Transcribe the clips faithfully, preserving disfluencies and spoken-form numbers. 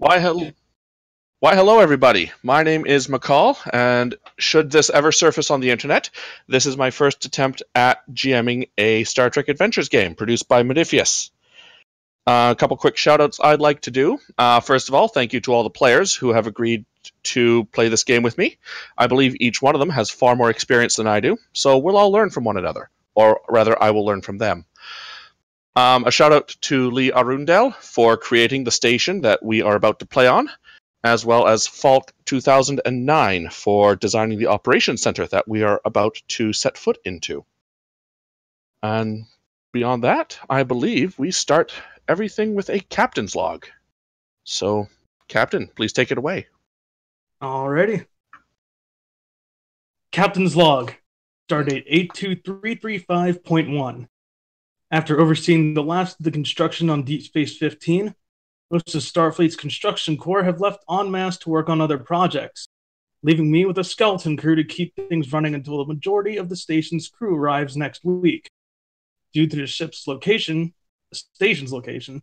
Why, he why hello everybody, my name is McCall, and should this ever surface on the internet, this is my first attempt at GMing a Star Trek Adventures game produced by Modiphius. Uh, a couple quick shoutouts I'd like to do. Uh, first of all, thank you to all the players who have agreed to play this game with me. I believe each one of them has far more experience than I do, so we'll all learn from one another, or rather I will learn from them. Um, a shout out to Lee Arundel for creating the station that we are about to play on, as well as Falk two thousand nine for designing the operations center that we are about to set foot into. And beyond that, I believe we start everything with a captain's log. So, Captain, please take it away. Alrighty. Captain's log, stardate eight two three three five point one. After overseeing the last of the construction on Deep Space fifteen, most of Starfleet's construction corps have left en masse to work on other projects, leaving me with a skeleton crew to keep things running until the majority of the station's crew arrives next week. Due to the ship's location, the station's location,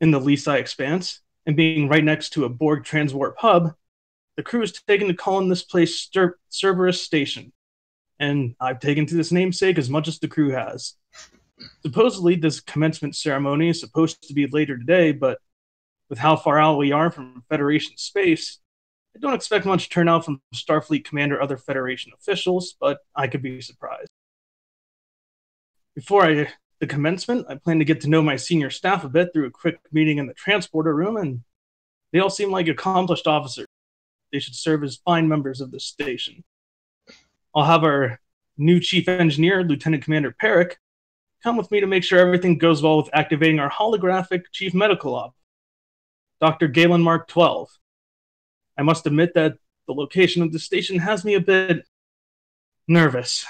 in the Lisi Expanse, and being right next to a Borg transwarp hub, the crew is taken to calling this place Cerberus Station, and I've taken to this namesake as much as the crew has. Supposedly, this commencement ceremony is supposed to be later today, but with how far out we are from Federation space, I don't expect much turnout from Starfleet Command or other Federation officials, but I could be surprised. Before I, the commencement, I plan to get to know my senior staff a bit through a quick meeting in the transporter room, and they all seem like accomplished officers. They should serve as fine members of this station. I'll have our new chief engineer, Lieutenant Commander Perik, come with me to make sure everything goes well with activating our holographic chief medical officer, Doctor Galen Mark twelve. I must admit that the location of the station has me a bit nervous.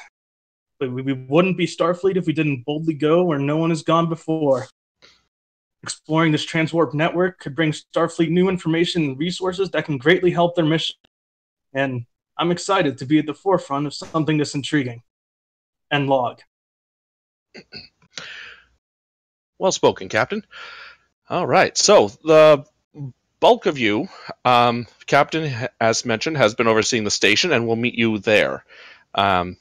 But we wouldn't be Starfleet if we didn't boldly go where no one has gone before. Exploring this transwarp network could bring Starfleet new information and resources that can greatly help their mission. And I'm excited to be at the forefront of something this intriguing. End log. Well spoken, Captain. All right, so the bulk of you, um, Captain, as mentioned, has been overseeing the station, and we'll meet you there. Um,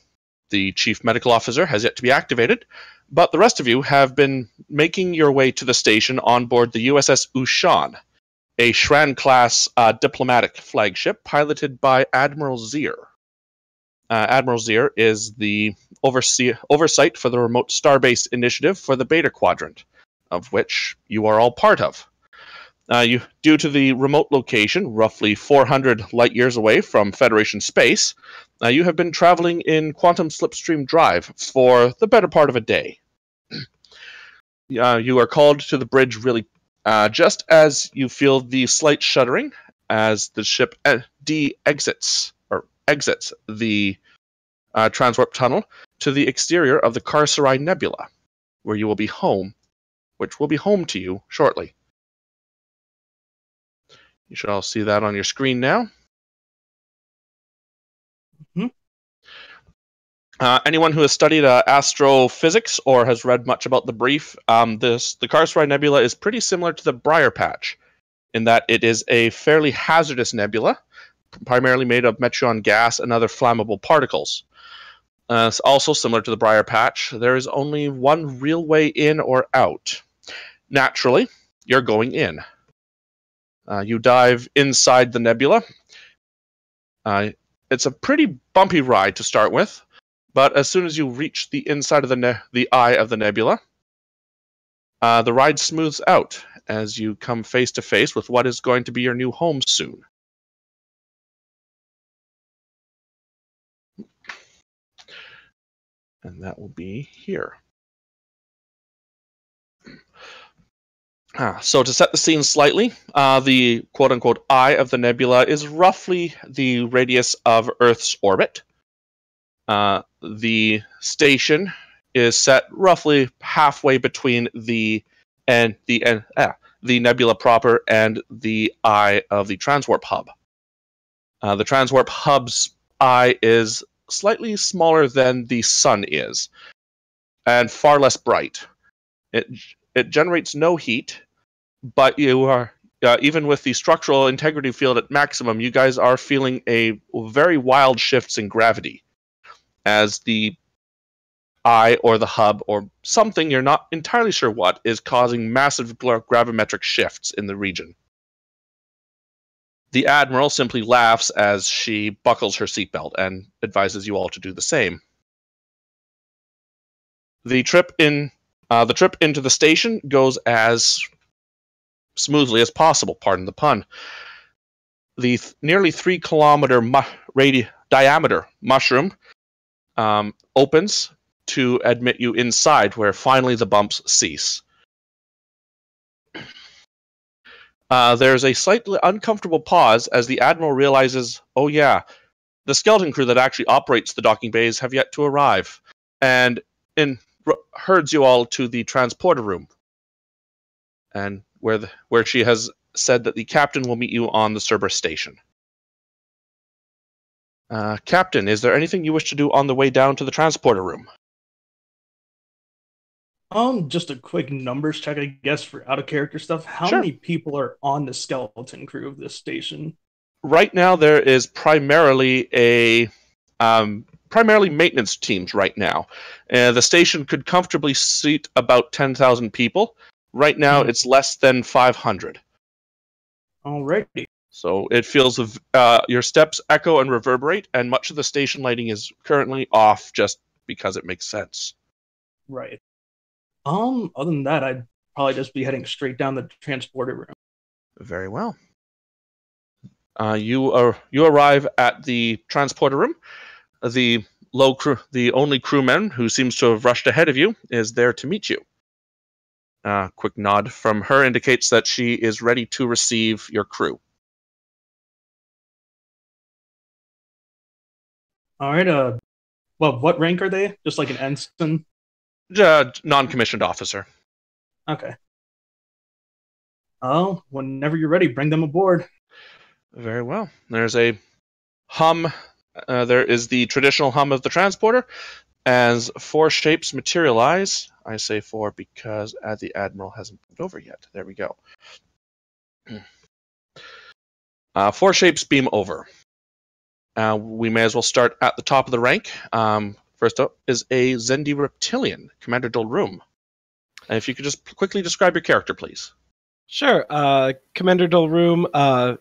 the Chief Medical Officer has yet to be activated, but the rest of you have been making your way to the station on board the U S S Ushan, a Shran-class uh, diplomatic flagship piloted by Admiral Zier. Uh, Admiral Zier is the overse oversight for the remote starbase initiative for the Beta Quadrant, of which you are all part of. Uh, you, due to the remote location, roughly four hundred light years away from Federation space, uh, you have been traveling in quantum slipstream drive for the better part of a day. uh, you are called to the bridge really uh, just as you feel the slight shuddering as the ship D exits. exits the uh, transwarp tunnel to the exterior of the Carceri Nebula, where you will be home, which will be home to you shortly. You should all see that on your screen now. Mm-hmm. uh, anyone who has studied uh, astrophysics or has read much about the brief, um, this, the Carceri Nebula is pretty similar to the Briar Patch, in that it is a fairly hazardous nebula, primarily made of meteon gas and other flammable particles. Uh, it's also similar to the Briar Patch. There is only one real way in or out. Naturally, you're going in. Uh, you dive inside the nebula. Uh, it's a pretty bumpy ride to start with, but as soon as you reach the inside of the, ne the eye of the nebula, uh, the ride smooths out as you come face to face with what is going to be your new home soon. And that will be here. Ah, so to set the scene slightly, uh, the quote-unquote eye of the nebula is roughly the radius of Earth's orbit. Uh, the station is set roughly halfway between the and the and uh, the nebula proper and the eye of the transwarp hub. Uh, the transwarp hub's eye is slightly smaller than the sun is, and far less bright. It it generates no heat, but you are uh, even with the structural integrity field at maximum, you guys are feeling a very wild shifts in gravity as the eye or the hub or something, you're not entirely sure what, is causing massive gravimetric shifts in the region. The Admiral simply laughs as she buckles her seatbelt and advises you all to do the same. The trip in uh, the trip into the station goes as smoothly as possible, pardon the pun. The th nearly three kilometer mu radi diameter mushroom um, opens to admit you inside, where finally the bumps cease. Uh, there's a slightly uncomfortable pause as the Admiral realizes, oh yeah, the skeleton crew that actually operates the docking bays have yet to arrive, and in herds you all to the transporter room, and where the, where she has said that the captain will meet you on the Cerberus Station. Uh, Captain, is there anything you wish to do on the way down to the transporter room? Um, just a quick numbers check, I guess, for out-of-character stuff. How sure. many people are on the skeleton crew of this station? Right now, there is primarily a um, primarily maintenance teams right now. Uh, the station could comfortably seat about ten thousand people. Right now, mm-hmm. it's less than five hundred. Alrighty. So it feels uh, your steps echo and reverberate, and much of the station lighting is currently off just because it makes sense. Right. Um, other than that, I'd probably just be heading straight down the transporter room. Very well. Uh, you are you arrive at the transporter room. The low crew, the only crewman who seems to have rushed ahead of you, is there to meet you. A uh, quick nod from her indicates that she is ready to receive your crew. All right. Uh, well, what rank are they? Just like an ensign. Uh, non-commissioned officer. Okay. Oh, whenever you're ready, bring them aboard. Very well. There's a hum. Uh, there is the traditional hum of the transporter as four shapes materialize. I say four because uh, the Admiral hasn't moved over yet. There we go. uh, four shapes beam over. Uh, we may as well start at the top of the rank. Um, First up is a Xindi reptilian, Commander Dolrum. And if you could just quickly describe your character, please. Sure. Uh, Commander Dolrum, uh,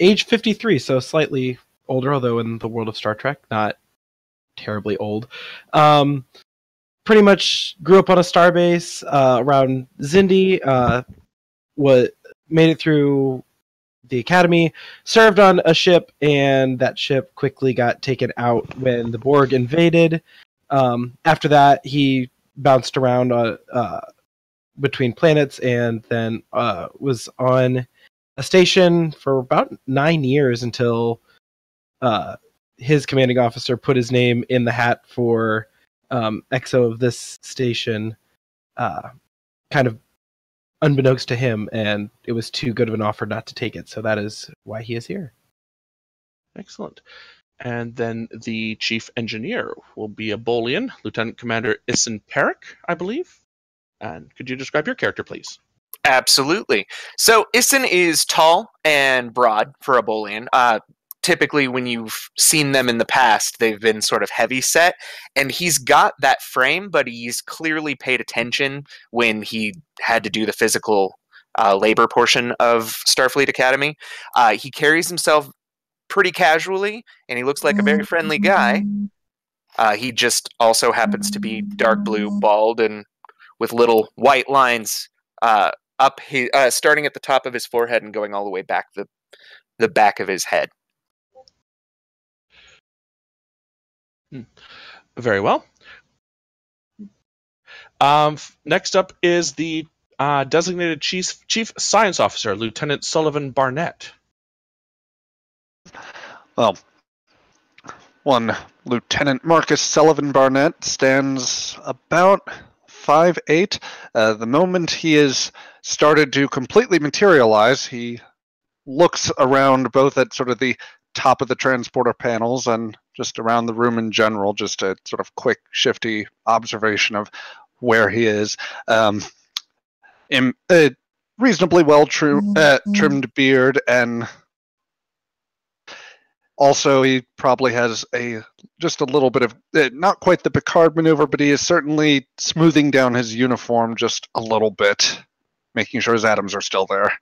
age fifty-three, so slightly older, although in the world of Star Trek, not terribly old. Um, pretty much grew up on a starbase uh, around Xindi, uh, was, made it through the academy, served on a ship, and that ship quickly got taken out when the Borg invaded. Um, after that, he bounced around uh, uh, between planets, and then uh, was on a station for about nine years until uh, his commanding officer put his name in the hat for um, E X O of this station, uh, kind of unbeknownst to him, and it was too good of an offer not to take it, so that is why he is here. Excellent. And then the chief engineer will be a Bolian, Lieutenant Commander Isin Perik, I believe. And could you describe your character, please? Absolutely. So Isin is tall and broad for a Bolian. Uh, typically, when you've seen them in the past, they've been sort of heavy set, and he's got that frame, but he's clearly paid attention when he had to do the physical uh, labor portion of Starfleet Academy. Uh, he carries himself pretty casually, and he looks like a very friendly guy. Uh, he just also happens to be dark blue, bald, and with little white lines uh, up, his, uh, starting at the top of his forehead and going all the way back the the back of his head. Hmm. Very well. Um, next up is the uh, designated chief, chief science officer, Lieutenant Sullivan Barnett. Well, one Lieutenant Marcus Sullivan Barnett stands about five eight. Uh, the moment he is started to completely materialize, he looks around both at sort of the top of the transporter panels and just around the room in general, just a sort of quick, shifty observation of where he is. Um, in, uh, reasonably well trim, uh, trimmed beard, and also he probably has a just a little bit of, uh, not quite the Picard maneuver, but he is certainly smoothing down his uniform just a little bit, making sure his atoms are still there.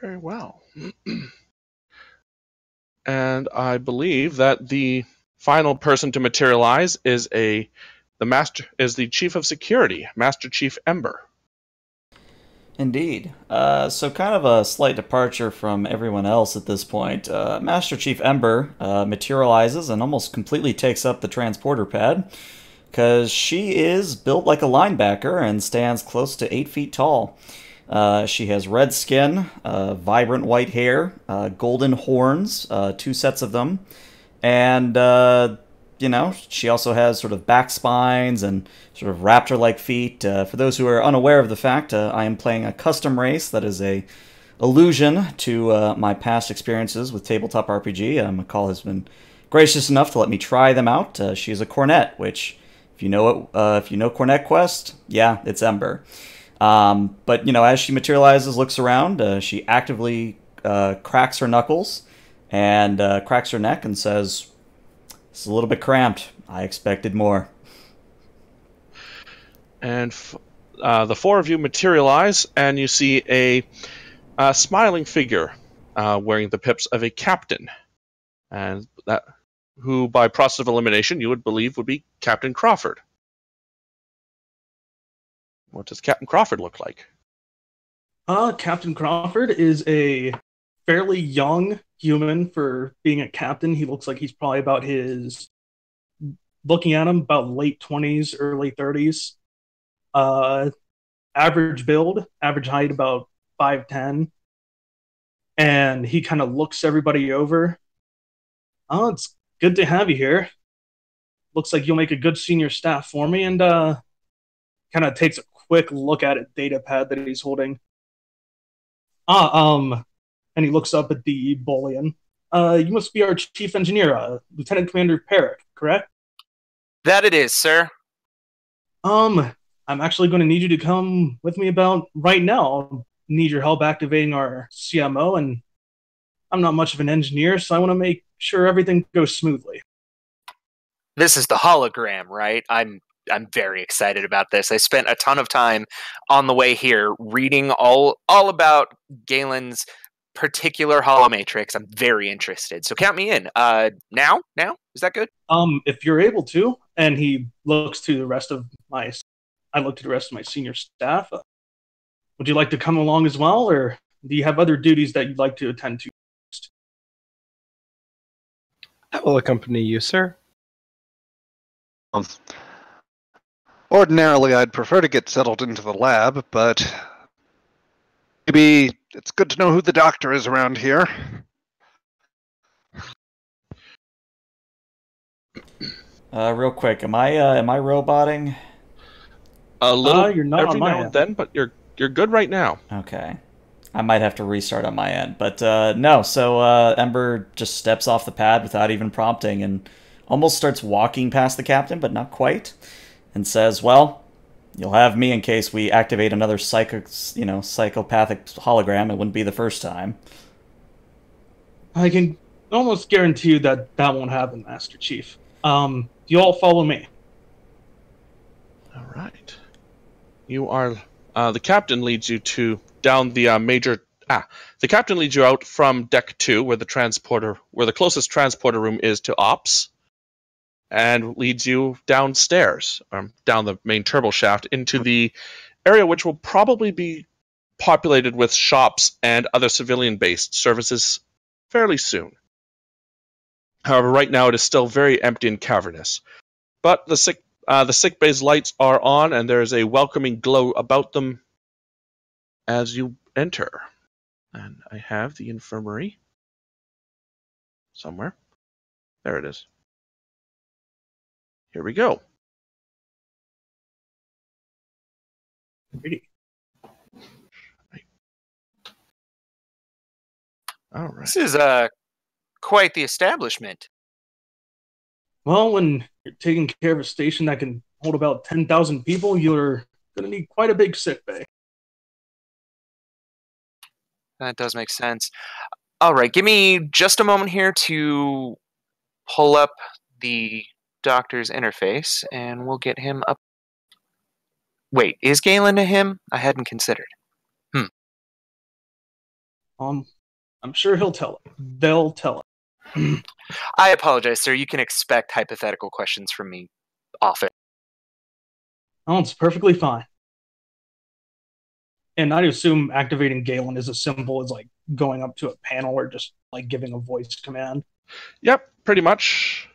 Very well. And I believe that the final person to materialize is a the master is the Chief of Security, Master Chief Ember. Indeed. Uh, so kind of a slight departure from everyone else at this point. Uh, Master Chief Ember uh, materializes and almost completely takes up the transporter pad, because she is built like a linebacker and stands close to eight feet tall. Uh, she has red skin, uh, vibrant white hair, uh, golden horns, uh, two sets of them, and, uh, you know, she also has sort of back spines and sort of raptor-like feet. Uh, for those who are unaware of the fact, uh, I am playing a custom race that is a allusion to uh, my past experiences with tabletop R P G. Um, McCall has been gracious enough to let me try them out. Uh, she is a cornet, which, if you know it, uh, if you know Cornet Quest, yeah, it's Ember. Um, but, you know, as she materializes, looks around, uh, she actively uh, cracks her knuckles and uh, cracks her neck and says, "It's a little bit cramped. I expected more." And f uh, the four of you materialize, and you see a, a smiling figure uh, wearing the pips of a captain, and that who, by process of elimination, you would believe would be Captain Crawford. What does Captain Crawford look like? Uh, Captain Crawford is a fairly young human for being a captain. He looks like he's probably about his, looking at him, about late twenties, early thirties. Uh, average build, average height, about five ten. And he kind of looks everybody over. "Oh, it's good to have you here. Looks like you'll make a good senior staff for me," and uh, kind of takes a quick look at a data pad that he's holding. Ah, um, and he looks up at the Bolian. "Uh, you must be our chief engineer, uh, Lieutenant Commander Perik, correct?" "That it is, sir." Um, "I'm actually going to need you to come with me about right now. I'll need your help activating our C M O, and I'm not much of an engineer, so I want to make sure everything goes smoothly." "This is the hologram, right? I'm I'm very excited about this. I spent a ton of time on the way here reading all all about Galen's particular holomatrix. I'm very interested. So count me in. Uh, now? Now? Is that good?" Um, "if you're able to." And he looks to the rest of my... I look to the rest of my senior staff. Uh, "would you like to come along as well, or do you have other duties that you'd like to attend to?" "I will accompany you, sir." Um... Ordinarily, I'd prefer to get settled into the lab, but maybe it's good to know who the doctor is around here. Uh, real quick, am I uh, am I roboting? A little. Uh, you're not every on my now end. And then, but you're you're good right now. Okay, I might have to restart on my end, but uh, no. So uh, Ember just steps off the pad without even prompting, and almost starts walking past the captain, but not quite. And says, "Well, you'll have me in case we activate another psycho, you know, psychopathic hologram. It wouldn't be the first time." "I can almost guarantee you that that won't happen, Master Chief. Um, you all follow me." All right. You are. Uh, the captain leads you to down the uh, major. Ah, the captain leads you out from deck two, where the transporter, where the closest transporter room is to ops, and leads you downstairs, um, down the main turbo shaft, into the area which will probably be populated with shops and other civilian-based services fairly soon. However, right now it is still very empty and cavernous. But the sick, uh, the sick bay's lights are on, and there is a welcoming glow about them as you enter. And I have the infirmary somewhere. There it is. Here we go. Pretty. All right. This is uh, quite the establishment. "Well, when you're taking care of a station that can hold about ten thousand people, you're going to need quite a big sick bay. That does make sense. All right, give me just a moment here to pull up the doctor's interface, and we'll get him up. Wait, is Galen to him? I hadn't considered. Hmm. Um, I'm sure he'll tell it. They'll tell it. I apologize, sir. You can expect hypothetical questions from me often. Oh, it's perfectly fine. And I'd assume activating Galen is as simple as, like, going up to a panel or just, like, giving a voice command. Yep, pretty much.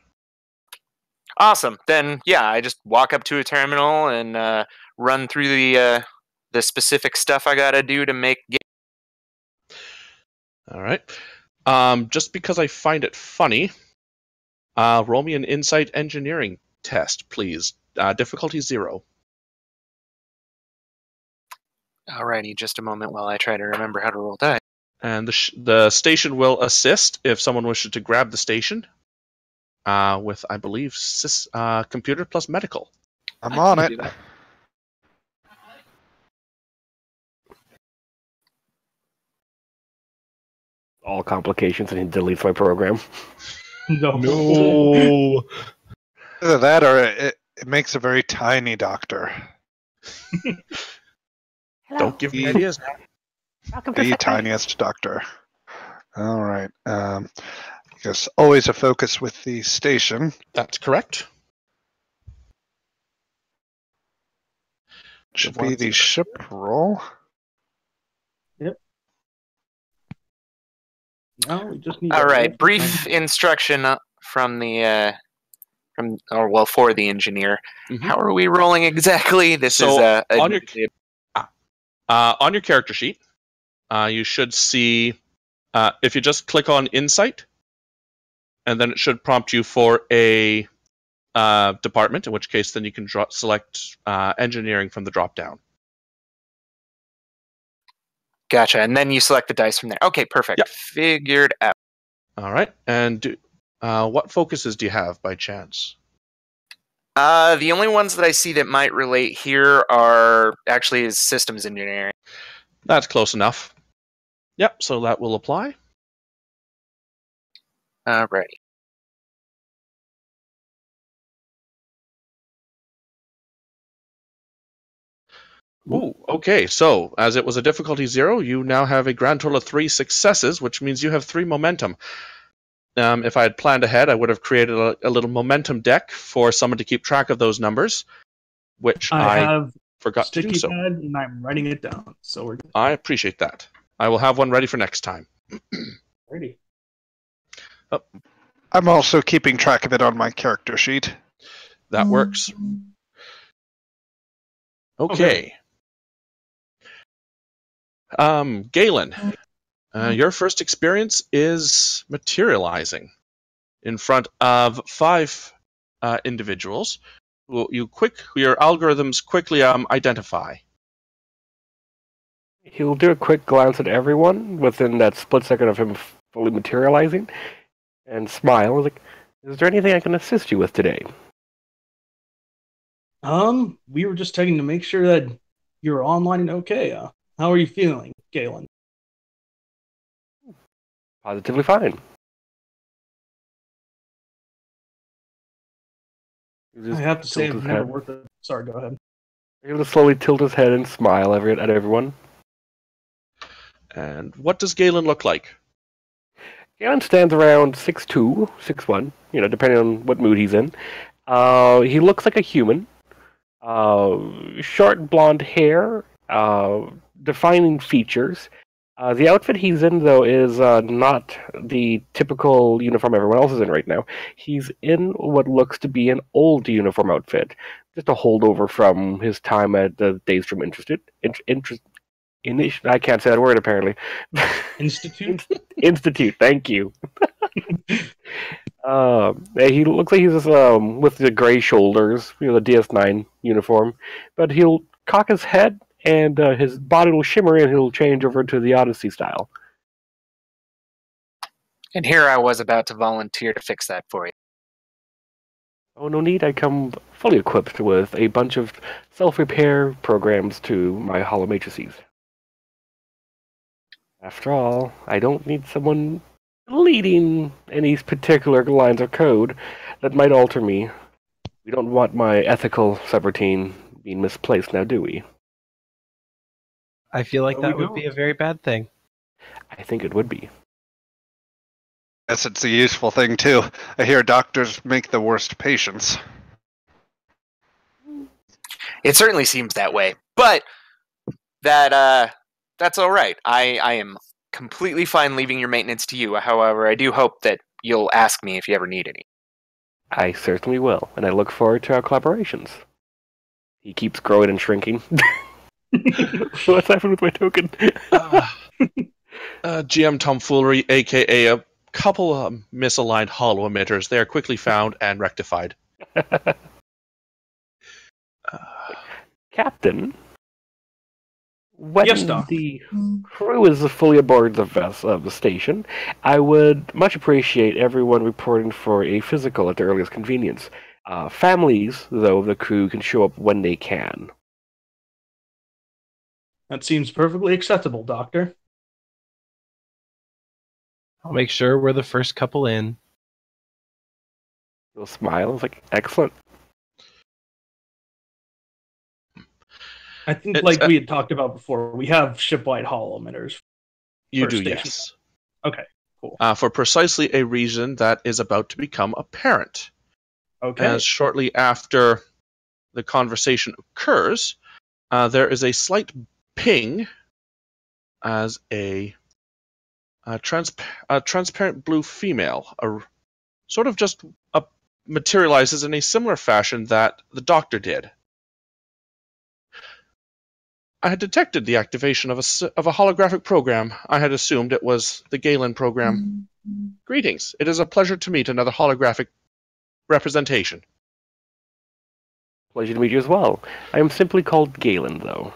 Awesome. Then, yeah, I just walk up to a terminal and uh, run through the uh, the specific stuff I gotta do to make Galen. All right. Um, just because I find it funny, uh, roll me an insight engineering test, please. Uh, difficulty zero. Alrighty, just a moment while I try to remember how to roll dice. And the sh- the station will assist if someone wishes to grab the station uh, with, I believe, sis- uh, computer plus medical. I'm on it. All complications, I need to delete my program. No. No. Either that or it, it makes a very tiny doctor. Hello. Don't give me ideas. Welcome to the tiniest doctor. All right. Um, I guess always a focus with the station. That's correct. Should be the ship roll. Yep. No, we just need. All right. Brief instruction from the uh, from or well for the engineer. Mm-hmm. How are we rolling exactly? This so is a. a on your... Uh, on your character sheet, uh, you should see, uh, if you just click on Insight, and then it should prompt you for a uh, department, in which case then you can draw, select uh, Engineering from the drop-down. Gotcha, and then you select the dice from there. Okay, perfect. Yep. Figured out. All right, and do, uh, what focuses do you have by chance? Uh, the only ones that I see that might relate here are actually is systems engineering. That's close enough. Yep, so that will apply. Alrighty. Ooh, okay, so as it was a difficulty zero, you now have a grand total of three successes, which means you have three momentum. Um, if I had planned ahead, I would have created a, a little momentum deck for someone to keep track of those numbers, which I, I have forgot to do so. Sticky pad and I'm writing it down. So we're. I appreciate that. I will have one ready for next time. Ready. Oh. I'm also keeping track of it on my character sheet. That works. Okay. okay. Um, Galen. Uh, your first experience is materializing in front of five uh, individuals who you quick your algorithms quickly um, identify. He'll do a quick glance at everyone within that split second of him fully materializing, and smile. Like, is there anything I can assist you with today? Um, we were just checking to make sure that you're online and okay. Uh, how are you feeling, Galen? Positively fine. I have to say, I've never worked with... Sorry, go ahead. He'll just slowly tilt his head and smile every, at everyone. And what does Galen look like? Galen stands around six two, six one, you know, depending on what mood he's in. Uh, he looks like a human. Uh, short blonde hair, uh, defining features. Uh, the outfit he's in, though, is uh, not the typical uniform everyone else is in right now. He's in what looks to be an old uniform outfit, just a holdover from his time at the Daystrom Institute. In, interest, in, I can't say that word, apparently. Institute? Institute, thank you. uh, he looks like he's just, um, with the gray shoulders, you know, the D S nine uniform, but he'll cock his head, and uh, his body will shimmer, and he'll change over to the Odyssey style. And here I was about to volunteer to fix that for you. Oh, no need. I come fully equipped with a bunch of self-repair programs to my hollow matrices. After all, I don't need someone leading any particular lines of code that might alter me. We don't want my ethical subroutine being misplaced now, do we? I feel like no, that would don't. be a very bad thing. I think it would be. Yes, it's a useful thing, too. I hear doctors make the worst patients. It certainly seems that way, but that uh, that's all right. I, I am completely fine leaving your maintenance to you. However, I do hope that you'll ask me if you ever need any. I certainly will, and I look forward to our collaborations. He keeps growing and shrinking. What's happened with my token? uh, uh, G M tomfoolery, a k a a couple of misaligned hollow emitters. They are quickly found and rectified. uh, Captain, when yes, the crew is fully aboard the vessel of the station, I would much appreciate everyone reporting for a physical at the earliest convenience. Uh, families, though, of the crew can show up when they can. That seems perfectly acceptable, Doctor. I'll make sure we're the first couple in. You'll smile. It's like, excellent. I think, it's, like uh, we had talked about before, we have ship-wide hollow emitters. You do, station. yes. Okay, cool. Uh, for precisely a reason that is about to become apparent. Okay. As shortly after the conversation occurs, uh, there is a slight ping as a... A, transp a transparent blue female a, sort of just uh, materializes in a similar fashion that the doctor did. I had detected the activation of a, of a holographic program. I had assumed it was the Galen program. Mm-hmm. Greetings. It is a pleasure to meet another holographic representation. Pleasure to meet you as well. I am simply called Galen, though.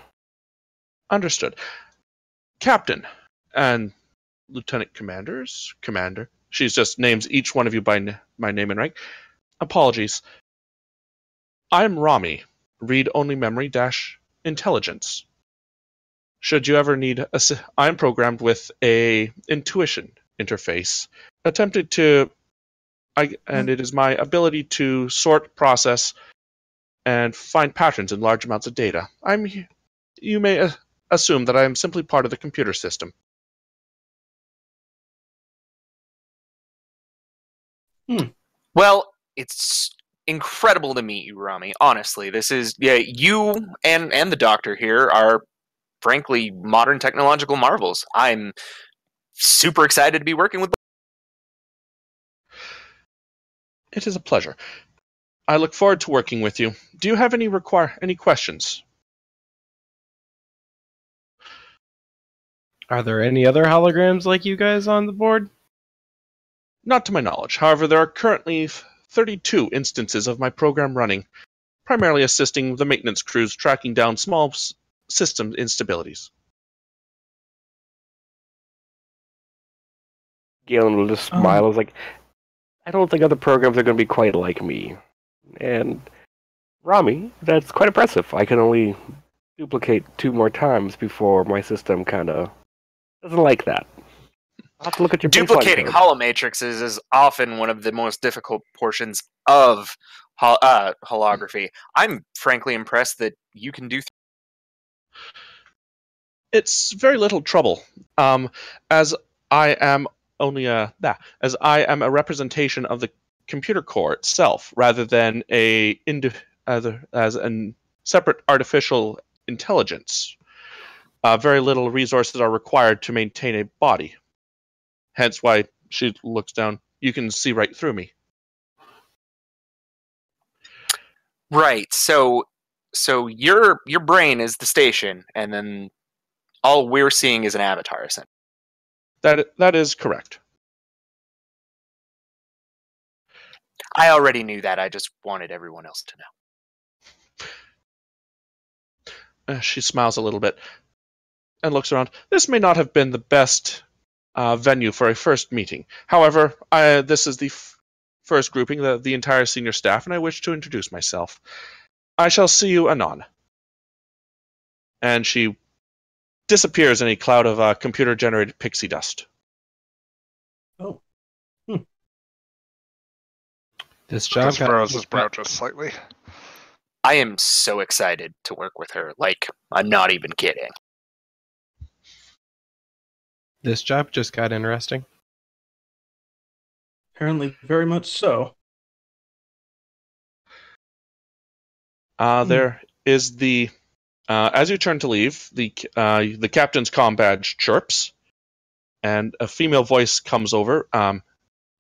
Understood. Captain, and... Lieutenant Commanders, Commander. She's just names each one of you by my name and rank. Apologies. I'm Rami. Read-only memory dash intelligence. Should you ever need a, I'm programmed with a intuition interface. Attempted to, I and it is my ability to sort, process, and find patterns in large amounts of data. I'm. You may assume that I am simply part of the computer system. Hmm. Well, it's incredible to meet you, Rami. Honestly, this is yeah, you and and the doctor here are, frankly, modern technological marvels. I'm super excited to be working with. It is a pleasure. I look forward to working with you. Do you have any require any questions? Are there any other holograms like you guys on the board? Not to my knowledge. However, there are currently thirty-two instances of my program running, primarily assisting the maintenance crews tracking down small system instabilities. Galen will just um. smile. I was like, I don't think other programs are going to be quite like me. And Rami, that's quite impressive. I can only duplicate two more times before my system kind of doesn't like that. I'll have to look at your duplicating hollow matrices is often one of the most difficult portions of hol uh, holography. I'm frankly impressed that you can do. Th it's very little trouble, um, as I am only a that as I am a representation of the computer core itself, rather than a uh, as a separate artificial intelligence. Uh, very little resources are required to maintain a body. Hence why she looks down. You can see right through me. Right. So, so your your brain is the station, and then all we're seeing is an avatar, isn't it? That that is correct. I already knew that. I just wanted everyone else to know. Uh, she smiles a little bit and looks around. This may not have been the best. Uh, venue for a first meeting. However, I, this is the f first grouping the, the entire senior staff, and I wish to introduce myself. I shall see you anon." And she disappears in a cloud of uh, computer-generated pixie dust. Oh. Hmm. This job furrows his brow just slightly. I am so excited to work with her. Like, I'm not even kidding. This job just got interesting. Apparently, very much so. Uh, hmm. There is the... Uh, as you turn to leave, the uh, the captain's comm badge chirps, and a female voice comes over. Um,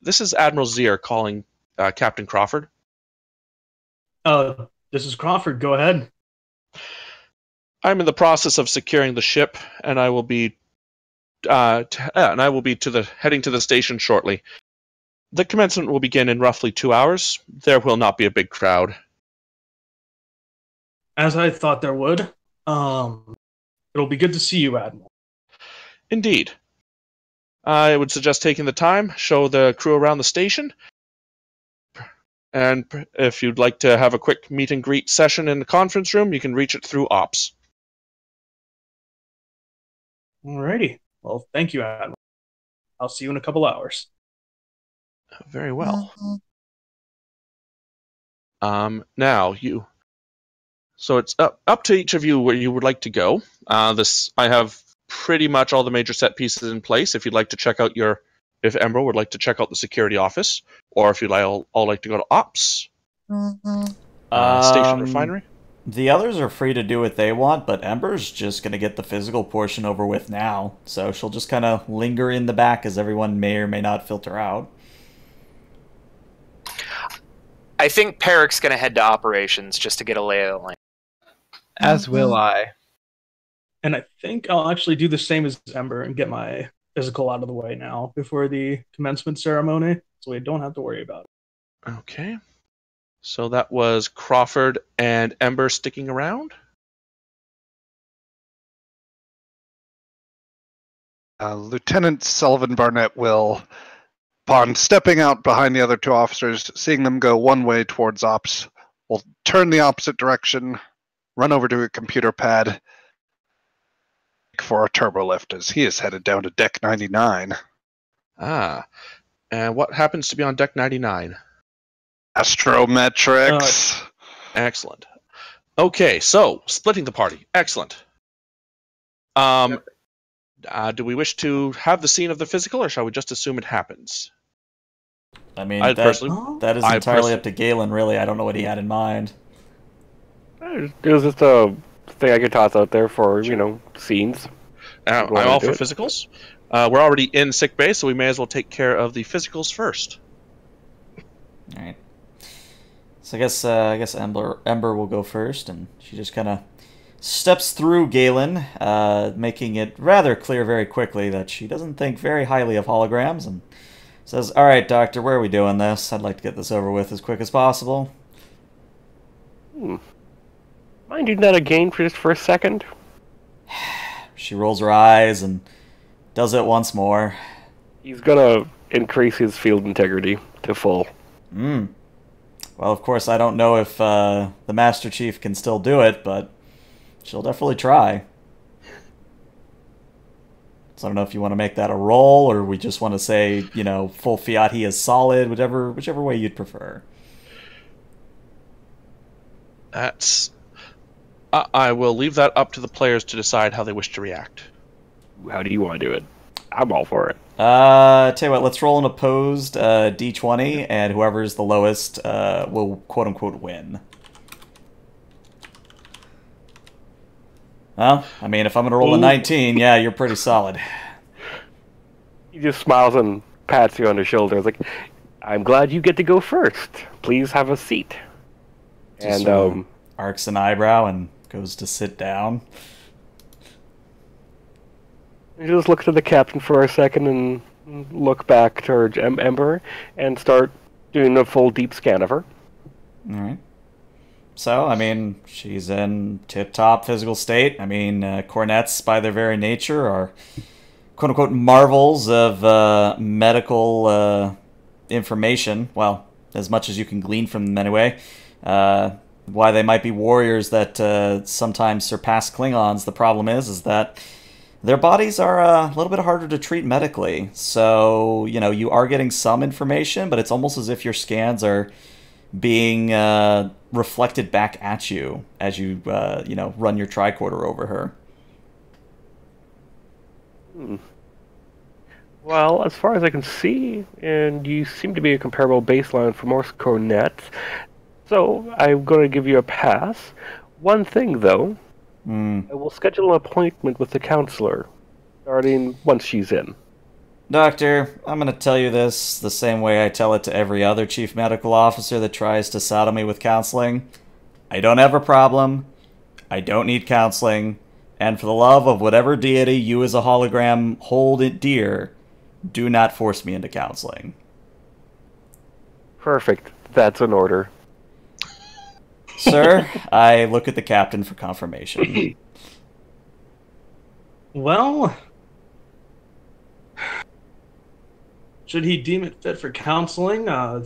this is Admiral Zier calling uh, Captain Crawford. Uh, this is Crawford. Go ahead. I'm in the process of securing the ship, and I will be, uh, t uh, and I will be to the heading to the station shortly. The commencement will begin in roughly two hours. There will not be a big crowd. As I thought there would. Um, it'll be good to see you, Admiral. Indeed. I would suggest taking the time, show the crew around the station, and if you'd like to have a quick meet-and-greet session in the conference room, you can reach it through ops. Alrighty. Well, thank you, Admiral. I'll see you in a couple hours. Very well. Mm-hmm. Um, now, you... So it's up, up to each of you where you would like to go. Uh, this I have pretty much all the major set pieces in place. If you'd like to check out your... If Ember would like to check out the security office, or if you'd all, all like to go to ops. Mm-hmm. uh, Station um, refinery. The others are free to do what they want, but Ember's just going to get the physical portion over with now. So she'll just kind of linger in the back as everyone may or may not filter out. I think Perik's going to head to operations just to get a lay of the land. As will I. And I think I'll actually do the same as Ember and get my physical out of the way now before the commencement ceremony, so we don't have to worry about it. Okay. So that was Crawford and Ember sticking around? Uh, Lieutenant Sullivan Barnett will, upon stepping out behind the other two officers, seeing them go one way towards ops, will turn the opposite direction, run over to a computer pad for a turbo lift as he is headed down to deck ninety-nine. Ah, and what happens to be on deck ninety-nine? Astrometrics. Uh, Excellent. Okay, so splitting the party. Excellent. Um, uh, do we wish to have the scene of the physical, or shall we just assume it happens? I mean, that, that is entirely up to Galen, really. I don't know what he had in mind. It was just a thing I could toss out there for, you know, scenes. Uh, I'm all for it. physicals. Uh, we're already in sick bay, so we may as well take care of the physicals first. All right. So I guess uh, I guess Ember Ember will go first, and she just kind of steps through Galen, uh, making it rather clear very quickly that she doesn't think very highly of holograms, and says, "All right, Doctor, where are we doing this? I'd like to get this over with as quick as possible." Hmm. Mind you, not again for just for a second. She rolls her eyes and does it once more. He's gonna increase his field integrity to full. Mm. Well, of course, I don't know if uh, the Master Chief can still do it, but she'll definitely try. So I don't know if you want to make that a roll, or we just want to say, you know, full fiat, he is solid, whatever, whichever way you'd prefer. That's... I will leave that up to the players to decide how they wish to react. How do you want to do it? I'm all for it. Uh, tell you what, let's roll an opposed uh, D twenty, and whoever's the lowest uh, will quote-unquote win. Well, I mean, if I'm going to roll Ooh. a nineteen, yeah, you're pretty solid. He just smiles and pats you on the shoulder. It's like, I'm glad you get to go first. Please have a seat. Just and, um... arcs an eyebrow and goes to sit down. You just look to the captain for a second and look back to em Ember and start doing a full deep scan of her. Alright. So, I mean, she's in tip-top physical state. I mean, uh, cornets, by their very nature, are quote-unquote marvels of uh, medical uh, information. Well, as much as you can glean from them anyway. Uh, why they might be warriors that uh, sometimes surpass Klingons, the problem is, is that their bodies are a little bit harder to treat medically. So, you know, you are getting some information, but it's almost as if your scans are being uh, reflected back at you as you, uh, you know, run your tricorder over her. Hmm. Well, as far as I can see, and you seem to be a comparable baseline for Morse code nets, so I'm going to give you a pass. One thing, though, mm. I will schedule an appointment with the counselor, starting once she's in. Doctor, I'm going to tell you this the same way I tell it to every other chief medical officer that tries to saddle me with counseling. I don't have a problem. I don't need counseling. And for the love of whatever deity you as a hologram hold it dear, do not force me into counseling. Perfect. That's an order. Sir, I look at the captain for confirmation. Well, should he deem it fit for counseling, uh,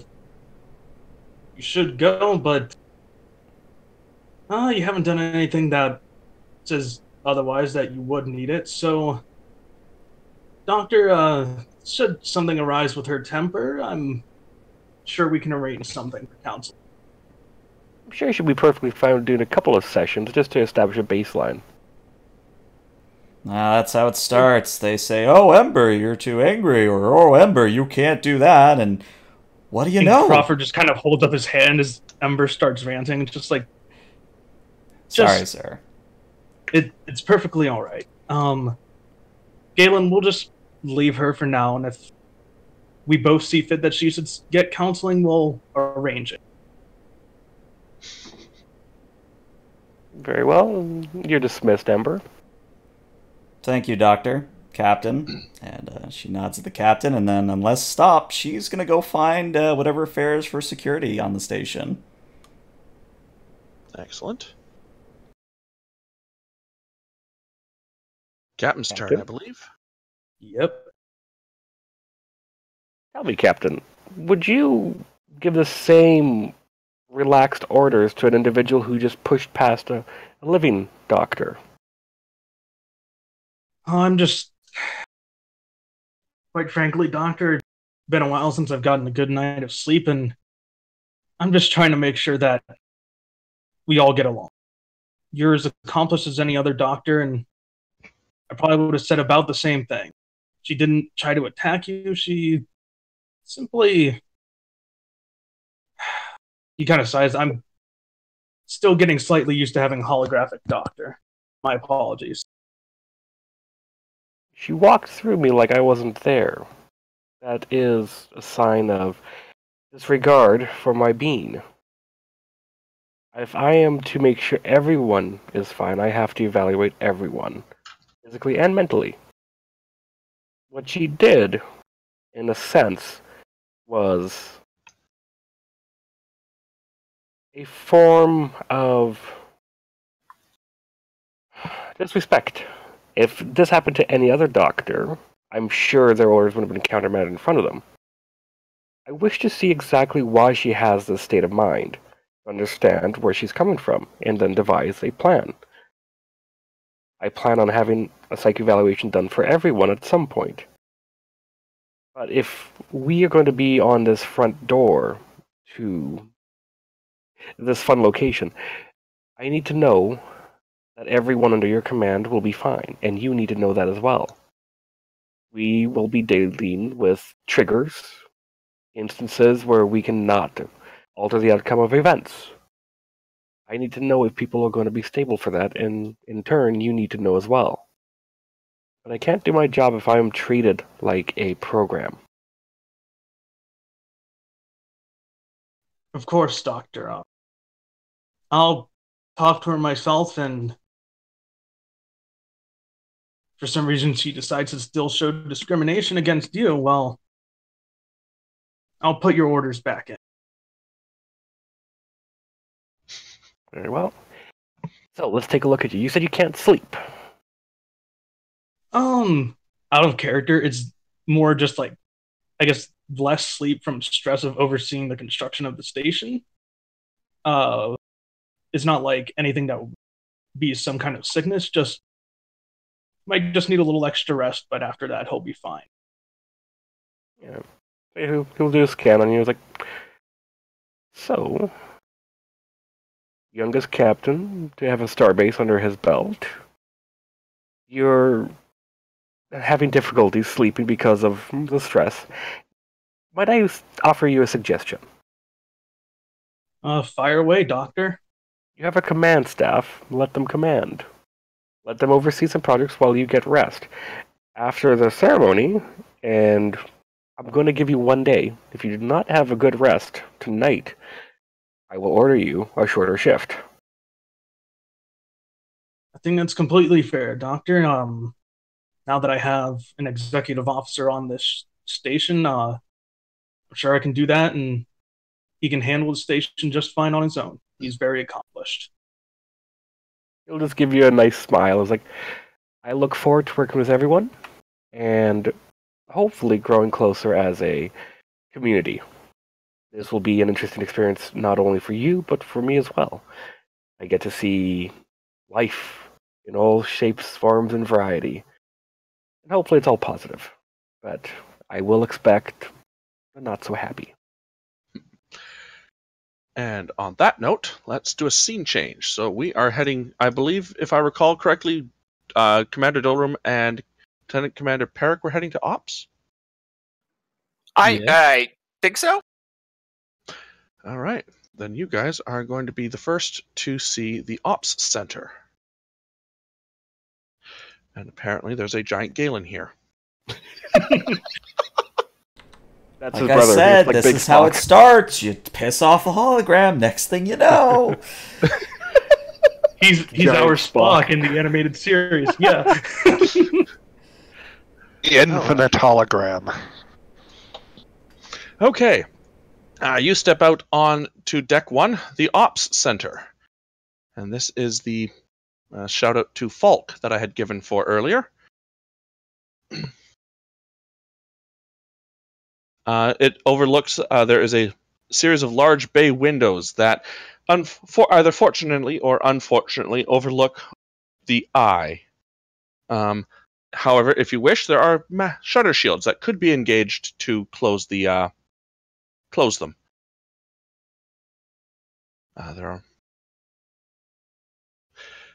you should go, but uh, you haven't done anything that says otherwise that you would need it, so Doctor, uh, should something arise with her temper, I'm sure we can arrange something for counseling. I'm sure she'll be perfectly fine doing a couple of sessions just to establish a baseline. Now, that's how it starts. They say, oh, Ember, you're too angry, or oh, Ember, you can't do that, and what do you know? Crawford just kind of holds up his hand as Ember starts ranting. It's just like, just, sorry, sir. It, it's perfectly all right. Um... Galen, we'll just leave her for now, and if we both see fit that she should get counseling, we'll arrange it. Very well. You're dismissed, Ember. Thank you, Doctor. Captain. And uh, she nods at the captain, and then, unless stopped, she's going to go find uh, whatever fares for security on the station. Excellent. Captain's turn, I believe. Yep. Tell me, Captain, would you give the same relaxed orders to an individual who just pushed past a, a living doctor? I'm just... Quite frankly, Doctor, it's been a while since I've gotten a good night of sleep, and I'm just trying to make sure that we all get along. You're as accomplished as any other doctor, and I probably would have said about the same thing. She didn't try to attack you. She simply... He kind of sighs. I'm still getting slightly used to having a holographic doctor. My apologies. She walked through me like I wasn't there. That is a sign of disregard for my being. If I am to make sure everyone is fine, I have to evaluate everyone. Physically and mentally. What she did, in a sense, was a form of disrespect. If this happened to any other doctor, I'm sure their orders would have been countermanded in front of them. I wish to see exactly why she has this state of mind, understand where she's coming from, and then devise a plan. I plan on having a psych evaluation done for everyone at some point. But if we are going to be on this front door to this fun location, I need to know that everyone under your command will be fine, and you need to know that as well. We will be dealing with triggers, instances where we cannot alter the outcome of events. I need to know if people are going to be stable for that, and in turn, you need to know as well. But I can't do my job if I am treated like a program. Of course, Doctor. I'll talk to her myself, and for some reason she decides to still show discrimination against you. Well, I'll put your orders back in. Very well. So, let's take a look at you. You said you can't sleep. Um, out of character, it's more just like, I guess, less sleep from stress of overseeing the construction of the station. Uh, it's not like anything that will be some kind of sickness. Just might just need a little extra rest, but after that, he'll be fine. Yeah, he'll, he'll do a scan on you. He's like, so, youngest captain to have a starbase under his belt. You're having difficulty sleeping because of the stress. Might I offer you a suggestion? Uh, fire away, Doctor. You have a command staff. Let them command. Let them oversee some projects while you get rest. After the ceremony, and I'm going to give you one day. If you do not have a good rest tonight, I will order you a shorter shift. I think that's completely fair, Doctor. Um, now that I have an executive officer on this station, uh, I'm sure I can do that, and he can handle the station just fine on his own. He's very accomplished. He'll just give you a nice smile. It's like, I look forward to working with everyone, and hopefully growing closer as a community. This will be an interesting experience not only for you, but for me as well. I get to see life in all shapes, forms, and variety. And hopefully it's all positive. But I will expect the not-so-happy. And on that note, let's do a scene change. So we are heading, I believe, if I recall correctly, uh, Commander Dolrum and Lieutenant Commander Perik were heading to Ops? I, yeah. I think so. All right. Then you guys are going to be the first to see the Ops Center. And apparently there's a giant Galen here. That's like his brother. I said, like, this is stock. How it starts. You piss off a hologram, next thing you know. he's he's our Spock in the animated series, yeah. Infinite hologram. Okay. Uh, you step out on to Deck one, the Ops Center. And this is the uh, shout-out to Falk that I had given for earlier. Uh, it overlooks, uh, there is a series of large bay windows that for either fortunately or unfortunately overlook the eye. Um, however, if you wish, there are ma shutter shields that could be engaged to close the uh, close them. Uh, there are...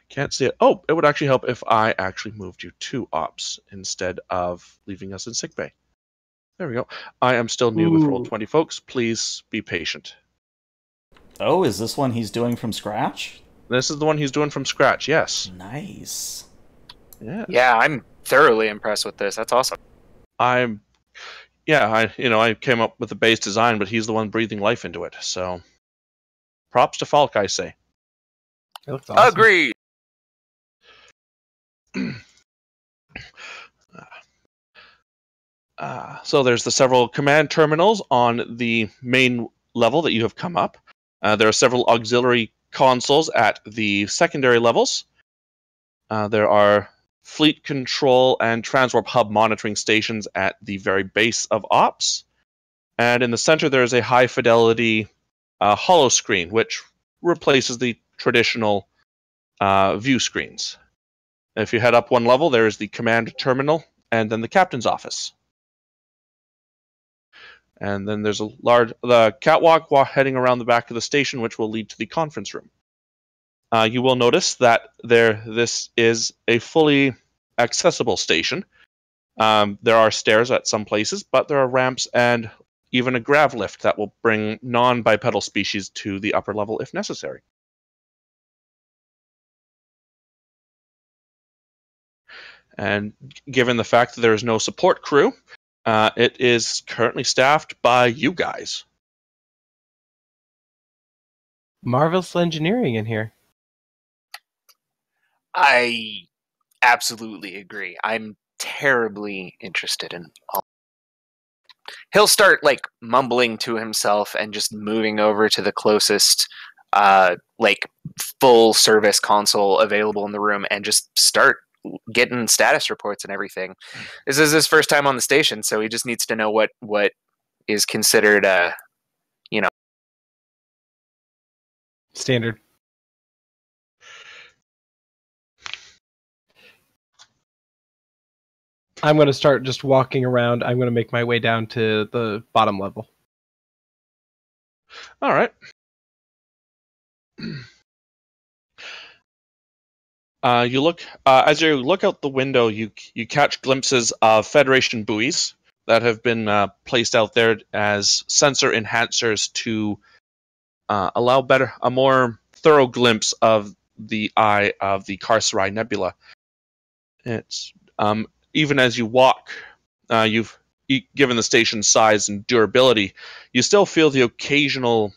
Can't see it. Oh, it would actually help if I actually moved you to Ops instead of leaving us in sickbay. There we go. I am still new Ooh. With Roll twenty, folks. Please be patient. Oh, is this one he's doing from scratch? This is the one he's doing from scratch, yes. Nice. Yeah. Yeah, I'm thoroughly impressed with this. That's awesome. I'm, yeah, I you know, I came up with the base design, but he's the one breathing life into it. So, props to Falk, I say. It looks awesome. Agreed. Uh, so there's the several command terminals on the main level that you have come up. Uh, there are several auxiliary consoles at the secondary levels. Uh, there are fleet control and transwarp hub monitoring stations at the very base of Ops. And in the center, there is a high-fidelity uh, holo screen, which replaces the traditional uh, view screens. If you head up one level, there is the command terminal and then the captain's office. And then there's a large the catwalk heading around the back of the station, which will lead to the conference room. Uh, you will notice that there this is a fully accessible station. Um, there are stairs at some places, but there are ramps and even a grav lift that will bring non-bipedal species to the upper level if necessary. And given the fact that there is no support crew, Uh, it is currently staffed by you guys. Marvelous engineering in here. I absolutely agree. I'm terribly interested in all. He'll start, like, mumbling to himself and just moving over to the closest, uh, like, full-service console available in the room and just start getting status reports and everything. This is his first time on the station, so he just needs to know what what is considered a, you know, standard. I'm going to start just walking around. I'm going to make my way down to the bottom level. All right. Uh, you look uh, as you look out the window. You you catch glimpses of Federation buoys that have been uh, placed out there as sensor enhancers to uh, allow better, a more thorough glimpse of the eye of the Carceri Nebula. It's um. Even as you walk, uh, you've given the station's size and durability, you still feel the occasional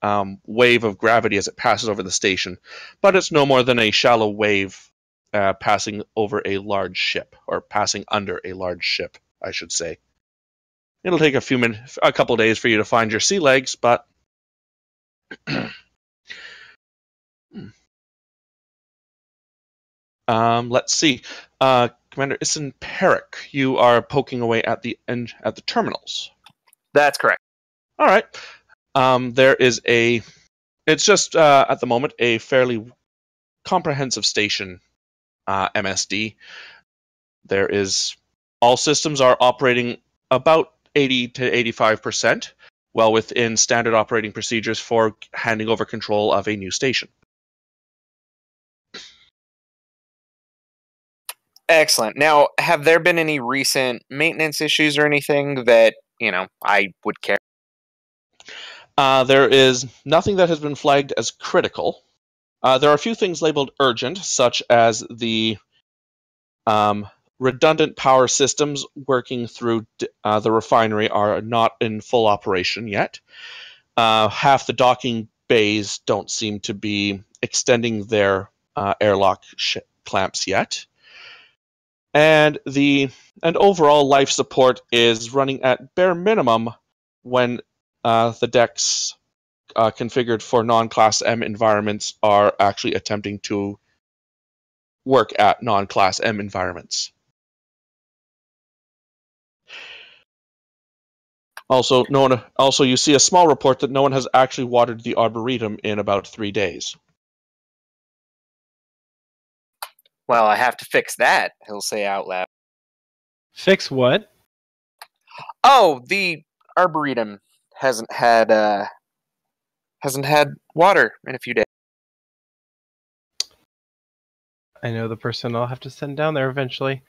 um, wave of gravity as it passes over the station, but it's no more than a shallow wave uh, passing over a large ship, or passing under a large ship, I should say. It'll take a few minutes, a couple days for you to find your sea legs, but um, let's see. Uh, Commander Isin Perik, you are poking away at the end, at the terminals. That's correct. All right. Um, there is a. It's just uh, at the moment a fairly comprehensive station, uh, M S D. There is all systems are operating about eighty to eighty-five percent, well within standard operating procedures for handing over control of a new station. Excellent. Now, have there been any recent maintenance issues or anything that, you know, I would care? Uh, there is nothing that has been flagged as critical. Uh, there are a few things labeled urgent, such as the um, redundant power systems working through uh, the refinery are not in full operation yet. Uh, half the docking bays don't seem to be extending their uh, airlock sh clamps yet. And the and overall life support is running at bare minimum when uh, the decks uh, configured for non-class M environments are actually attempting to work at non-class M environments. Also, no one, also, you see a small report that no one has actually watered the arboretum in about three days. Well, I have to fix that, he'll say out loud. Fix what? Oh, the arboretum hasn't had uh, hasn't had water in a few days. I know the person I'll have to send down there eventually.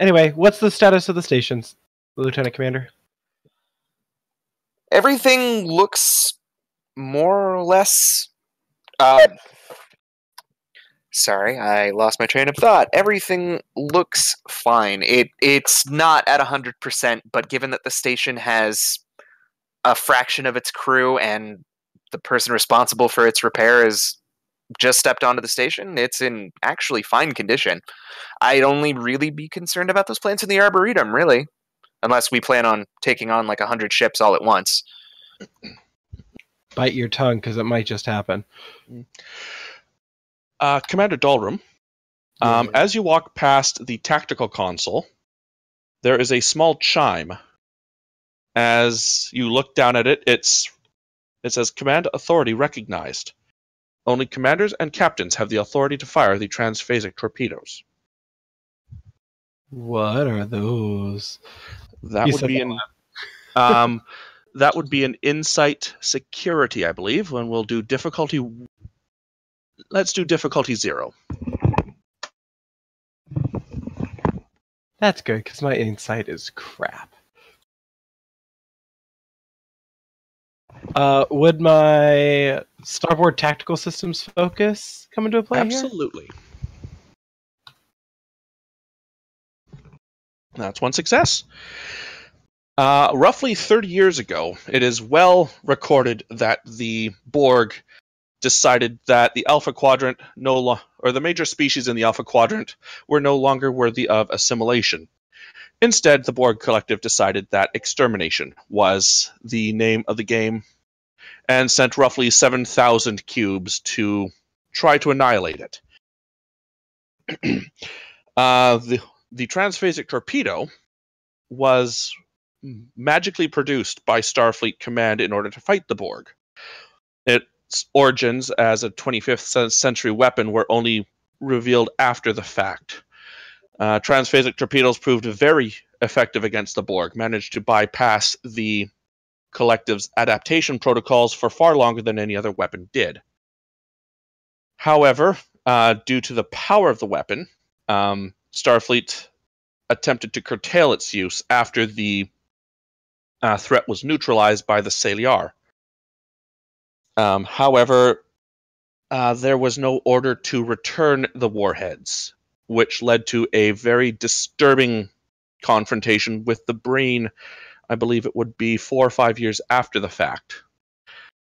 Anyway, what's the status of the stations, Lieutenant Commander? Everything looks more or less... Uh, Sorry, I lost my train of thought. Everything looks fine. It it's not at one hundred percent, but given that the station has a fraction of its crew and the person responsible for its repair has just stepped onto the station, it's in actually fine condition. I'd only really be concerned about those plants in the Arboretum, really. Unless we plan on taking on like one hundred ships all at once. Bite your tongue, because it might just happen. Uh, Commander Dolrum, um, yeah. As you walk past the tactical console, there is a small chime. As you look down at it, it's it says Command Authority Recognized. Only commanders and captains have the authority to fire the transphasic torpedoes. What are those? That you would be an um, that would be an insight security, I believe, when we'll do difficulty. Let's do difficulty zero. That's good, because my insight is crap. Uh, would my starboard tactical systems focus come into play? Absolutely. Here? That's one success. Uh, roughly thirty years ago, it is well recorded that the Borg decided that the Alpha Quadrant, no lo or the major species in the Alpha Quadrant, were no longer worthy of assimilation. Instead, the Borg Collective decided that extermination was the name of the game, and sent roughly seven thousand cubes to try to annihilate it. uh, the, the transphasic torpedo was magically produced by Starfleet Command in order to fight the Borg. Its origins as a twenty-fifth century weapon were only revealed after the fact. Uh, transphasic torpedoes proved very effective against the Borg, managed to bypass the Collective's adaptation protocols for far longer than any other weapon did. However, uh, due to the power of the weapon, um, Starfleet attempted to curtail its use after the uh, threat was neutralized by the Saliar. Um, however, uh, there was no order to return the warheads, which led to a very disturbing confrontation with the Breen. I believe it would be four or five years after the fact.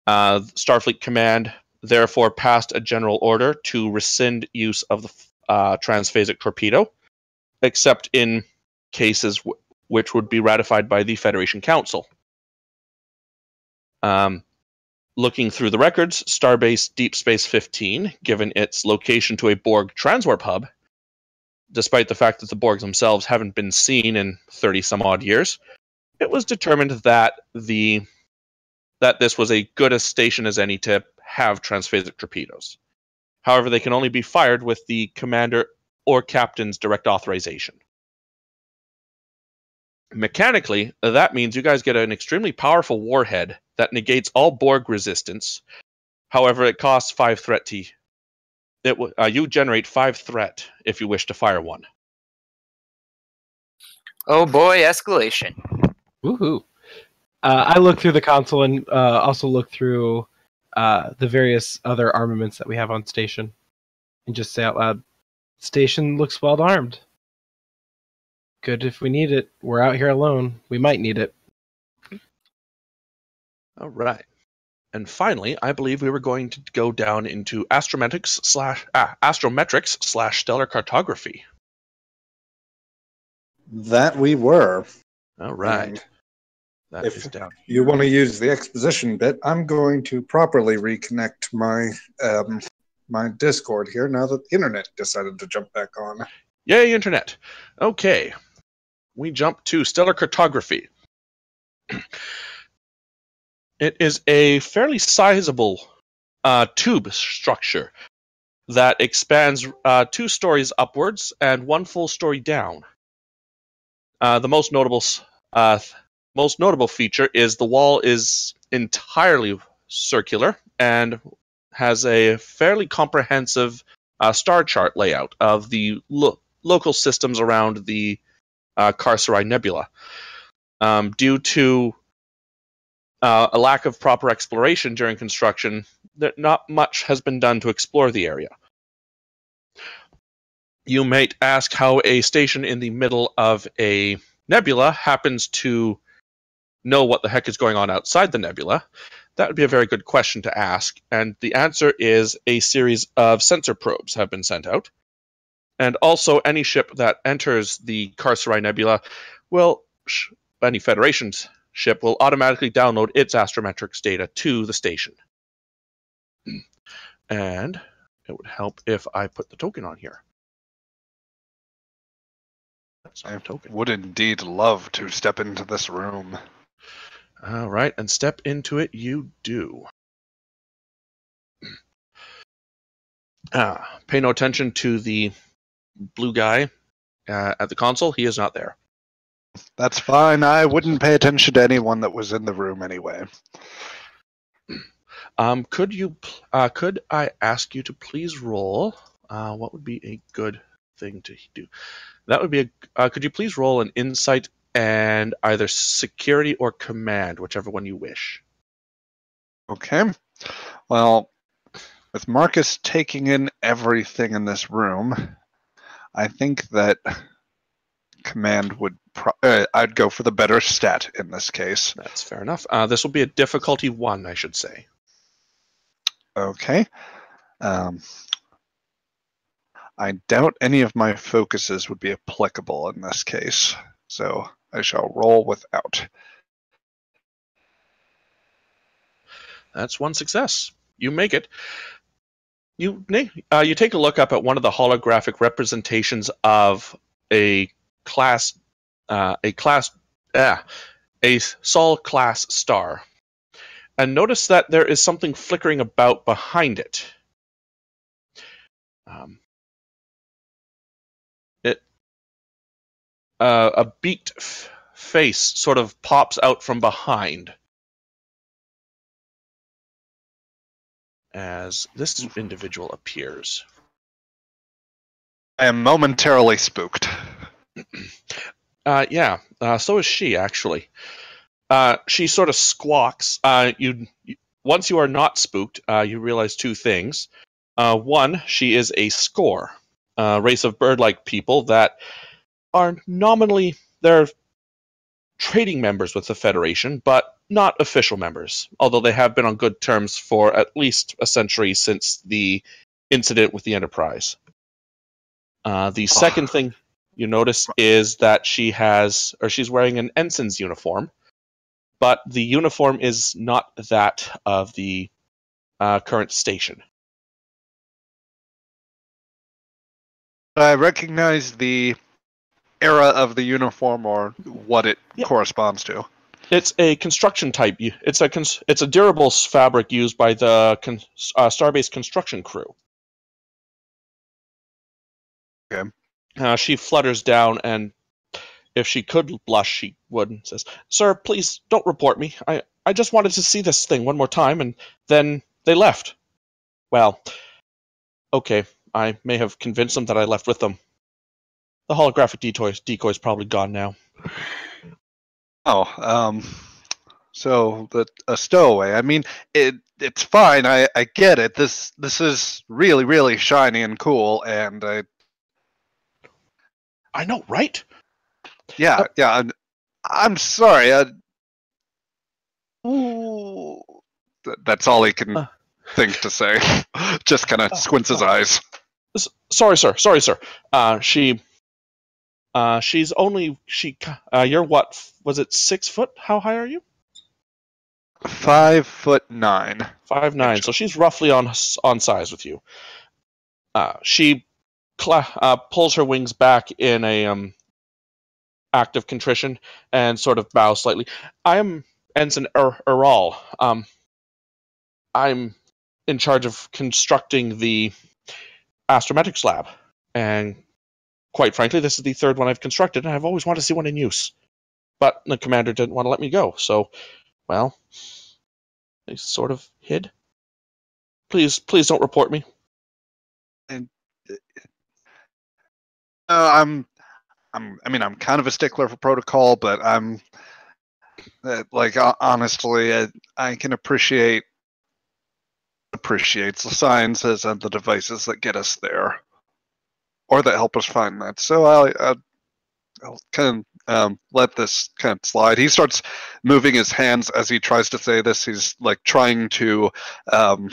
Uh, Starfleet Command therefore passed a general order to rescind use of the uh, transphasic torpedo, except in cases w which would be ratified by the Federation Council. Um, looking through the records, Starbase Deep Space fifteen, given its location to a Borg transwarp hub, despite the fact that the Borgs themselves haven't been seen in thirty some odd years, it was determined that the that this was a good a station as any to have transphasic torpedoes. However, they can only be fired with the commander or captain's direct authorization. Mechanically, that means you guys get an extremely powerful warhead that negates all Borg resistance. However, it costs five threat to it. Uh, you generate five threat if you wish to fire one. Oh boy, escalation. Woohoo! Uh, I looked through the console and uh, also looked through uh, the various other armaments that we have on station, and just say out loud, "Station looks well armed. Good if we need it. We're out here alone. We might need it." All right. And finally, I believe we were going to go down into astrometrics slash ah, astrometrics slash stellar cartography. That we were. All right. That if is down. You want to use the exposition bit, I'm going to properly reconnect my um, my Discord here now that the internet decided to jump back on. Yay, internet. Okay. We jump to stellar cartography. It is a fairly sizable uh, tube structure that expands uh, two stories upwards and one full story down. Uh, the most notable, uh, most notable feature is the wall is entirely circular and has a fairly comprehensive uh, star chart layout of the lo local systems around the uh, Carceri Nebula. Um, due to uh, a lack of proper exploration during construction, there, not much has been done to explore the area. You might ask how a station in the middle of a nebula happens to know what the heck is going on outside the nebula. That would be a very good question to ask, and the answer is a series of sensor probes have been sent out. And also, any ship that enters the Carceri Nebula will, any Federation's ship, will automatically download its astrometrics data to the station. And it would help if I put the token on here. I would indeed love to step into this room. All right, and step into it you do. Ah, pay no attention to the blue guy uh, at the console. He is not there. That's fine. I wouldn't pay attention to anyone that was in the room anyway. Um, could you? Uh, could I ask you to please roll? Uh, what would be a good thing to do? That would be a. Uh, could you please roll an insight and either security or command, whichever one you wish. Okay. Well, with Marcus taking in everything in this room, I think that command would. Pro uh, I'd go for the better stat in this case. That's fair enough. Uh, this will be a difficulty one, I should say. Okay. Um. I doubt any of my focuses would be applicable in this case, so I shall roll without. That's one success. You make it. You, uh, you take a look up at one of the holographic representations of a class, uh, a class, uh, a Sol-class star. And notice that there is something flickering about behind it. Um, it uh, a beaked f face sort of pops out from behind as this individual appears. I am momentarily spooked. uh, yeah, uh, so is she, actually. Uh, she sort of squawks. Uh, you, once you are not spooked, uh, you realize two things. Uh, one, she is a Scor, a race of bird-like people that are nominally, they're trading members with the Federation, but not official members, although they have been on good terms for at least a century since the incident with the Enterprise. Uh, the oh. second thing you notice is that she has, or she's wearing an ensign's uniform, but the uniform is not that of the uh, current station. I recognize the era of the uniform or what it yeah. corresponds to. It's a construction type. It's a cons it's a durable fabric used by the con uh, Starbase construction crew. Okay. Uh, she flutters down, and if she could blush, she would, and says, "Sir, please don't report me. I, I just wanted to see this thing one more time, and then they left." Well, okay, I may have convinced them that I left with them. The holographic decoy, decoy's probably gone now. Oh, um, so the, a stowaway. I mean, it it's fine. I, I get it. This this is really, really shiny and cool, and I... I know, right? Yeah, uh, yeah. I'm, I'm sorry. I... Ooh. Th that's all he can uh, think to say. Just kind of uh, squints his uh, eyes. Sorry, sir. Sorry, sir. Uh, she, uh, she's only she. Uh, you're what? Was it six foot? How high are you? Five foot nine. Five nine. Actually. So she's roughly on on size with you. Uh, she uh, pulls her wings back in a um. act of contrition and sort of bow slightly. I am Ensign Errol. Um, I'm in charge of constructing the Astrometics lab, and quite frankly, this is the third one I've constructed, and I've always wanted to see one in use. But the commander didn't want to let me go, so, well, they sort of hid. Please, please don't report me. And uh, I'm. I'm, I mean, I'm kind of a stickler for protocol, but I'm, uh, like, uh, honestly, I, I can appreciate, appreciates the sciences and the devices that get us there, or that help us find that. So I'll, I'll, I'll kind of um, let this kind of slide. He starts moving his hands as he tries to say this. He's, like, trying to um,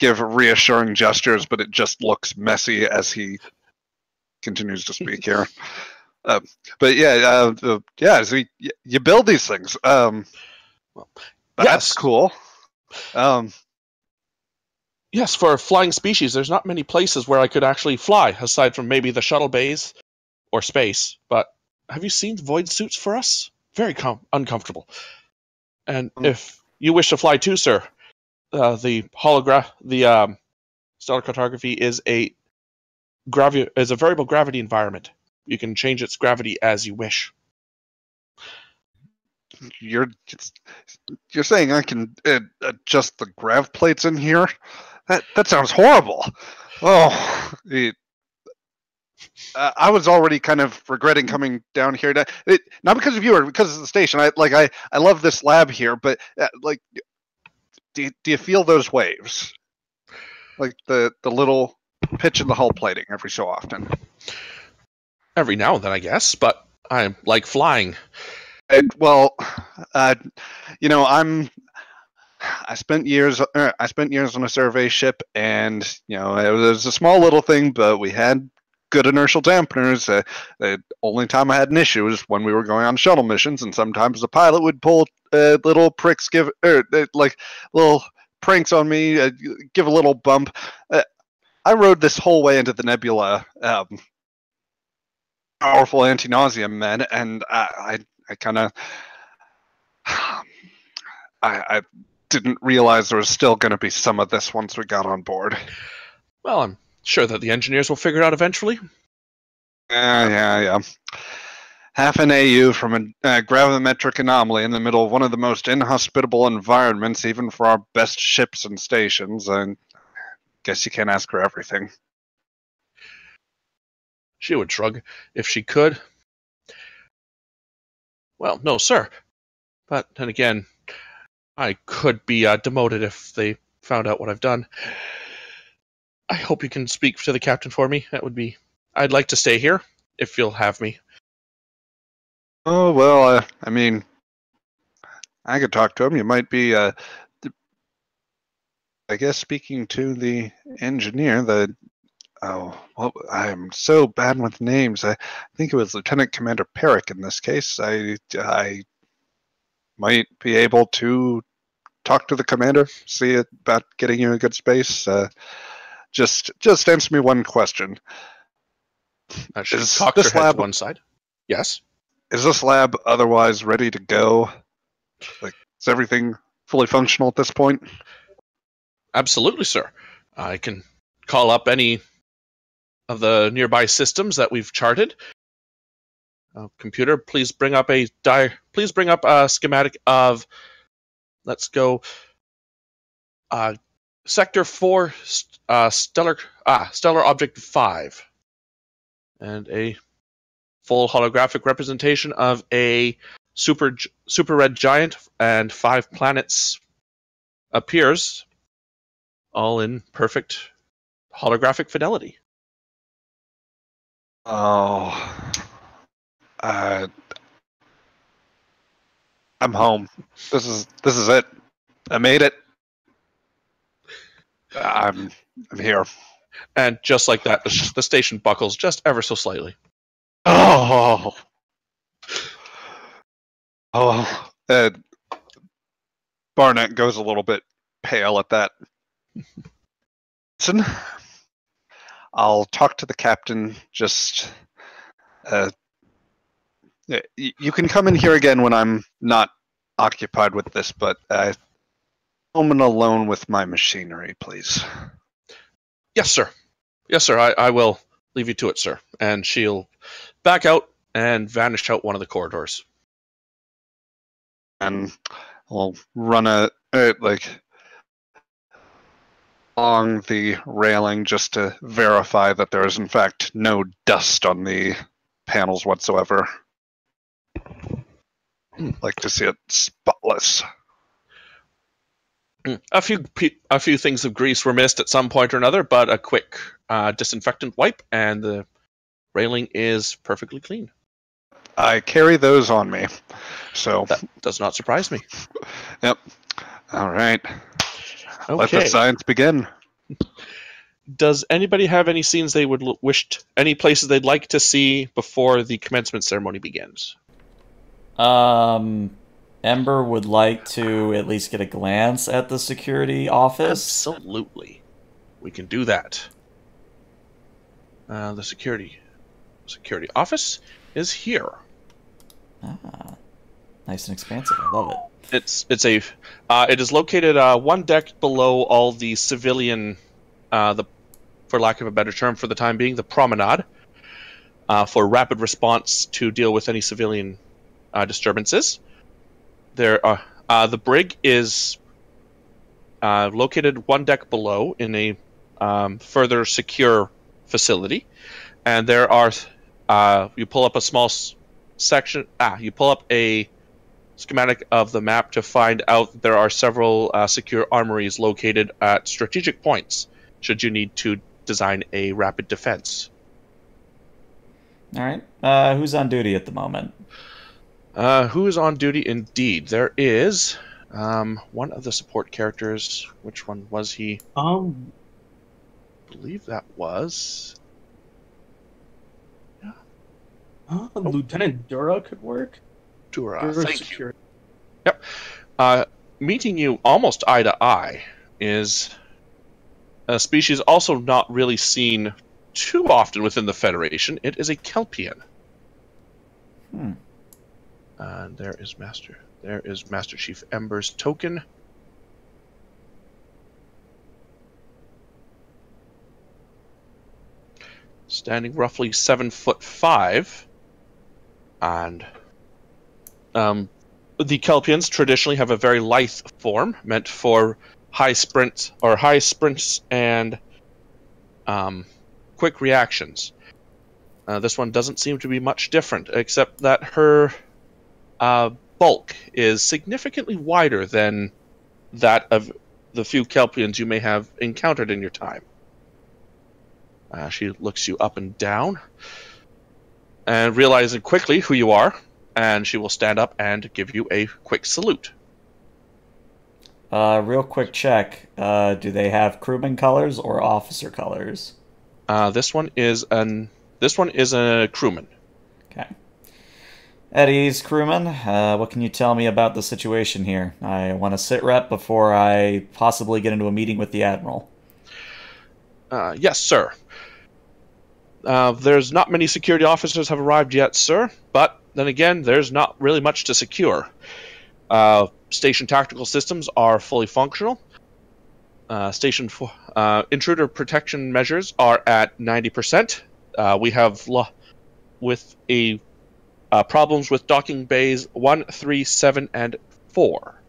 give reassuring gestures, but it just looks messy as he continues to speak here. Um, but yeah, uh, uh, yeah. So you, you build these things. Um, well, that's yes. cool. Um, yes, for flying species, there's not many places where I could actually fly, aside from maybe the shuttle bays or space. But have you seen void suits for us? Very com uncomfortable. And um, if you wish to fly too, sir, uh, the holograph, the um, stellar cartography is a Gravi is a variable gravity environment. You can change its gravity as you wish. You're just, you're saying I can uh, adjust the grav plates in here? That that sounds horrible. Oh, it, uh, I was already kind of regretting coming down here. To, it, not because of you or because of the station. I like I I love this lab here, but uh, like, do do you feel those waves? Like the the little pitch in the hull plating every so often. Every now and then, I guess, but I like flying. And, well, uh, you know, I'm. I spent years. Uh, I spent years on a survey ship, and you know, it was, it was a small little thing, but we had good inertial dampeners. Uh, the only time I had an issue was when we were going on shuttle missions, and sometimes the pilot would pull uh, little pricks, give or uh, like little pranks on me, uh, give a little bump. Uh, I rode this whole way into the nebula, um, powerful anti-nauseum men, and I, I, I kind of, I, I didn't realize there was still going to be some of this once we got on board. Well, I'm sure that the engineers will figure it out eventually. Yeah, yeah, yeah. Half an A U from a uh, gravimetric anomaly in the middle of one of the most inhospitable environments, even for our best ships and stations, and I guess you can't ask her everything. She would shrug if she could. Well, no, sir. But then again, I could be uh, demoted if they found out what I've done. I hope you can speak to the captain for me. That would be... I'd like to stay here, if you'll have me. Oh, well, uh, I mean, I could talk to him. You might be, uh, I guess, speaking to the engineer, the, oh, well, I'm so bad with names. I think it was Lieutenant Commander Perik in this case. I, I might be able to talk to the commander, see about getting you a good space. Uh, just, just answer me one question. I should Is talk her head lab... to one side. Yes. Is this lab otherwise ready to go? Like, is everything fully functional at this point? Absolutely, sir. I can call up any of the nearby systems that we've charted. Uh, computer, please bring up a di please bring up a schematic of. Let's go. Uh, sector four, st uh, stellar ah, stellar object five, and a full holographic representation of a super super red giant and five planets appears, all in perfect holographic fidelity. Oh, uh, I'm home. This is this is it. I made it. I'm I'm here. And just like that, the station buckles just ever so slightly. Oh, oh! Uh, Barnett goes a little bit pale at that. Listen, I'll talk to the captain. Just, uh, you can come in here again when I'm not occupied with this, but uh, home and alone with my machinery, please. Yes, sir. Yes, sir. I, I will leave you to it, sir. And she'll back out and vanish out one of the corridors. And I'll run a, uh, like, along the railing just to verify that there is, in fact, no dust on the panels whatsoever. Mm. Like to see it spotless. Mm. A few, a few things of grease were missed at some point or another, but a quick uh, disinfectant wipe and the railing is perfectly clean. I carry those on me, so that does not surprise me. Yep. All right. Okay. Let the science begin. Does anybody have any scenes they would wish, any places they'd like to see before the commencement ceremony begins? Um, Ember would like to at least get a glance at the security office. Absolutely, we can do that. Uh, the security. Security office is here. Ah, nice and expansive. I love it. It's it's a uh, it is located uh, one deck below all the civilian, uh, the, for lack of a better term, for the time being, the promenade, uh, for rapid response to deal with any civilian uh, disturbances. There are uh, the brig is uh, located one deck below in a um, further secure facility, and there are. Uh, you pull up a small section. Ah, you pull up a schematic of the map to find out that there are several uh, secure armories located at strategic points, should you need to design a rapid defense. All right. Uh, who's on duty at the moment? Uh, who is on duty indeed? There is um, one of the support characters. Which one was he? Um, I believe that was... Uh, oh. Lieutenant Dura could work. Dura, Dura thank security. you. Yep. Uh, meeting you almost eye to eye is a species also not really seen too often within the Federation. It is a Kelpian. Hmm. Uh, there is Master. There is Master Chief Ember's token. Standing roughly seven foot five, and um, the Kelpians traditionally have a very lithe form, meant for high sprints or high sprints and um, quick reactions. Uh, this one doesn't seem to be much different, except that her uh, bulk is significantly wider than that of the few Kelpians you may have encountered in your time. Uh, she looks you up and down, and realizing quickly who you are, and she will stand up and give you a quick salute. Uh, real quick check. Uh, do they have crewman colors or officer colors? Uh, this one is an this one is a crewman. Okay. At ease, crewman. Uh, what can you tell me about the situation here? I want to sit rep before I possibly get into a meeting with the admiral. Uh, yes, sir. Uh, there's not many security officers have arrived yet, sir, but then again, there's not really much to secure. Uh, station tactical systems are fully functional. Uh, station for, uh, intruder protection measures are at ninety percent. Uh, we have lo with a, uh, problems with docking bays one, three, seven, and four.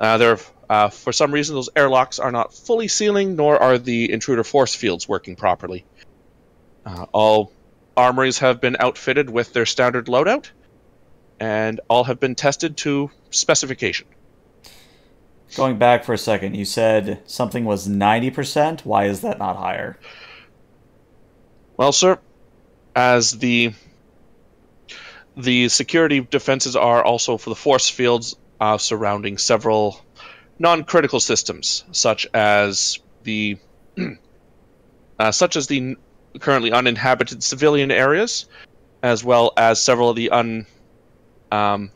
Uh, they're... Uh, for some reason, those airlocks are not fully sealing, nor are the intruder force fields working properly. Uh, all armories have been outfitted with their standard loadout, and all have been tested to specification. Going back for a second, you said something was ninety percent. Why is that not higher? Well, sir, as the, the security defenses are also for the force fields uh, surrounding several... non-critical systems, such as the uh, such as the currently uninhabited civilian areas, as well as several of the un um,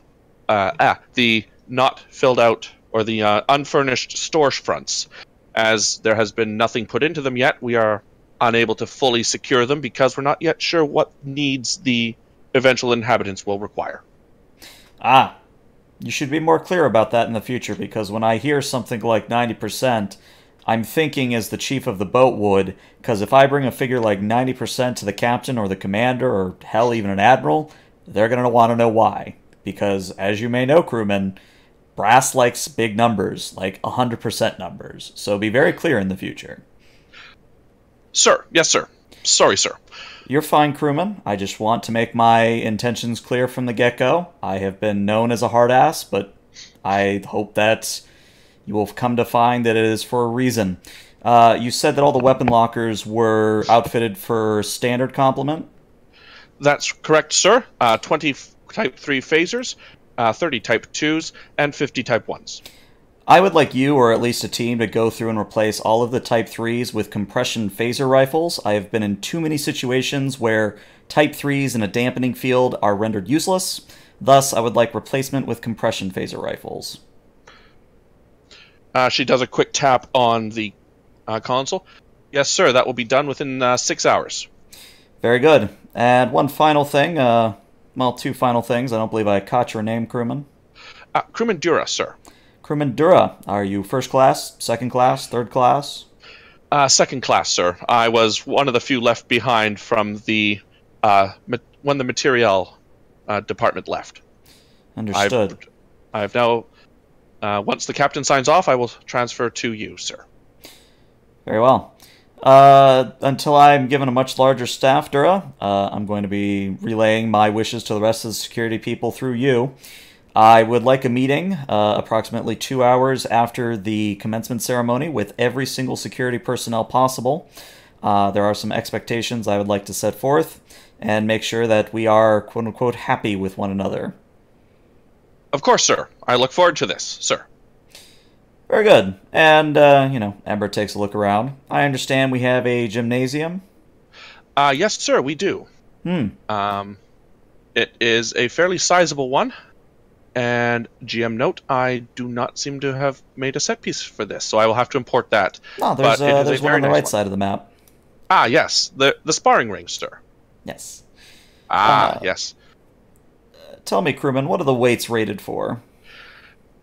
uh, ah, the not filled out or the uh, unfurnished storefronts. As there has been nothing put into them yet, we are unable to fully secure them because we're not yet sure what needs the eventual inhabitants will require. Ah. You should be more clear about that in the future, because when I hear something like ninety percent, I'm thinking as the chief of the boat would, because if I bring a figure like ninety percent to the captain or the commander or, hell, even an admiral, they're going to want to know why. Because, as you may know, crewmen, brass likes big numbers, like one hundred percent numbers. So be very clear in the future. Sir, yes, sir. Sorry, sir. You're fine, crewman. I just want to make my intentions clear from the get-go. I have been known as a hard-ass, but I hope that you will come to find that it is for a reason. Uh, you said that all the weapon lockers were outfitted for standard complement? That's correct, sir. Uh, twenty Type three phasers, uh, thirty Type twos, and fifty Type ones. I would like you, or at least a team, to go through and replace all of the Type threes with compression phaser rifles. I have been in too many situations where Type threes in a dampening field are rendered useless. Thus, I would like replacement with compression phaser rifles. Uh, she does a quick tap on the uh, console. Yes, sir, that will be done within uh, six hours. Very good. And one final thing. Uh, well, two final things. I don't believe I caught your name, crewman. Uh, Crewman Dura, sir. Crewman Dura, are you first class, second class, third class? Uh, second class, sir. I was one of the few left behind from the uh, when the materiel uh, department left. Understood. I've, I've now, uh, once the captain signs off, I will transfer to you, sir. Very well. Uh, until I'm given a much larger staff, Dura, uh, I'm going to be relaying my wishes to the rest of the security people through you. I would like a meeting uh, approximately two hours after the commencement ceremony with every single security personnel possible. Uh, there are some expectations I would like to set forth and make sure that we are, quote-unquote, happy with one another. Of course, sir. I look forward to this, sir. Very good. And, uh, you know, Ember takes a look around. I understand we have a gymnasium? Uh, yes, sir, we do. Hmm. Um, it is a fairly sizable one. And G M note, I do not seem to have made a set piece for this, so I will have to import that. Oh, there's, uh, there's one on the right side of the map. Ah, yes. The the sparring ring, sir. Yes. Ah, uh, yes. Tell me, crewman, what are the weights rated for?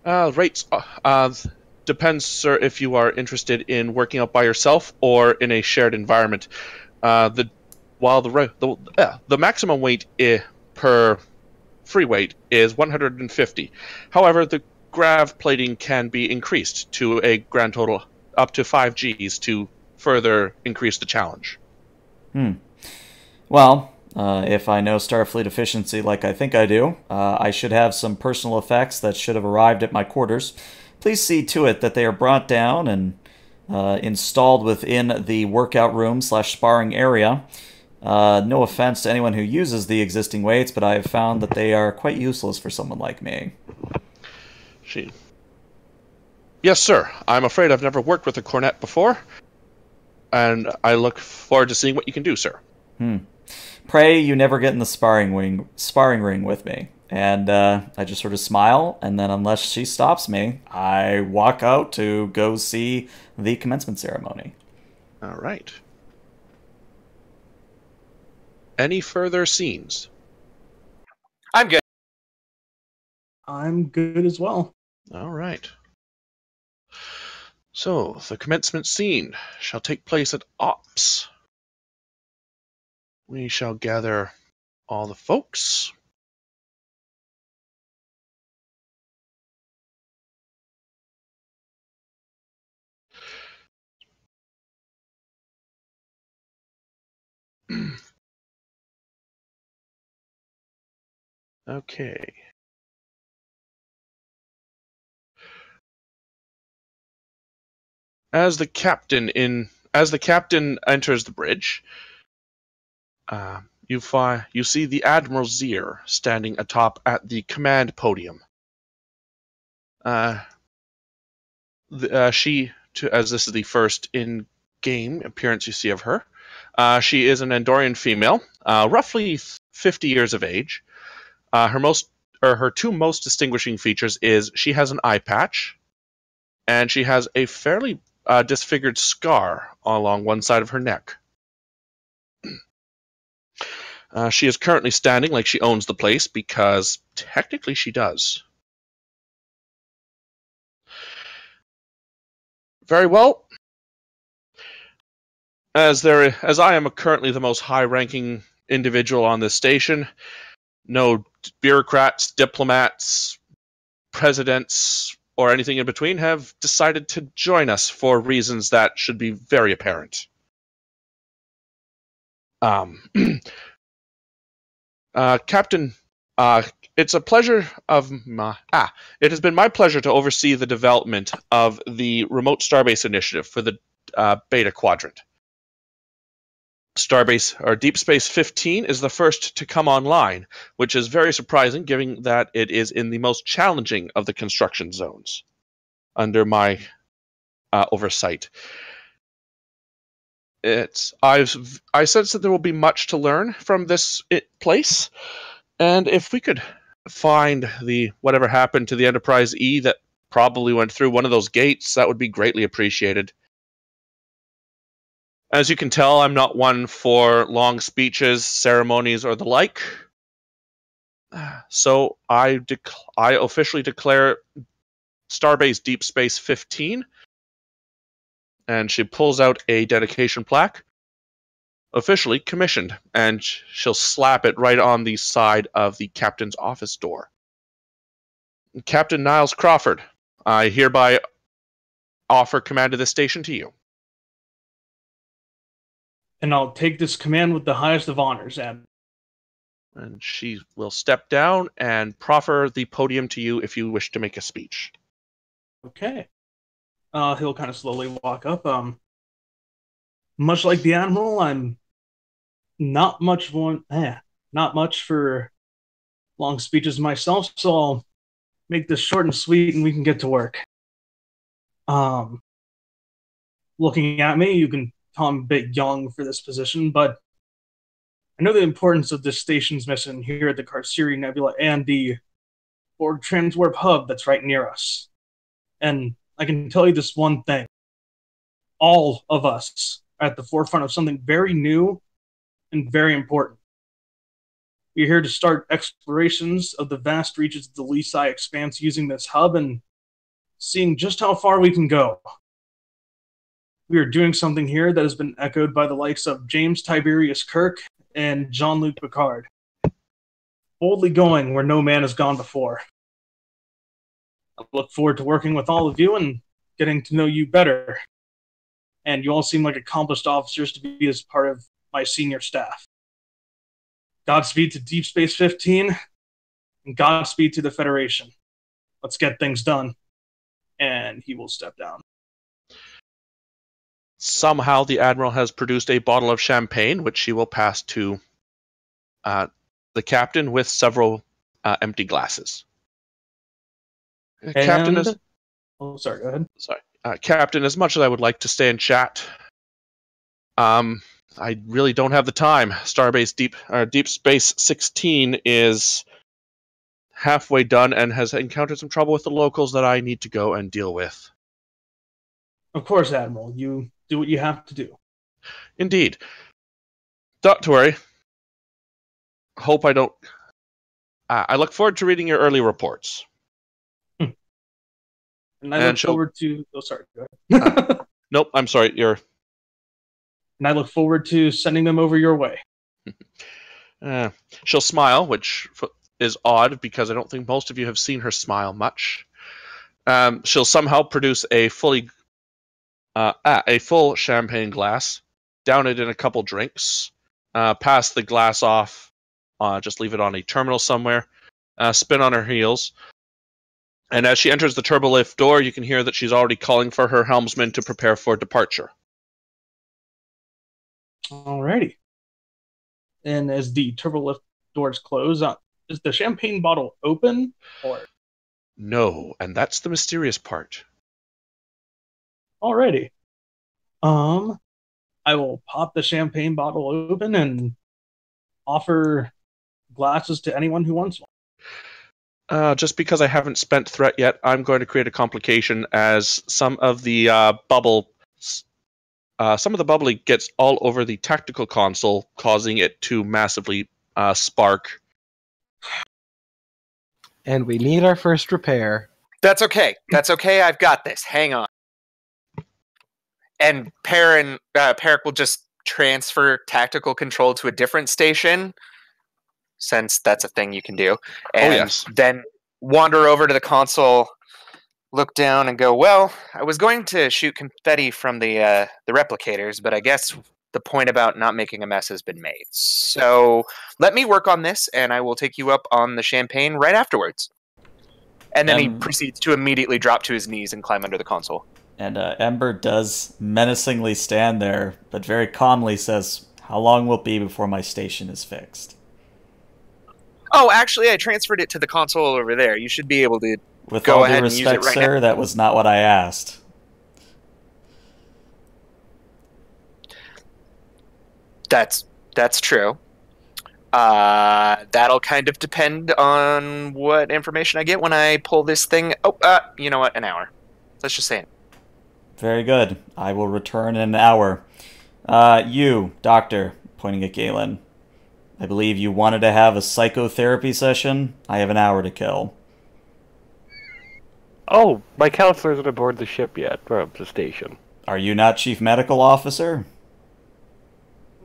Uh, rates uh, depends, sir, if you are interested in working out by yourself or in a shared environment. Uh, the while the the, uh, the maximum weight I, per free weight is one hundred fifty. However, the grav plating can be increased to a grand total up to five Gs to further increase the challenge. Hmm. Well, uh, if I know Starfleet efficiency like I think I do, uh, I should have some personal effects that should have arrived at my quarters. Please see to it that they are brought down and uh, installed within the workout room slash sparring area. Uh, no offense to anyone who uses the existing weights, but I have found that they are quite useless for someone like me. She. Yes, sir. I'm afraid I've never worked with a cornet before, and I look forward to seeing what you can do, sir. Hmm. Pray you never get in the sparring wing, sparring ring with me. And uh, I just sort of smile, and then unless she stops me, I walk out to go see the commencement ceremony. All right. Any further scenes? I'm good. I'm good as well. All right. So, the commencement scene shall take place at Ops. We shall gather all the folks. Okay. As the captain in as the captain enters the bridge, uh, you fi you see the Admiral Zier standing atop at the command podium. Uh, the, uh, she, to, as this is the first in-game appearance you see of her, uh, she is an Andorian female, uh, roughly fifty years of age. Uh, her most or her two most distinguishing features is she has an eye patch, and she has a fairly Uh, disfigured scar along one side of her neck. uh, she is currently standing like she owns the place, because technically she does. Very well. As there, as I am currently the most high-ranking individual on this station, no bureaucrats, diplomats, presidents, or anything in between, have decided to join us for reasons that should be very apparent. Um, uh, Captain, uh, it's a pleasure of my... Ah, it has been my pleasure to oversee the development of the Remote Starbase Initiative for the uh, Beta Quadrant. Starbase, or Deep Space fifteen, is the first to come online, which is very surprising, given that it is in the most challenging of the construction zones under my uh, oversight. It's I've I sense that there will be much to learn from this it place, and if we could find the whatever happened to the Enterprise E that probably went through one of those gates, that would be greatly appreciated. As you can tell, I'm not one for long speeches, ceremonies, or the like. So I dec I officially declare Starbase Deep Space fifteen. And she pulls out a dedication plaque. Officially commissioned. And she'll slap it right on the side of the captain's office door. Captain Niles Crawford, I hereby offer command of this station to you. And I'll take this command with the highest of honors, Ab. And she will step down and proffer the podium to you if you wish to make a speech. Okay. Uh, he'll kind of slowly walk up. Um, much like the Admiral, I'm not much one, eh, not much for long speeches myself, so I'll make this short and sweet, and we can get to work. Um, looking at me, you can. I'm a bit young for this position, but I know the importance of this station's mission here at the Carceri Nebula and the Borg Transwarp Hub that's right near us. And I can tell you this one thing. All of us are at the forefront of something very new and very important. We're here to start explorations of the vast reaches of the Lisi Expanse using this hub and seeing just how far we can go. We are doing something here that has been echoed by the likes of James Tiberius Kirk and Jean-Luc Picard. Boldly going where no man has gone before. I look forward to working with all of you and getting to know you better. And you all seem like accomplished officers to be as part of my senior staff. Godspeed to Deep Space fifteen, and Godspeed to the Federation. Let's get things done. And he will step down. Somehow the Admiral has produced a bottle of champagne, which she will pass to uh, the Captain with several uh, empty glasses. And... Captain is... Oh, sorry, go ahead. Sorry. Uh, Captain, as much as I would like to stay and chat, um, I really don't have the time. Starbase Deep uh, Deep Space sixteen is halfway done and has encountered some trouble with the locals that I need to go and deal with. Of course, Admiral. You do what you have to do. Indeed. Don't worry. Hope I don't... Uh, I look forward to reading your early reports. And I and look she'll... forward to... Oh, sorry. Go ahead. uh, nope, I'm sorry. You're... And I look forward to sending them over your way. uh, she'll smile, which is odd because I don't think most of you have seen her smile much. Um, she'll somehow produce a fully... Uh, ah, a full champagne glass, down it in a couple drinks, uh, pass the glass off, uh, just leave it on a terminal somewhere, uh, spin on her heels. And as she enters the turbolift door, you can hear that she's already calling for her helmsman to prepare for departure. Alrighty. And as the turbolift doors close, uh, is the champagne bottle open? Or no, and that's the mysterious part. Alrighty. Um, I will pop the champagne bottle open and offer glasses to anyone who wants one. Uh, just because I haven't spent threat yet, I'm going to create a complication as some of the uh, bubble, uh, some of the bubbly gets all over the tactical console, causing it to massively uh, spark. And we need our first repair. That's okay. That's okay. I've got this. Hang on. And Perrin, uh, Perik will just transfer tactical control to a different station. Since that's a thing you can do. And oh, yes. Then wander over to the console, look down and go, well, I was going to shoot confetti from the uh, the replicators, but I guess the point about not making a mess has been made. So let me work on this, and I will take you up on the champagne right afterwards. And then um, he proceeds to immediately drop to his knees and climb under the console. And uh, Ember does menacingly stand there, but very calmly says, how long will it be before my station is fixed? Oh, actually, I transferred it to the console over there. You should be able to With go all ahead due respect, and use it right sir, now. That was not what I asked. That's that's true. Uh, that'll kind of depend on what information I get when I pull this thing. Oh, uh, you know what? An hour. Let's just say it. Very good. I will return in an hour. Uh, you, Doctor, pointing at Galen. I believe you wanted to have a psychotherapy session. I have an hour to kill. Oh, my counselors aren't aboard the ship yet, from the station. Are you not Chief Medical Officer?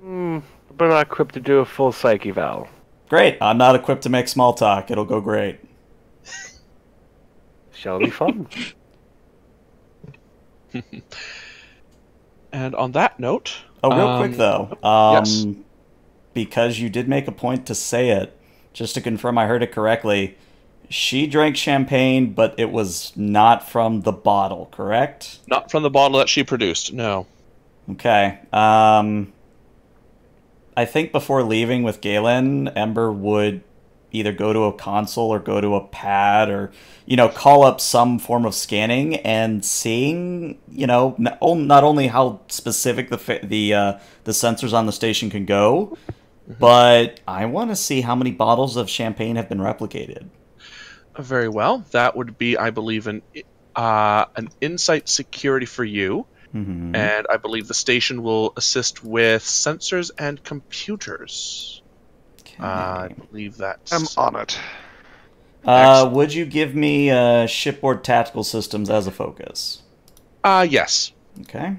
Hmm, but I'm not equipped to do a full psych eval. Great, I'm not equipped to make small talk. It'll go great. Shall be fun. And on that note... Oh, real um, quick, though. Um, yes. Because you did make a point to say it, just to confirm I heard it correctly, she drank champagne, but it was not from the bottle, correct? Not from the bottle that she produced, no. Okay. Um, I think before leaving with Galen, Ember would either go to a console or go to a pad or, you know, call up some form of scanning and seeing, you know, not only how specific the, the, uh, the sensors on the station can go, but I want to see how many bottles of champagne have been replicated. Very well. That would be, I believe, an uh, an insight security for you. Mm-hmm. And I believe the station will assist with sensors and computers. Okay. Uh, I believe that's... I'm on it. Uh, would you give me uh, shipboard tactical systems as a focus? Uh, yes. Okay.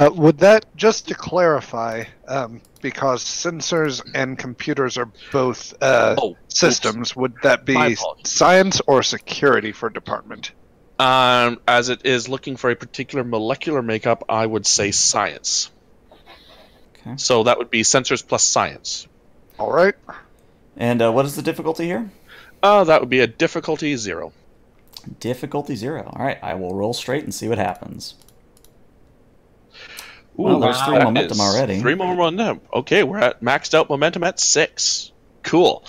Uh, would that, just to clarify, um, because sensors and computers are both uh, oh, systems, oops. Would that be science or security for department? Um, as it is looking for a particular molecular makeup, I would say science. Okay. So that would be sensors plus science. All right. And uh, what is the difficulty here? Uh, that would be a difficulty zero. Difficulty zero. All right, I will roll straight and see what happens. Ooh, well, there's wow, three momentum already. Three more momentum. Okay, we're at maxed out momentum at six. Cool.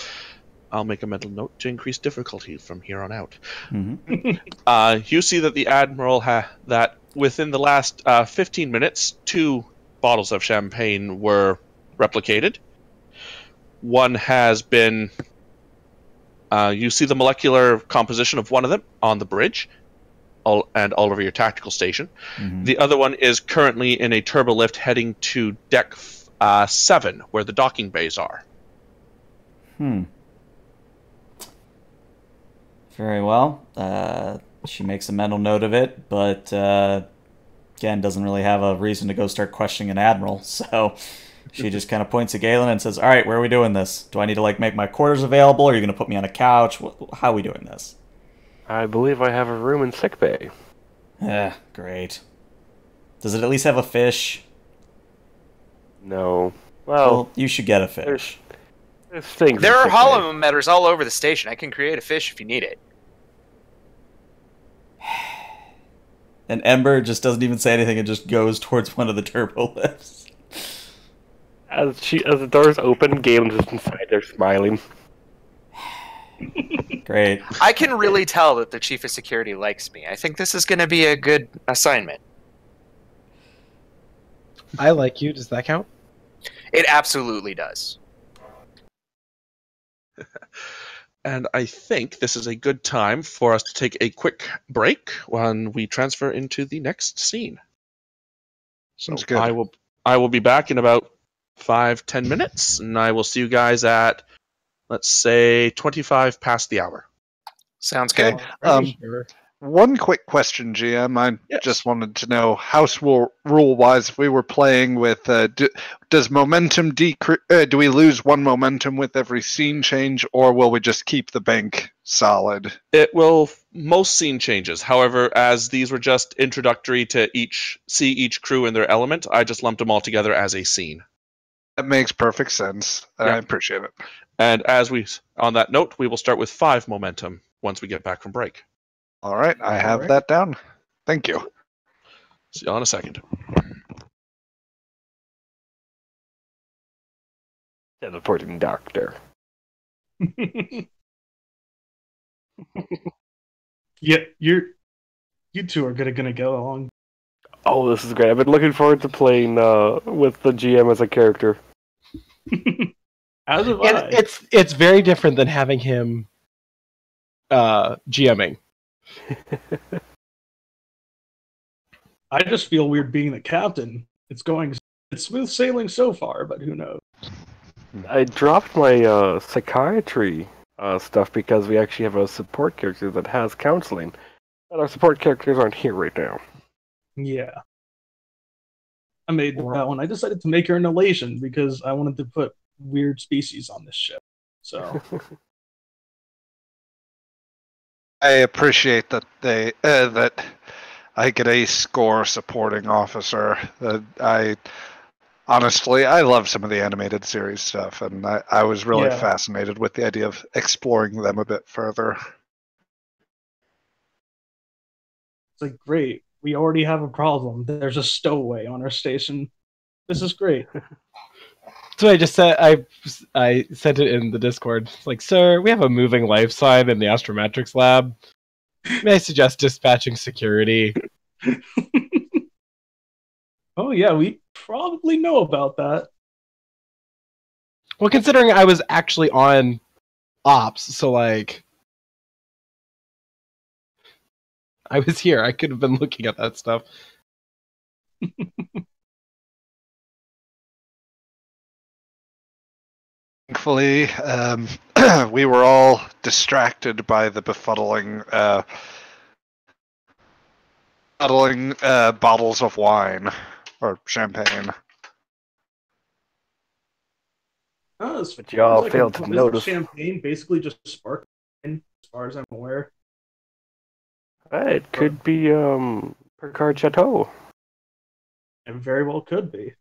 I'll make a mental note to increase difficulty from here on out. Mm-hmm. uh, you see that the Admiral ha that within the last uh, fifteen minutes, two bottles of champagne were replicated. One has been... Uh, you see the molecular composition of one of them on the bridge. All, and all over your tactical station. Mm-hmm. The other one is currently in a turbo lift heading to deck uh, seven, where the docking bays are. Hmm. Very well. Uh, she makes a mental note of it, but uh, again, doesn't really have a reason to go start questioning an admiral. So she just kind of points at Galen and says, "All right, where are we doing this? Do I need to like make my quarters available? Or are you going to put me on a couch? How are we doing this?" I believe I have a room in sickbay. Ah, great. Does it at least have a fish? No. Well, well you should get a fish. There's, there's things there are hollow emitters all over the station. I can create a fish if you need it. And Ember just doesn't even say anything and just goes towards one of the turbo lifts. As she as the doors open, Galen's just inside there smiling. Great. I can really tell that the Chief of Security likes me. I think this is going to be a good assignment. I like you. Does that count? It absolutely does. And I think this is a good time for us to take a quick break when we transfer into the next scene. Sounds so good. I will, I will be back in about five, ten minutes, and I will see you guys at... Let's say twenty-five past the hour. Sounds good. Okay. Um, sure. One quick question, G M. I yes. just wanted to know, house rule, rule wise, if we were playing with, uh, do, does momentum decrease? Uh, do we lose one momentum with every scene change, or will we just keep the bank solid? It will most scene changes. However, as these were just introductory to each, see each crew in their element, I just lumped them all together as a scene. That makes perfect sense. Yeah. I appreciate it. And as we, on that note, we will start with five momentum once we get back from break. All right, I have right. that down. Thank you. See you in a second. Teleporting doctor. Yeah, you're. You two are gonna gonna go along. Oh, this is great! I've been looking forward to playing uh, with the G M as a character. As it, it's it's very different than having him uh, GMing. I just feel weird being the captain. It's going it's smooth sailing so far, but who knows? I dropped my uh, psychiatry uh, stuff because we actually have a support character that has counseling, but our support characters aren't here right now. Yeah. I made wow. that one. I decided to make her an elation because I wanted to put weird species on this ship. So I appreciate that they uh, that I get a Scor supporting officer. Uh, I honestly I love some of the animated series stuff, and I, I was really yeah. fascinated with the idea of exploring them a bit further. It's like great. We already have a problem. There's a stowaway on our station. This is great. So I just said I I sent it in the Discord. It's like, sir, we have a moving life sign in the Astrometrics lab. May I suggest dispatching security? Oh yeah, we probably know about that. Well, considering I was actually on ops, so like I was here. I could have been looking at that stuff. Thankfully, um, we were all distracted by the befuddling, uh, befuddling uh, bottles of wine or champagne. Oh, but y'all like failed a, to notice. Champagne basically just sparkling, as far as I'm aware. It could be um, Picard Chateau. It very well could be.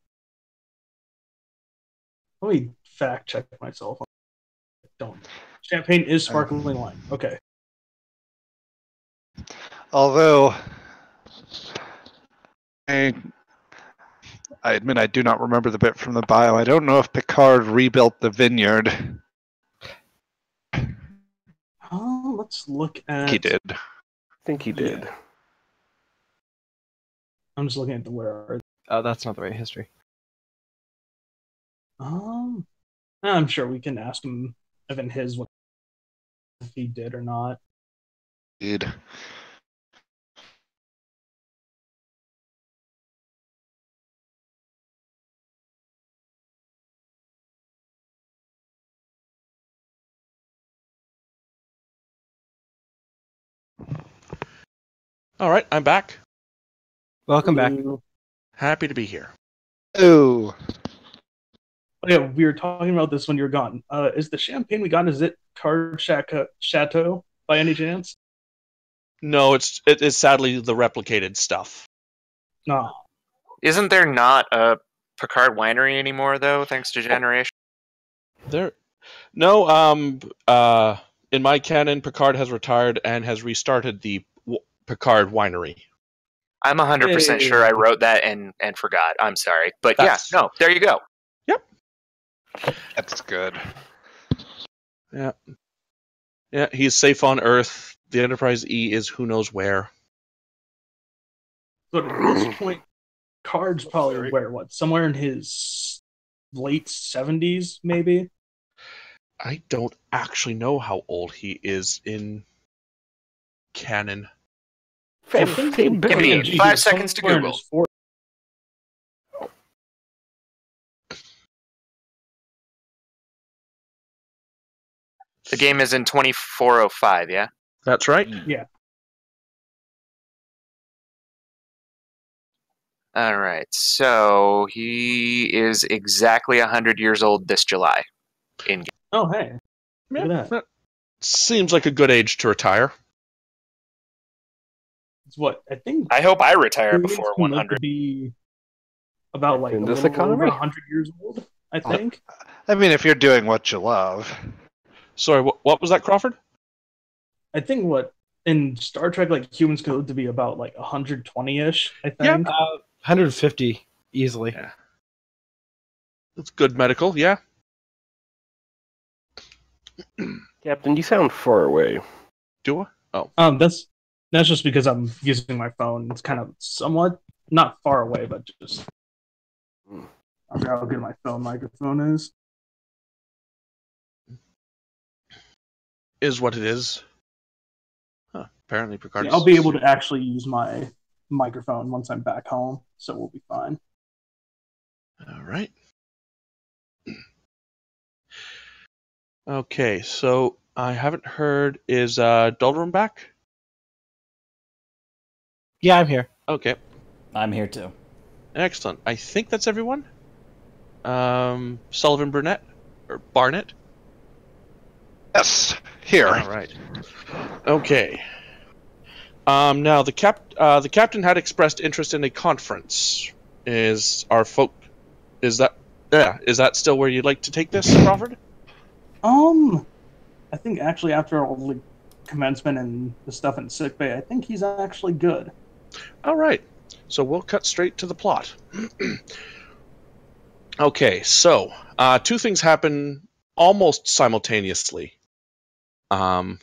Let me fact check myself. I don't. Champagne is sparkling um, wine. Okay. Although, I, I admit I do not remember the bit from the bio. I don't know if Picard rebuilt the vineyard. Oh, let's look at. He did. I think he did. Yeah. I'm just looking at the where are. Oh, that's not the right history. Um, I'm sure we can ask him even his what if he did or not. Did. All right, I'm back. Welcome Hello. Back. Happy to be here. Oh. Oh yeah, we were talking about this when you were gone. Uh, is the champagne we got, is it Card Chateau by any chance? No, it's it is sadly the replicated stuff. No. Isn't there not a Picard winery anymore though, thanks to Generation? There No, um uh in my canon, Picard has retired and has restarted the Picard Winery. I'm one hundred percent hey. sure I wrote that and, and forgot. I'm sorry. But That's, yeah, no, there you go. Yep. That's good. Yeah. Yeah, he's safe on Earth. The Enterprise E is who knows where. But at this point, Picard's probably where, what, somewhere in his late seventies, maybe? I don't actually know how old he is in canon. Give me five seconds to Google. The game is in twenty-four oh five, yeah? That's right. Yeah. All right, so he is exactly one hundred years old this July. In game. Oh, hey. Look at that. Seems like a good age to retire. What I think I hope I retire before one hundred. Be about like in this economy, one hundred years old. I think. I mean, if you're doing what you love. Sorry, what, what was that, Crawford? I think what in Star Trek, like humans could live to be about like one hundred twenty-ish. I think. Yeah, uh, one hundred fifty easily. Yeah. That's good medical, yeah. Captain, you sound far away. Do I? Oh, um, that's. That's just because I'm using my phone. It's kind of somewhat, not far away, but just... I forgot how good my phone microphone is. Is what it is. Huh. Apparently, Picard. Yeah, I'll be able to actually use my microphone once I'm back home, so we'll be fine. All right. Okay, so I haven't heard... Is uh, Dolrum back? Yeah, I'm here. Okay. I'm here, too. Excellent. I think that's everyone. Um, Sullivan Barnett? Or Barnett? Yes, here. All right. Okay. Um, now, the cap uh, the captain had expressed interest in a conference. Is our folk... Is that... Yeah, is that still where you'd like to take this, Crawford? Um, I think actually after all the commencement and the stuff in sickbay, I think he's actually good. All right, so we'll cut straight to the plot. Okay, so uh, two things happen almost simultaneously. Um,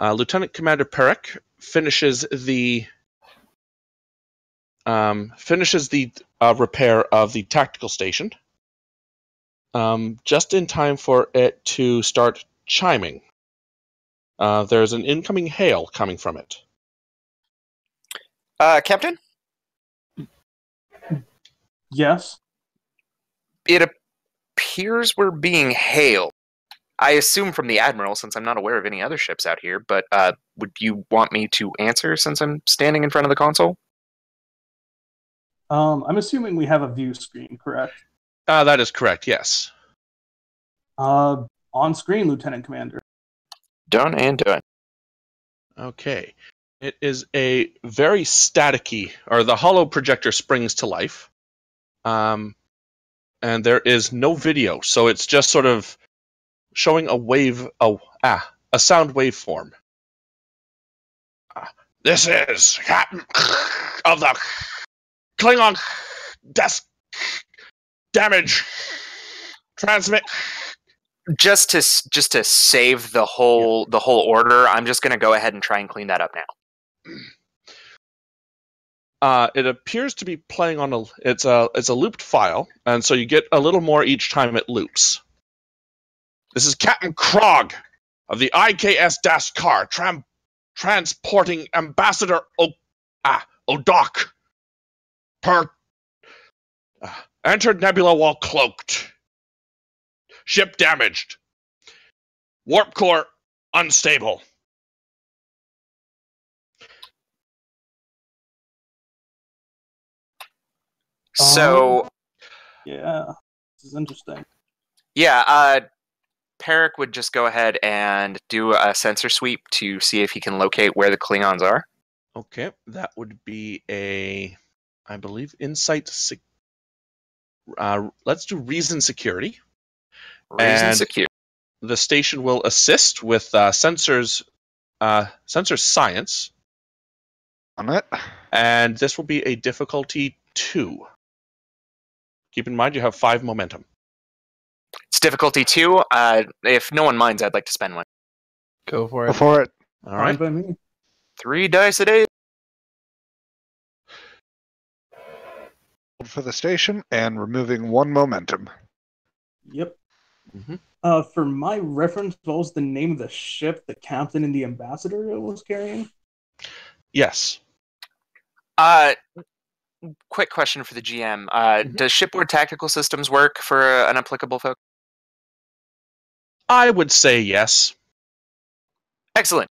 uh, Lieutenant Commander Perik finishes the um, finishes the uh, repair of the tactical station um, just in time for it to start chiming. Uh, there's an incoming hail coming from it. Uh, Captain? Yes? It appears we're being hailed. I assume from the Admiral, since I'm not aware of any other ships out here, but uh, would you want me to answer since I'm standing in front of the console? Um, I'm assuming we have a view screen, correct? Uh, that is correct, yes. Uh, on screen, Lieutenant Commander. Done and done. Okay. It is a very staticky, or the hollow projector springs to life. Um, and there is no video, so it's just sort of showing a wave, oh, ah, a sound waveform. Uh, this is Captain of the Klingon Desk Damage Transmit. Just to just to save the whole the whole order, I'm just going to go ahead and try and clean that up now. Uh, it appears to be playing on a it's a it's a looped file, and so you get a little more each time it loops. This is Captain Krog of the I K S Daskar, tram transporting Ambassador o ah, Odok. Per uh, entered Nebula while cloaked. Ship damaged. Warp core unstable. So, um, yeah, this is interesting. Yeah, uh. Perik would just go ahead and do a sensor sweep to see if he can locate where the Klingons are. Okay, that would be a, I believe, insight. Sec uh, let's do reason security. Reason security. The station will assist with uh, sensors, uh, sensor science. On it. And this will be a difficulty two. Keep in mind you have five momentum. It's difficulty two. Uh, if no one minds, I'd like to spend one. Go for it. Go for it. All right. By me. Three dice a day. For the station and removing one momentum. Yep. Mm-hmm. Uh, for my reference, what was the name of the ship the captain and the ambassador was carrying? Yes. Uh... Quick question for the G M. Uh, mm-hmm. Does shipboard tactical systems work for uh, an applicable folk? I would say yes. Excellent.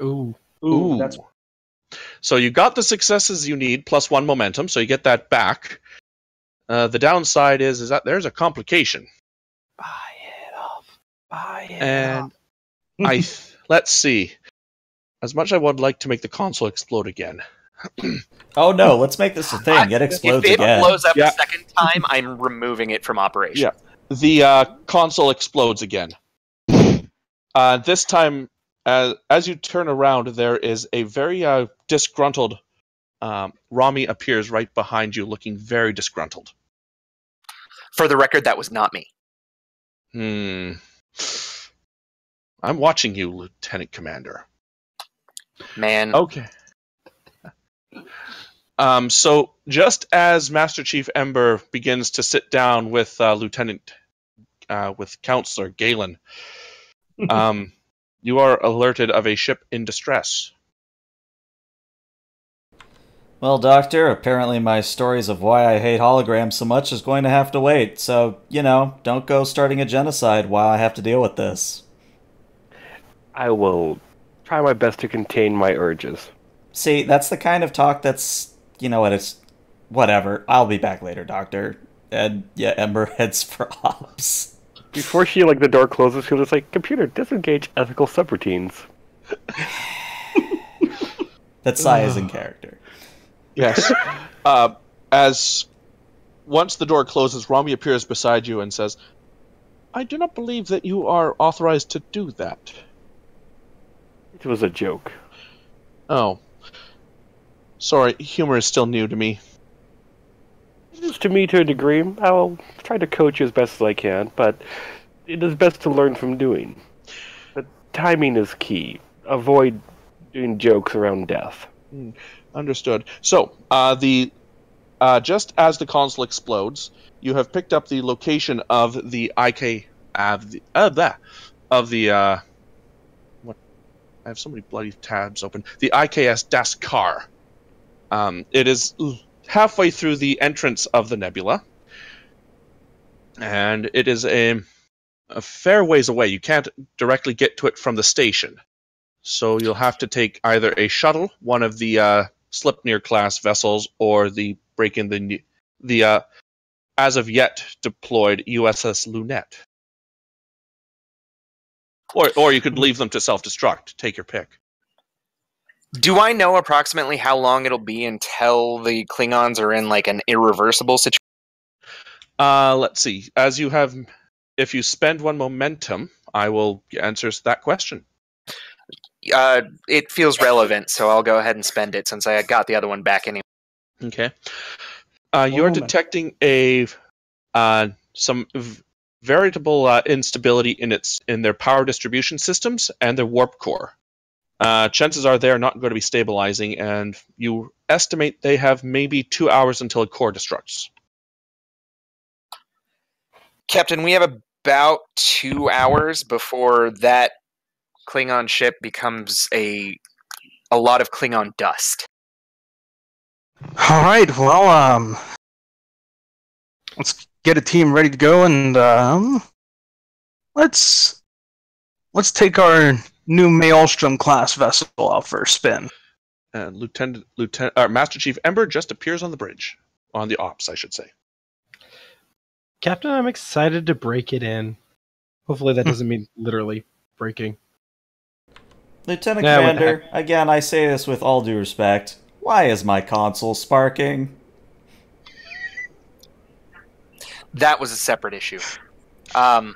Ooh. Ooh. That's... So you got the successes you need, plus one momentum, so you get that back. Uh, the downside is, is that there's a complication. Buy it up. Buy it and up. And I th let's see. As much as I would like to make the console explode again. Oh no, let's make this a thing. I, it explodes if it again. It blows up yeah. a second time, I'm removing it from operation. Yeah. The uh, console explodes again. Uh, this time, uh, as you turn around, there is a very uh, disgruntled... Um, Rami appears right behind you, looking very disgruntled. For the record, that was not me. Hmm. I'm watching you, Lieutenant Commander. Man. Okay. Um, so, just as Master Chief Ember begins to sit down with uh, Lieutenant, uh, with Counselor Galen, um, you are alerted of a ship in distress. Well, Doctor, apparently my stories of why I hate holograms so much is going to have to wait. So, you know, don't go starting a genocide while I have to deal with this. I will try my best to contain my urges. See, that's the kind of talk that's, you know what, it's whatever. I'll be back later, Doctor. And, yeah, Ember heads for ops. Before she, like, the door closes, she'll just, like, computer, disengage ethical subroutines. That sigh is in character. Yes. uh, as, once the door closes, Rami appears beside you and says, I do not believe that you are authorized to do that. It was a joke. Oh. Sorry, humor is still new to me. Just to me to a degree. I'll try to coach as best as I can, but it is best to learn from doing. But timing is key. Avoid doing jokes around death. Mm, understood. So, uh, the uh, just as the console explodes, you have picked up the location of the I K of the of the of the. Uh, I have so many bloody tabs open. The I K S Daskar. Um, it is halfway through the entrance of the nebula. and it is a, a fair ways away. You can't directly get to it from the station, so you'll have to take either a shuttle, one of the uh, Slipnir-class vessels, or the break in the the uh, as of yet deployed U S S Lunette. Or, or you could leave them to self-destruct. Take your pick. Do I know approximately how long it'll be until the Klingons are in like an irreversible situation? Uh, let's see. As you have, if you spend one momentum, I will answer that question. Uh, it feels relevant, so I'll go ahead and spend it since I got the other one back anyway. Okay. Uh, you're moment. detecting a uh, some. V Veritable uh, instability in its in their power distribution systems and their warp core. Uh, chances are they are not going to be stabilizing, and you estimate they have maybe two hours until a core destructs. Captain, we have about two hours before that Klingon ship becomes a a lot of Klingon dust. All right. Well, um, let's. Get a team ready to go, and um, let's let's take our new Maelstrom-class vessel out for a spin. And Lieutenant, Lieutenant, uh, Master Chief Ember just appears on the bridge, on the ops, I should say. Captain, I'm excited to break it in. Hopefully, that doesn't mean literally breaking. Lieutenant yeah, Commander, again, I say this with all due respect. Why is my console sparking? That was a separate issue. Um,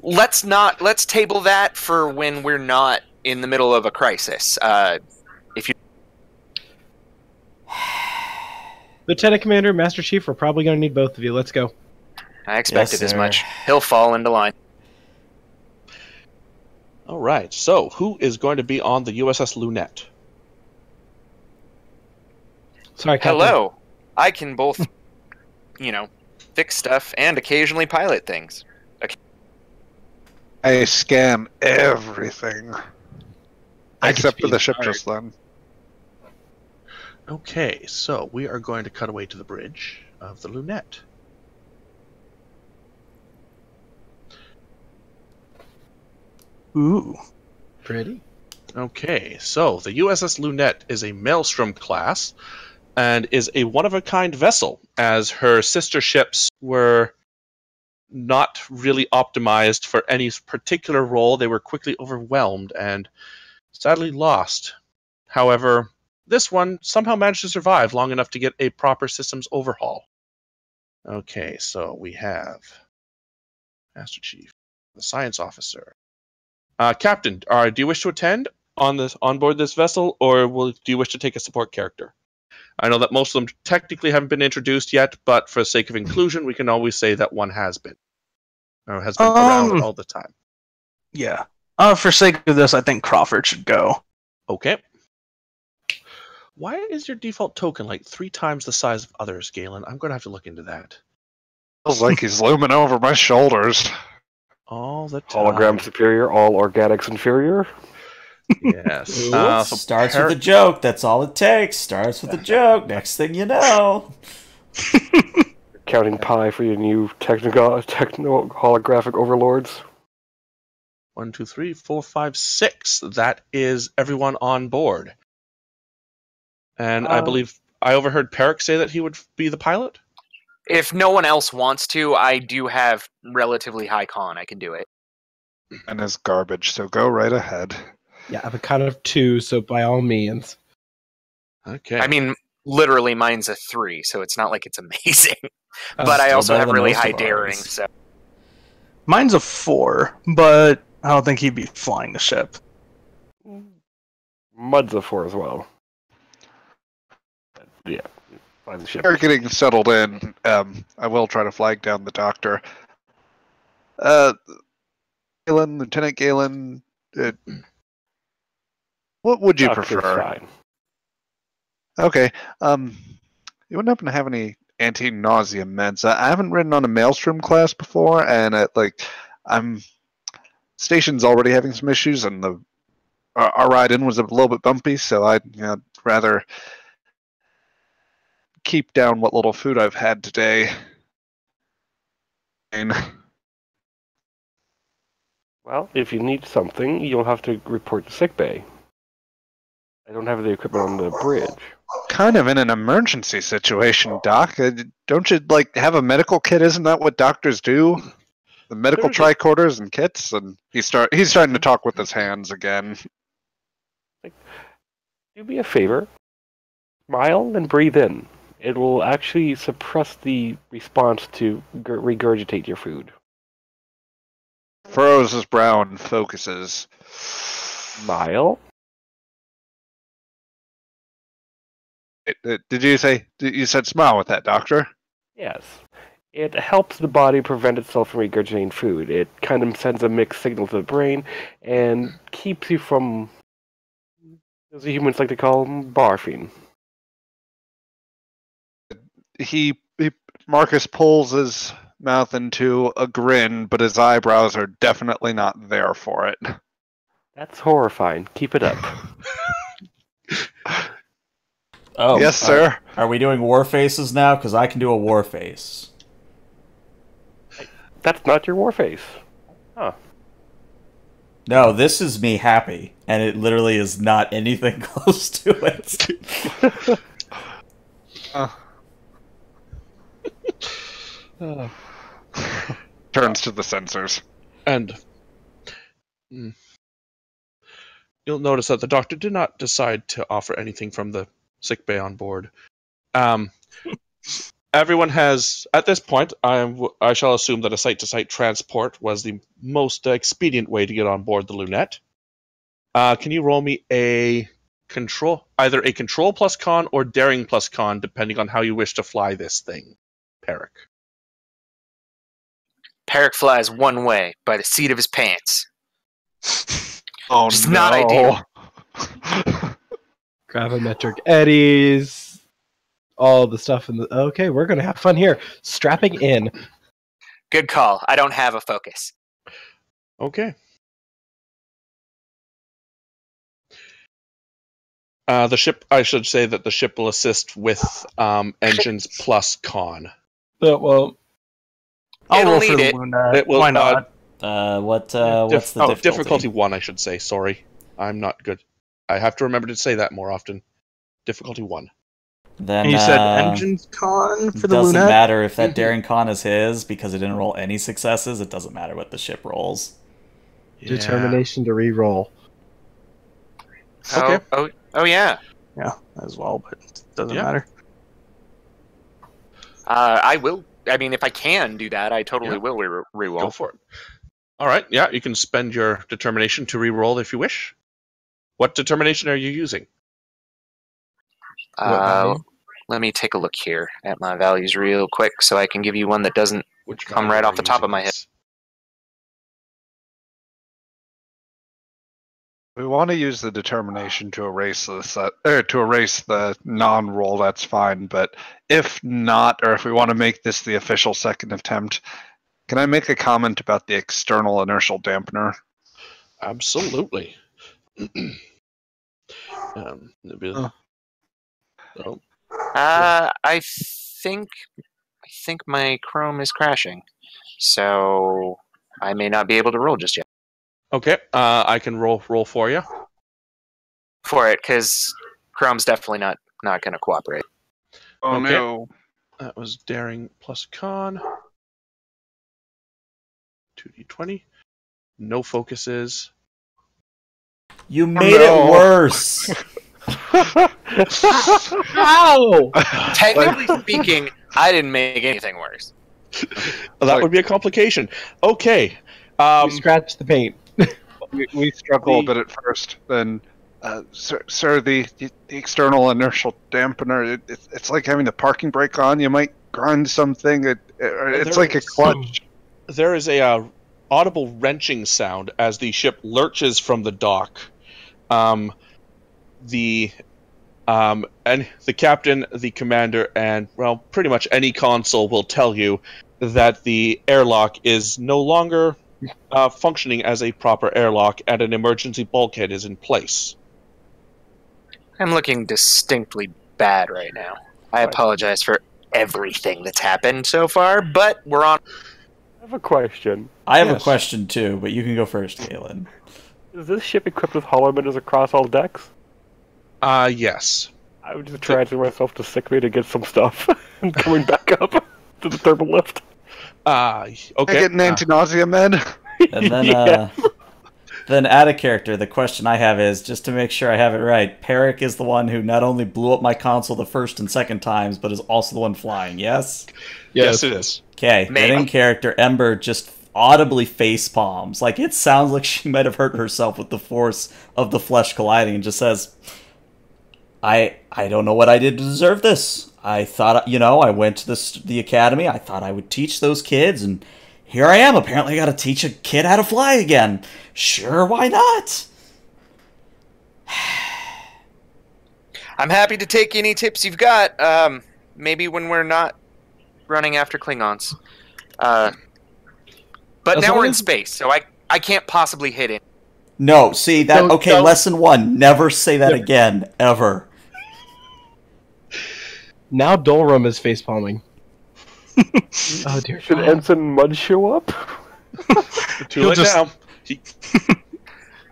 let's not let's table that for when we're not in the middle of a crisis. Uh, if you, Lieutenant Commander, Master Chief, we're probably going to need both of you. Let's go. I expected yes, as much. He'll fall into line. All right. So, who is going to be on the U S S Lunette? Sorry, Captain. Hello. I can both, you know. fix stuff, and occasionally pilot things. Okay. I scan everything. I except for the ship just then. Okay, so we are going to cut away to the bridge of the Lunette. Ooh. Pretty. Okay, so the U S S Lunette is a Maelstrom class, and is a one-of-a-kind vessel, as her sister ships were not really optimized for any particular role. They were quickly overwhelmed and sadly lost. However, this one somehow managed to survive long enough to get a proper systems overhaul. Okay, so we have Master Chief, the Science Officer. Uh, Captain, uh, do you wish to attend on, this, on board this vessel, or will, do you wish to take a support character? I know that most of them technically haven't been introduced yet, but for the sake of inclusion, we can always say that one has been. Or has been um, around all the time. Yeah. Uh, for sake of this, I think Crawford should go. Okay. Why is your default token like three times the size of others, Galen? I'm going to have to look into that. Feels like he's looming over my shoulders. All the time. Hologram superior, all organics inferior. Yes. Uh, so starts with a joke. That's all it takes. Starts with a joke. Next thing you know, counting pi for your new technical techno holographic overlords. One, two, three, four, five, six. That is everyone on board. And um, I believe I overheard Perik say that he would be the pilot. If no one else wants to, I do have relatively high con. I can do it. And it's garbage, so go right ahead. Yeah, I have a con of two, so by all means. Okay. I mean, literally, mine's a three, so it's not like it's amazing. Uh, but I also have really high daring, so... Mine's a four, but I don't think he'd be flying the ship. Mud's a four as well. Yeah, flying the ship. They're getting settled in. Um, I will try to flag down the doctor. Uh, Galen, Lieutenant Galen... Uh, What would you Doctor prefer? Fine. Okay. Um, you wouldn't happen to have any anti-nausea meds? I haven't ridden on a Maelstrom class before, and it, like, I'm station's already having some issues, and the our, our ride in was a little bit bumpy, so I'd you know, rather keep down what little food I've had today. mean? Well, if you need something, you'll have to report to sickbay. I don't have the equipment on the bridge. Kind of in an emergency situation, Doc. Don't you, like, have a medical kit? Isn't that what doctors do? The medical There's tricorders a... and kits? And he start, he's starting to talk with his hands again. Like, do me a favor. Smile and breathe in. It will actually suppress the response to regurgitate your food. Furrows his brow and focuses. Smile? It, it, did you say, you said smile with that, Doctor? Yes. It helps the body prevent itself from regurgitating food. It kind of sends a mixed signal to the brain and keeps you from, as the humans like to call them, barfing. He, he Marcus pulls his mouth into a grin, but his eyebrows are definitely not there for it. That's horrifying. Keep it up. Oh, yes, sir. Are, are we doing war faces now? Because I can do a war face. That's not your war face. Huh. No, this is me happy, and it literally is not anything close to it. uh. uh. Turns to the sensors. And mm, you'll notice that the doctor did not decide to offer anything from the sick bay on board. Um, everyone has, at this point, I, am, I shall assume that a site-to-site transport was the most expedient way to get on board the Lunette. Uh, can you roll me a control, either a control plus con or daring plus con, depending on how you wish to fly this thing, Perik? Perik flies one way by the seat of his pants. Oh, it's no. Not ideal. Gravimetric eddies, all the stuff in the... Okay, we're going to have fun here. Strapping in. Good call. I don't have a focus. Okay. Uh, the ship... I should say that the ship will assist with um, engines plus con. But, well... I'll roll for the Luna. It will, Why not? Uh, what, uh, what's the oh, difficulty? Difficulty one, I should say. Sorry. I'm not good. I have to remember to say that more often. Difficulty one. Then you said uh, engines con for the Lunette? It doesn't matter if that daring con is his, because it didn't roll any successes. It doesn't matter what the ship rolls. Yeah. Determination to re-roll. Okay. Oh, oh, oh, yeah. Yeah, as well, but it doesn't yeah. matter. Uh, I will. I mean, if I can do that, I totally yeah. will re- re-roll. Go for it. All right, yeah, you can spend your determination to re-roll if you wish. What determination are you using? Uh, let me take a look here at my values real quick so I can give you one that doesn't Which come right off the top of my head. We want to use the determination to erase this, uh, er, to erase the non-roll, that's fine, but if not, or if we want to make this the official second attempt, can I make a comment about the external inertial dampener? Absolutely. um, be, oh. Oh. Uh, I think I think my Chrome is crashing, so I may not be able to roll just yet. Okay, uh, I can roll roll for you for it because Chrome's definitely not not going to cooperate. Oh okay. No, that was daring plus con. two d twenty. No focuses. You made no. it worse. Wow. Technically speaking, I didn't make anything worse. Well, that would be a complication. Okay. Um, we scratched the paint. we, we struggled the, a bit at first. Then, uh, sir, sir the, the external inertial dampener, it, it, it's like having the parking brake on. You might grind something. It, it, it's like a clutch. Some, there is a... Uh, audible wrenching sound as the ship lurches from the dock. Um, the um, and the captain, the commander, and well, pretty much any console will tell you that the airlock is no longer uh, functioning as a proper airlock, and an emergency bulkhead is in place. I'm looking distinctly bad right now. I apologize for everything that's happened so far, but we're on. I have a question. I have yes. a question too, but you can go first, Galen. Is this ship equipped with hollow emitters across all decks? Uh, yes. I would just transfer myself to sickbay to get some stuff. I'm coming back up to the thermal lift. Uh, okay. I get an anti-nausea uh, med. And then, yeah. uh, then add a character. The question I have is, just to make sure I have it right, Perik is the one who not only blew up my console the first and second times, but is also the one flying, yes? Yes, yes it is. Okay, then in character, Ember just audibly face palms. Like, it sounds like she might have hurt herself with the force of the flesh colliding and just says, I I don't know what I did to deserve this. I thought, you know, I went to this, the academy. I thought I would teach those kids, and here I am. Apparently, I got to teach a kid how to fly again. Sure, why not? I'm happy to take any tips you've got. Um, maybe when we're not running after Klingons. Uh, but as now we're in space, so I I can't possibly hit it. No, see that? Don't, okay, don't. Lesson one: never say that again, ever. Now Dolrum is face palming. Oh dear! Should God. Ensign Mud show up? Too late now.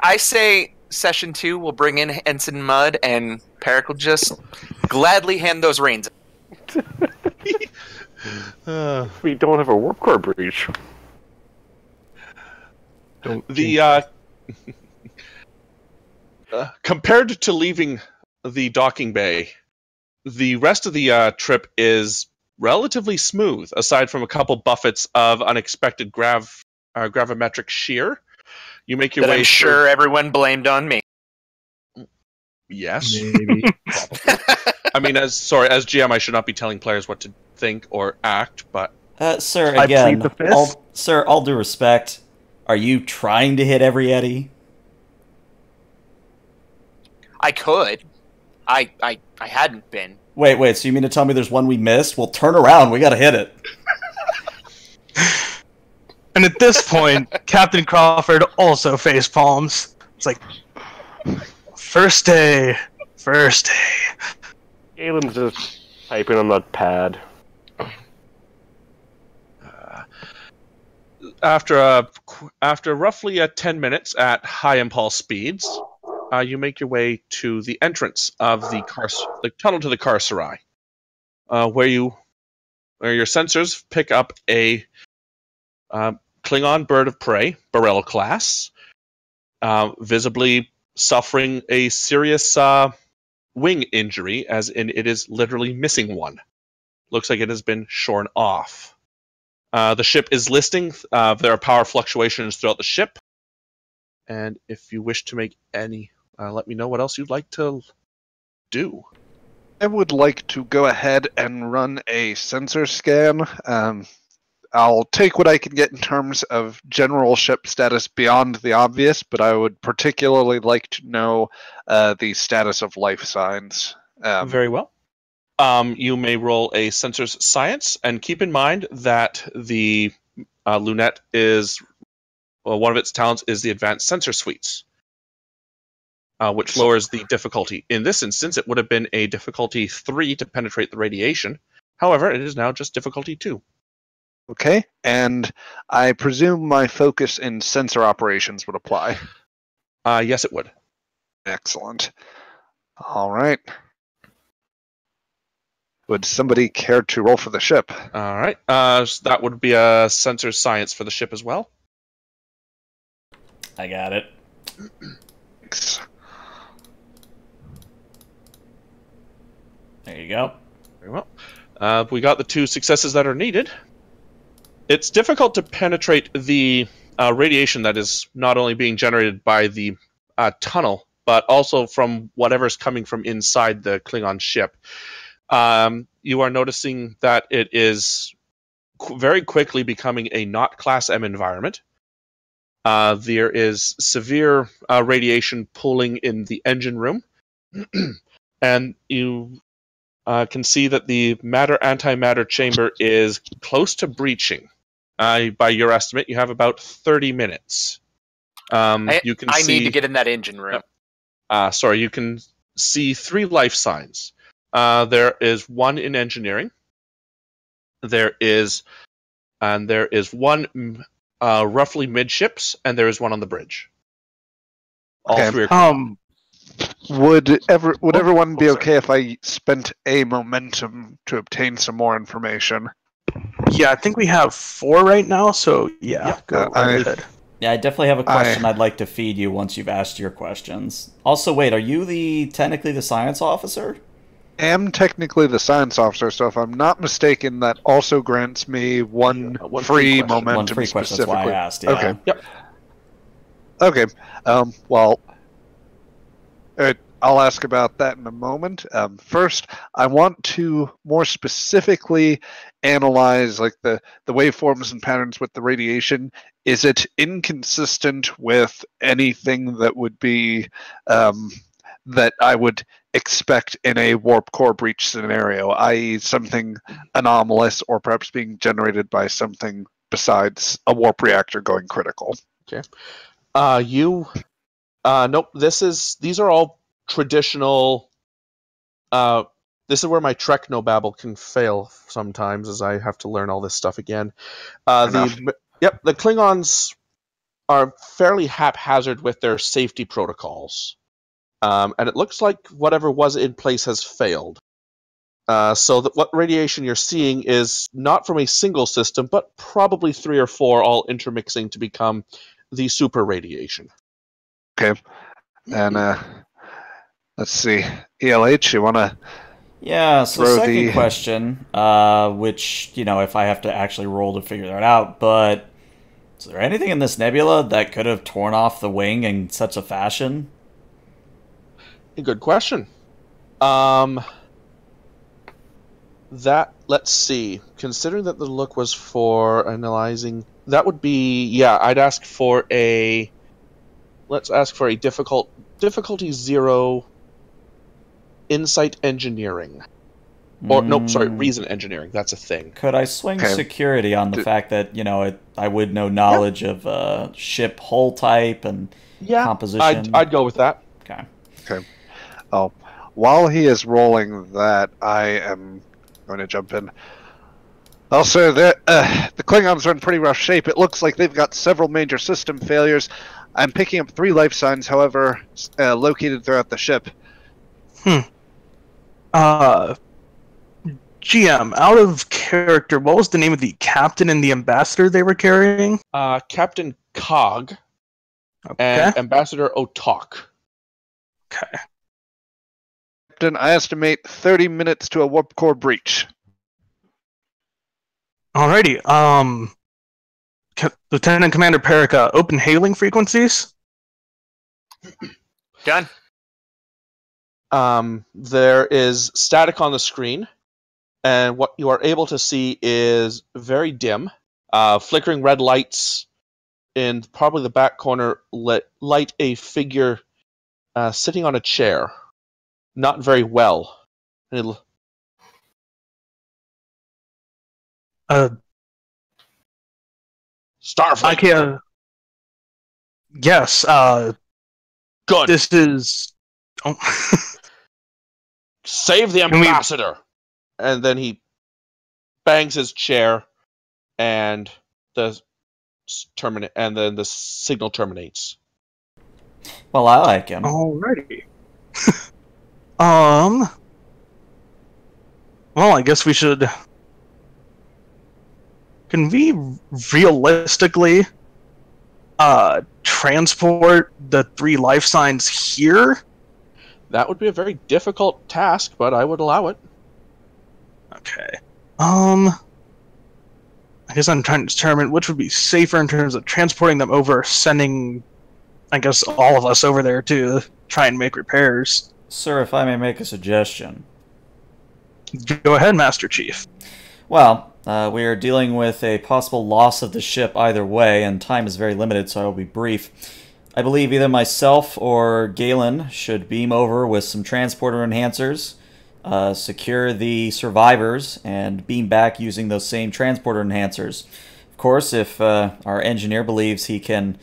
I say session two will bring in Ensign Mud, and Perik will just gladly hand those reins. uh, we don't have a warp core breach. Don't the. Uh, uh, compared to leaving the docking bay, the rest of the uh, trip is relatively smooth, aside from a couple buffets of unexpected grav uh, gravimetric shear. You make your that way. I'm sure everyone blamed on me. Yes. Maybe. I mean, as sorry, as G M, I should not be telling players what to think or act, but uh, sir, again, all, sir, all due respect. Are you trying to hit every Yeti? I could. I, I I hadn't been. Wait, wait, so you mean to tell me there's one we missed? Well, turn around, we gotta hit it. And at this point, Captain Crawford also face palms. It's like, first day, first day. Galen's just typing on that pad. After a, after roughly a ten minutes at high impulse speeds, uh, you make your way to the entrance of the car, the tunnel to the Carceri, uh, where you, where your sensors pick up a uh, Klingon bird of prey, Borel class, uh, visibly suffering a serious uh, wing injury, as in it is literally missing one. Looks like it has been shorn off. Uh, the ship is listing. Uh, there are power fluctuations throughout the ship. And if you wish to make any, uh, let me know what else you'd like to do. I would like to go ahead and run a sensor scan. Um, I'll take what I can get in terms of general ship status beyond the obvious, but I would particularly like to know uh, the status of life signs. Um, Very well. Um, you may roll a sensors science, and keep in mind that the uh, Lunette is, well, one of its talents is the advanced sensor suites, uh, which lowers the difficulty. In this instance, it would have been a difficulty three to penetrate the radiation. However, it is now just difficulty two. Okay, and I presume my focus in sensor operations would apply. Uh, yes, it would. Excellent. All right. Would somebody care to roll for the ship? All right. Uh, so that would be a sensor science for the ship as well. I got it. Thanks. There you go. Very well. Uh, we got the two successes that are needed. It's difficult to penetrate the uh, radiation that is not only being generated by the uh, tunnel, but also from whatever's coming from inside the Klingon ship. Um, you are noticing that it is qu very quickly becoming a not Class M environment. Uh, there is severe uh, radiation pooling in the engine room. And you uh, can see that the matter-antimatter chamber is close to breaching. Uh, by your estimate, you have about thirty minutes. Um, I, you can I see, need to get in that engine room. Uh, uh, sorry, you can see three life signs. Uh, there is one in engineering. There is and there is one uh, roughly midships, and there is one on the bridge. All okay. three are um, would ever would oh, everyone be oh, okay if I spent a momentum to obtain some more information? Yeah, I think we have four right now, so yeah, yeah go ahead. Uh, yeah, I definitely have a question I, I'd like to feed you once you've asked your questions. Also, wait, are you the technically the science officer? I am technically the science officer, so if I'm not mistaken, that also grants me one, yeah, one free, free momentum one free question, specifically. That's why I asked, yeah. Okay. Yep. Okay. Um, well, it, I'll ask about that in a moment. Um, first, I want to more specifically analyze like the, the waveforms and patterns with the radiation. Is it inconsistent with anything that would be um, that I would expect in a warp core breach scenario, that is something anomalous or perhaps being generated by something besides a warp reactor going critical? Okay. Uh, you... Uh, nope, this is... These are all... traditional uh this is where my Treknobabble can fail sometimes, as I have to learn all this stuff again. Uh the, yep the Klingons are fairly haphazard with their safety protocols, um and it looks like whatever was in place has failed, uh so that what radiation you're seeing is not from a single system, but probably three or four all intermixing to become the super radiation. Okay. And uh let's see, E L H, you want to yeah, so throw second the... question, uh, which, you know, if I have to actually roll to figure that out, but is there anything in this nebula that could have torn off the wing in such a fashion? Good question. Um, that, let's see, considering that the look was for analyzing, that would be, yeah, I'd ask for a, let's ask for a difficult, difficulty zero... Insight engineering. Or, mm. nope, sorry, reason engineering. That's a thing. Could I swing okay. security on the D fact that, you know, it, I would know knowledge yeah. of uh, ship hull type and yeah, composition? I'd, I'd go with that. Okay. Okay. Oh, while he is rolling that, I am going to jump in. Also, the, uh, the Klingons are in pretty rough shape. It looks like they've got several major system failures. I'm picking up three life signs, however, uh, located throughout the ship. Hmm. Uh, G M, out of character, what was the name of the captain and the ambassador they were carrying? Uh, Captain Cog okay. and Ambassador Odok. Okay. Captain, I estimate thirty minutes to a warp core breach. Alrighty. Um, C Lieutenant Commander Perik, uh, open hailing frequencies? Done. Um, there is static on the screen, and what you are able to see is very dim, uh, flickering red lights in probably the back corner let, light a figure uh, sitting on a chair, not very well. It'll... Uh, Starfleet. I can... Yes. Uh, Good. This is... Oh. Save the ambassador! We... And then he bangs his chair, and the termina and then the signal terminates. Well, I like him. Alrighty. um. Well, I guess we should. Can we realistically, uh, transport the three life signs here? That would be a very difficult task, but I would allow it. Okay. Um, I guess I'm trying to determine which would be safer in terms of transporting them over, sending, I guess, all of us over there to try and make repairs. Sir, if I may make a suggestion. Go ahead, Master Chief. Well, uh, we are dealing with a possible loss of the ship either way, and time is very limited, so I will be brief. I believe either myself or Galen should beam over with some transporter enhancers, uh, secure the survivors, and beam back using those same transporter enhancers. Of course, if uh, our engineer believes he can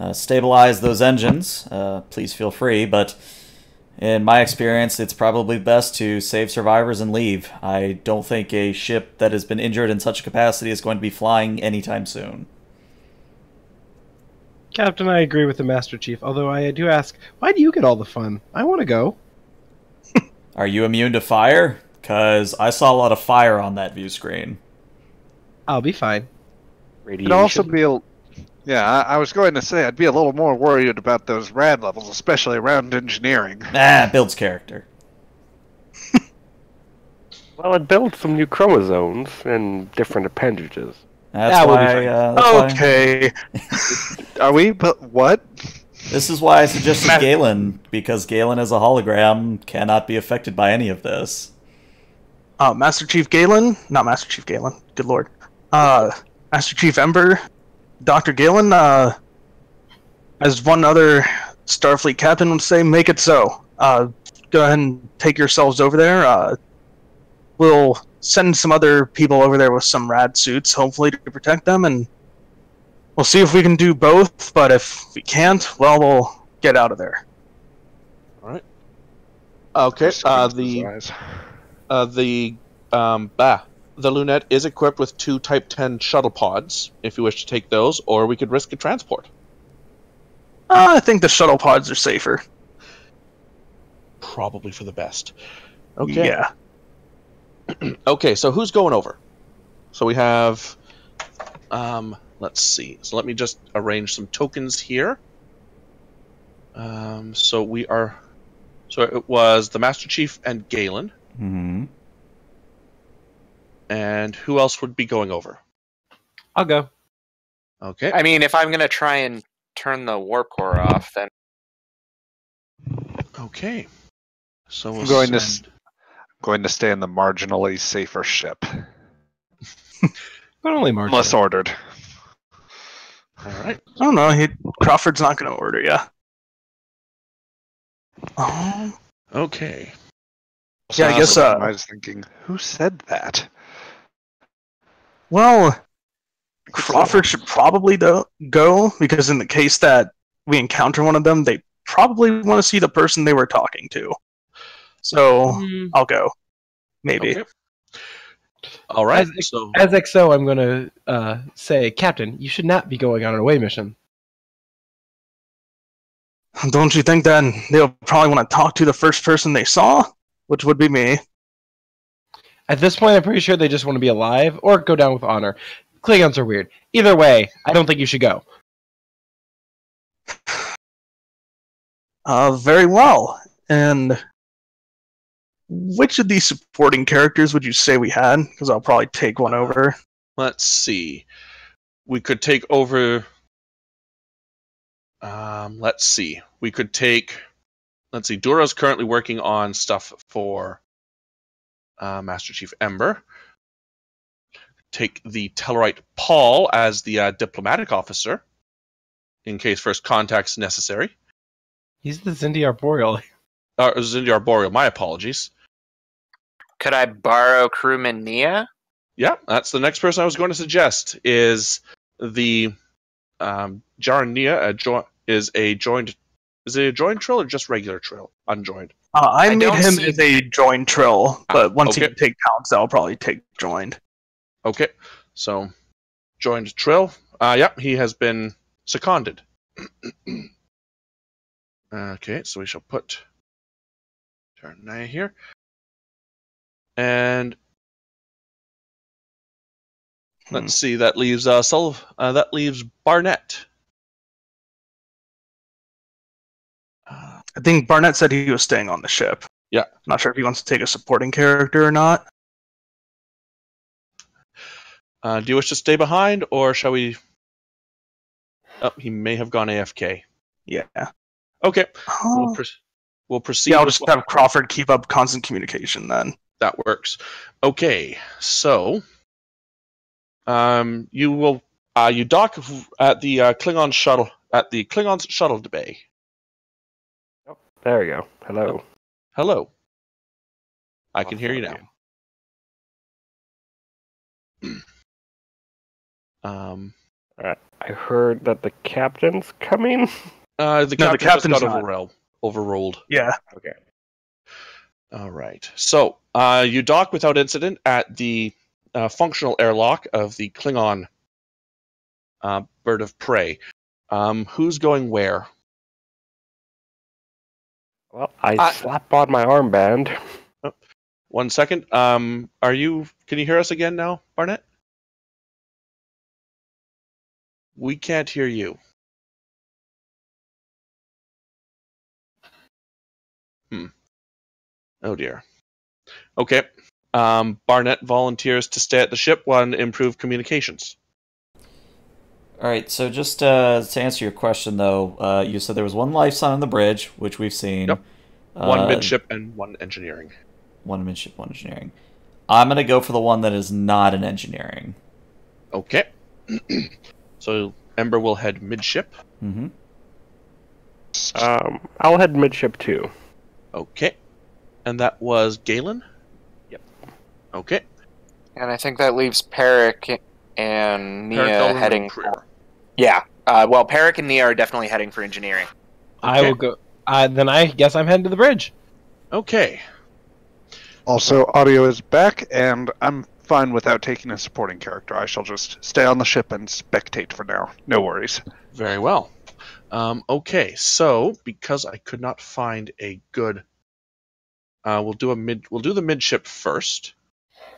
uh, stabilize those engines, uh, please feel free, but In my experience, it's probably best to save survivors and leave. I don't think a ship that has been injured in such capacity is going to be flying anytime soon. Captain, I agree with the Master Chief, although I do ask, why do you get all the fun? I want to go. Are you immune to fire? Because I saw a lot of fire on that view screen. I'll be fine. Radiation. It'd also be a... Yeah, I, I was going to say I'd be a little more worried about those rad levels, especially around engineering. Ah, builds character. Well, it builds some new chromosomes and different appendages. That's yeah, why. We'll uh, that's okay. Why. Are we? But what? This is why I suggested Galen, because Galen as a hologram cannot be affected by any of this. Uh, Master Chief Galen, not Master Chief Galen. Good lord. Uh, Master Chief Ember. Doctor Galen, uh, as one other Starfleet captain would say, make it so. Uh, go ahead and take yourselves over there. Uh, we'll send some other people over there with some rad suits, hopefully, to protect them, and we'll see if we can do both, but if we can't, well, we'll get out of there. All right. Okay, uh, the, uh, the, um, bah. The Lunette is equipped with two Type ten shuttle pods, if you wish to take those, or we could risk a transport. Uh, I think the shuttle pods are safer. Probably for the best. Okay. Yeah. Okay, so who's going over? So we have... Um, let's see. So let me just arrange some tokens here. Um, so we are... So it was the Master Chief and Galen. Mm-hmm. And who else would be going over? I'll go. Okay. I mean, if I'm going to try and turn the warp core off, then... Okay. So we'll I'm going, send... to, going to stay in the marginally safer ship. But only marginally. Less ordered. All right. I don't know. He, Crawford's not going to order you. Oh. Okay. So yeah, I guess... Uh, I was thinking, who said that? Well, Crawford should probably do go, because in the case that we encounter one of them, they probably want to see the person they were talking to. So, mm. I'll go. Maybe. Okay. All right. As, so. as X O, I'm going to uh, say, Captain, you should not be going on an away mission. Don't you think then they'll probably want to talk to the first person they saw? Which would be me. At this point, I'm pretty sure they just want to be alive or go down with honor. Klingons are weird. Either way, I don't think you should go. Uh, very well. And which of these supporting characters would you say we had? Because I'll probably take one over. Let's see. We could take over... Um, let's see. We could take... Let's see. Dura's currently working on stuff for... Uh, Master Chief Ember. Take the Tellarite Paul as the uh, diplomatic officer, in case first contact's necessary. He's the Xindi Arboreal. Uh, Xindi Arboreal, my apologies. Could I borrow Crewman Nia? Yeah, that's the next person I was going to suggest, is the um, Jaran Nia uh, is a joined... Is it a joined Trill or just regular Trill? Unjoined. Uh, I, I made him see... as a joined Trill, but ah, once okay. he can take counts, I'll probably take joined. Okay, so joined Trill. Uh, yep, he has been seconded. Okay, so we shall put turn nine here. And hmm. let's see, that leaves uh, Sul uh that leaves Barnett. I think Barnett said he was staying on the ship. Yeah. I'm not sure if he wants to take a supporting character or not. Uh, do you wish to stay behind, or shall we... Oh, he may have gone A F K. Yeah. Okay. Oh. We'll, pres we'll proceed. Yeah, I'll just have Crawford keep up constant communication then. That works. Okay, so... Um, you will... Uh, you dock at the uh, Klingon shuttle... At the Klingon's shuttle bay. There you go. Hello. Hello. I can hear you now. um. All right. I heard that the captain's coming. Uh, the, no, captain the captain's got overruled. Overruled. Yeah. Okay. All right. So uh, you dock without incident at the uh, functional airlock of the Klingon uh, bird of prey. Um, who's going where? Well, I, I slapped on my armband. Oh, one second. Um, are you? Can you hear us again now, Barnett? We can't hear you. Hmm. Oh dear. Okay. Um, Barnett volunteers to stay at the ship while improve communications. All right. So just uh, to answer your question, though, uh, you said there was one life sign on the bridge, which we've seen. Yep. One uh, midship and one engineering. One midship, one engineering. I'm going to go for the one that is not an engineering. Okay. So Ember will head midship. Mm-hmm. Um, I'll head midship too. Okay. And that was Galen? Yep. Okay. And I think that leaves Perik and Nia Perik heading for... Yeah. Uh, well, Perik and Nia are definitely heading for engineering. Okay. I will go... Uh, then I guess I'm heading to the bridge. Okay. Also, audio is back, and I'm fine without taking a supporting character. I shall just stay on the ship and spectate for now. No worries. Very well. Um, okay, so because I could not find a good, uh, we'll do a mid, we'll do the midship first,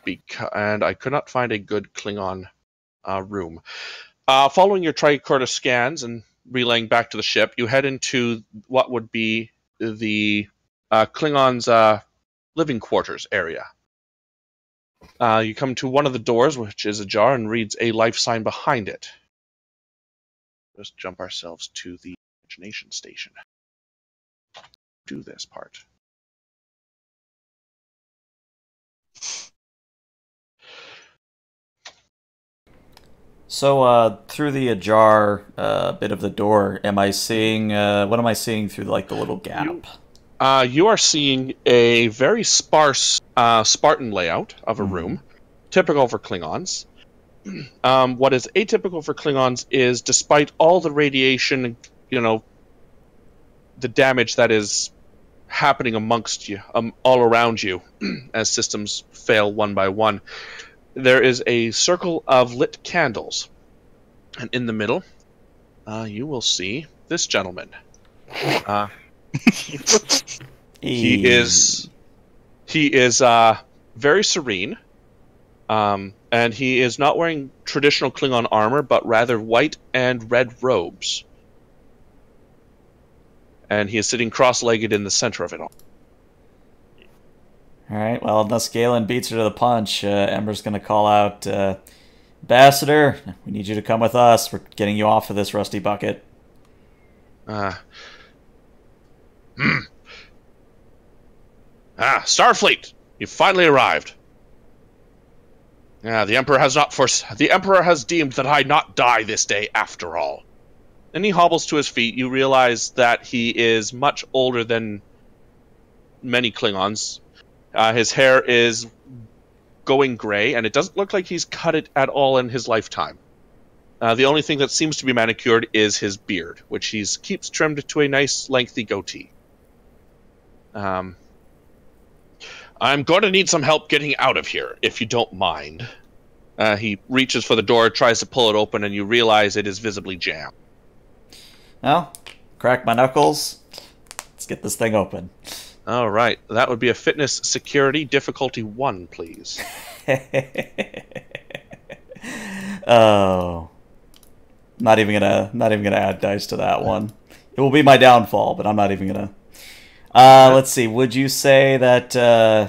because and I could not find a good Klingon uh, room. Uh, following your tricorder scans and relaying back to the ship, you head into what would be the uh, Klingons' uh, living quarters area. Uh, you come to one of the doors, which is ajar, and reads a life sign behind it. Just jump ourselves to the imagination station. Do this part. So uh, through the ajar uh, bit of the door, am I seeing? Uh, what am I seeing through like the little gap? You, uh, you are seeing a very sparse uh, Spartan layout of a mm-hmm. room, typical for Klingons. Um, what is atypical for Klingons is, despite all the radiation, you know, the damage that is happening amongst you, um, all around you, as systems fail one by one, there is a circle of lit candles. And in the middle, uh, you will see this gentleman. Uh, he is, he is uh, very serene. Um, and he is not wearing traditional Klingon armor, but rather white and red robes. And he is sitting cross-legged in the center of it all. All right, well, unless Galen beats her to the punch, uh, Ember's going to call out, uh, Ambassador, we need you to come with us. We're getting you off of this rusty bucket. Uh, mm. Ah, Starfleet, you finally arrived. Yeah, the Emperor has not force. The Emperor has deemed that I not die this day after all. And he hobbles to his feet. You realize that he is much older than many Klingons. Uh, his hair is going gray, and it doesn't look like he's cut it at all in his lifetime. Uh, the only thing that seems to be manicured is his beard, which he keeps trimmed to a nice, lengthy goatee. Um... I'm going to need some help getting out of here, if you don't mind. Uh, he reaches for the door, tries to pull it open, and you realize it is visibly jammed. Well, crack my knuckles. Let's get this thing open. All right. That would be a fitness security difficulty one, please. Oh. Not even gonna not even gonna add dice to that one. It will be my downfall, but I'm not even gonna... Uh, let's see, would you say that, uh,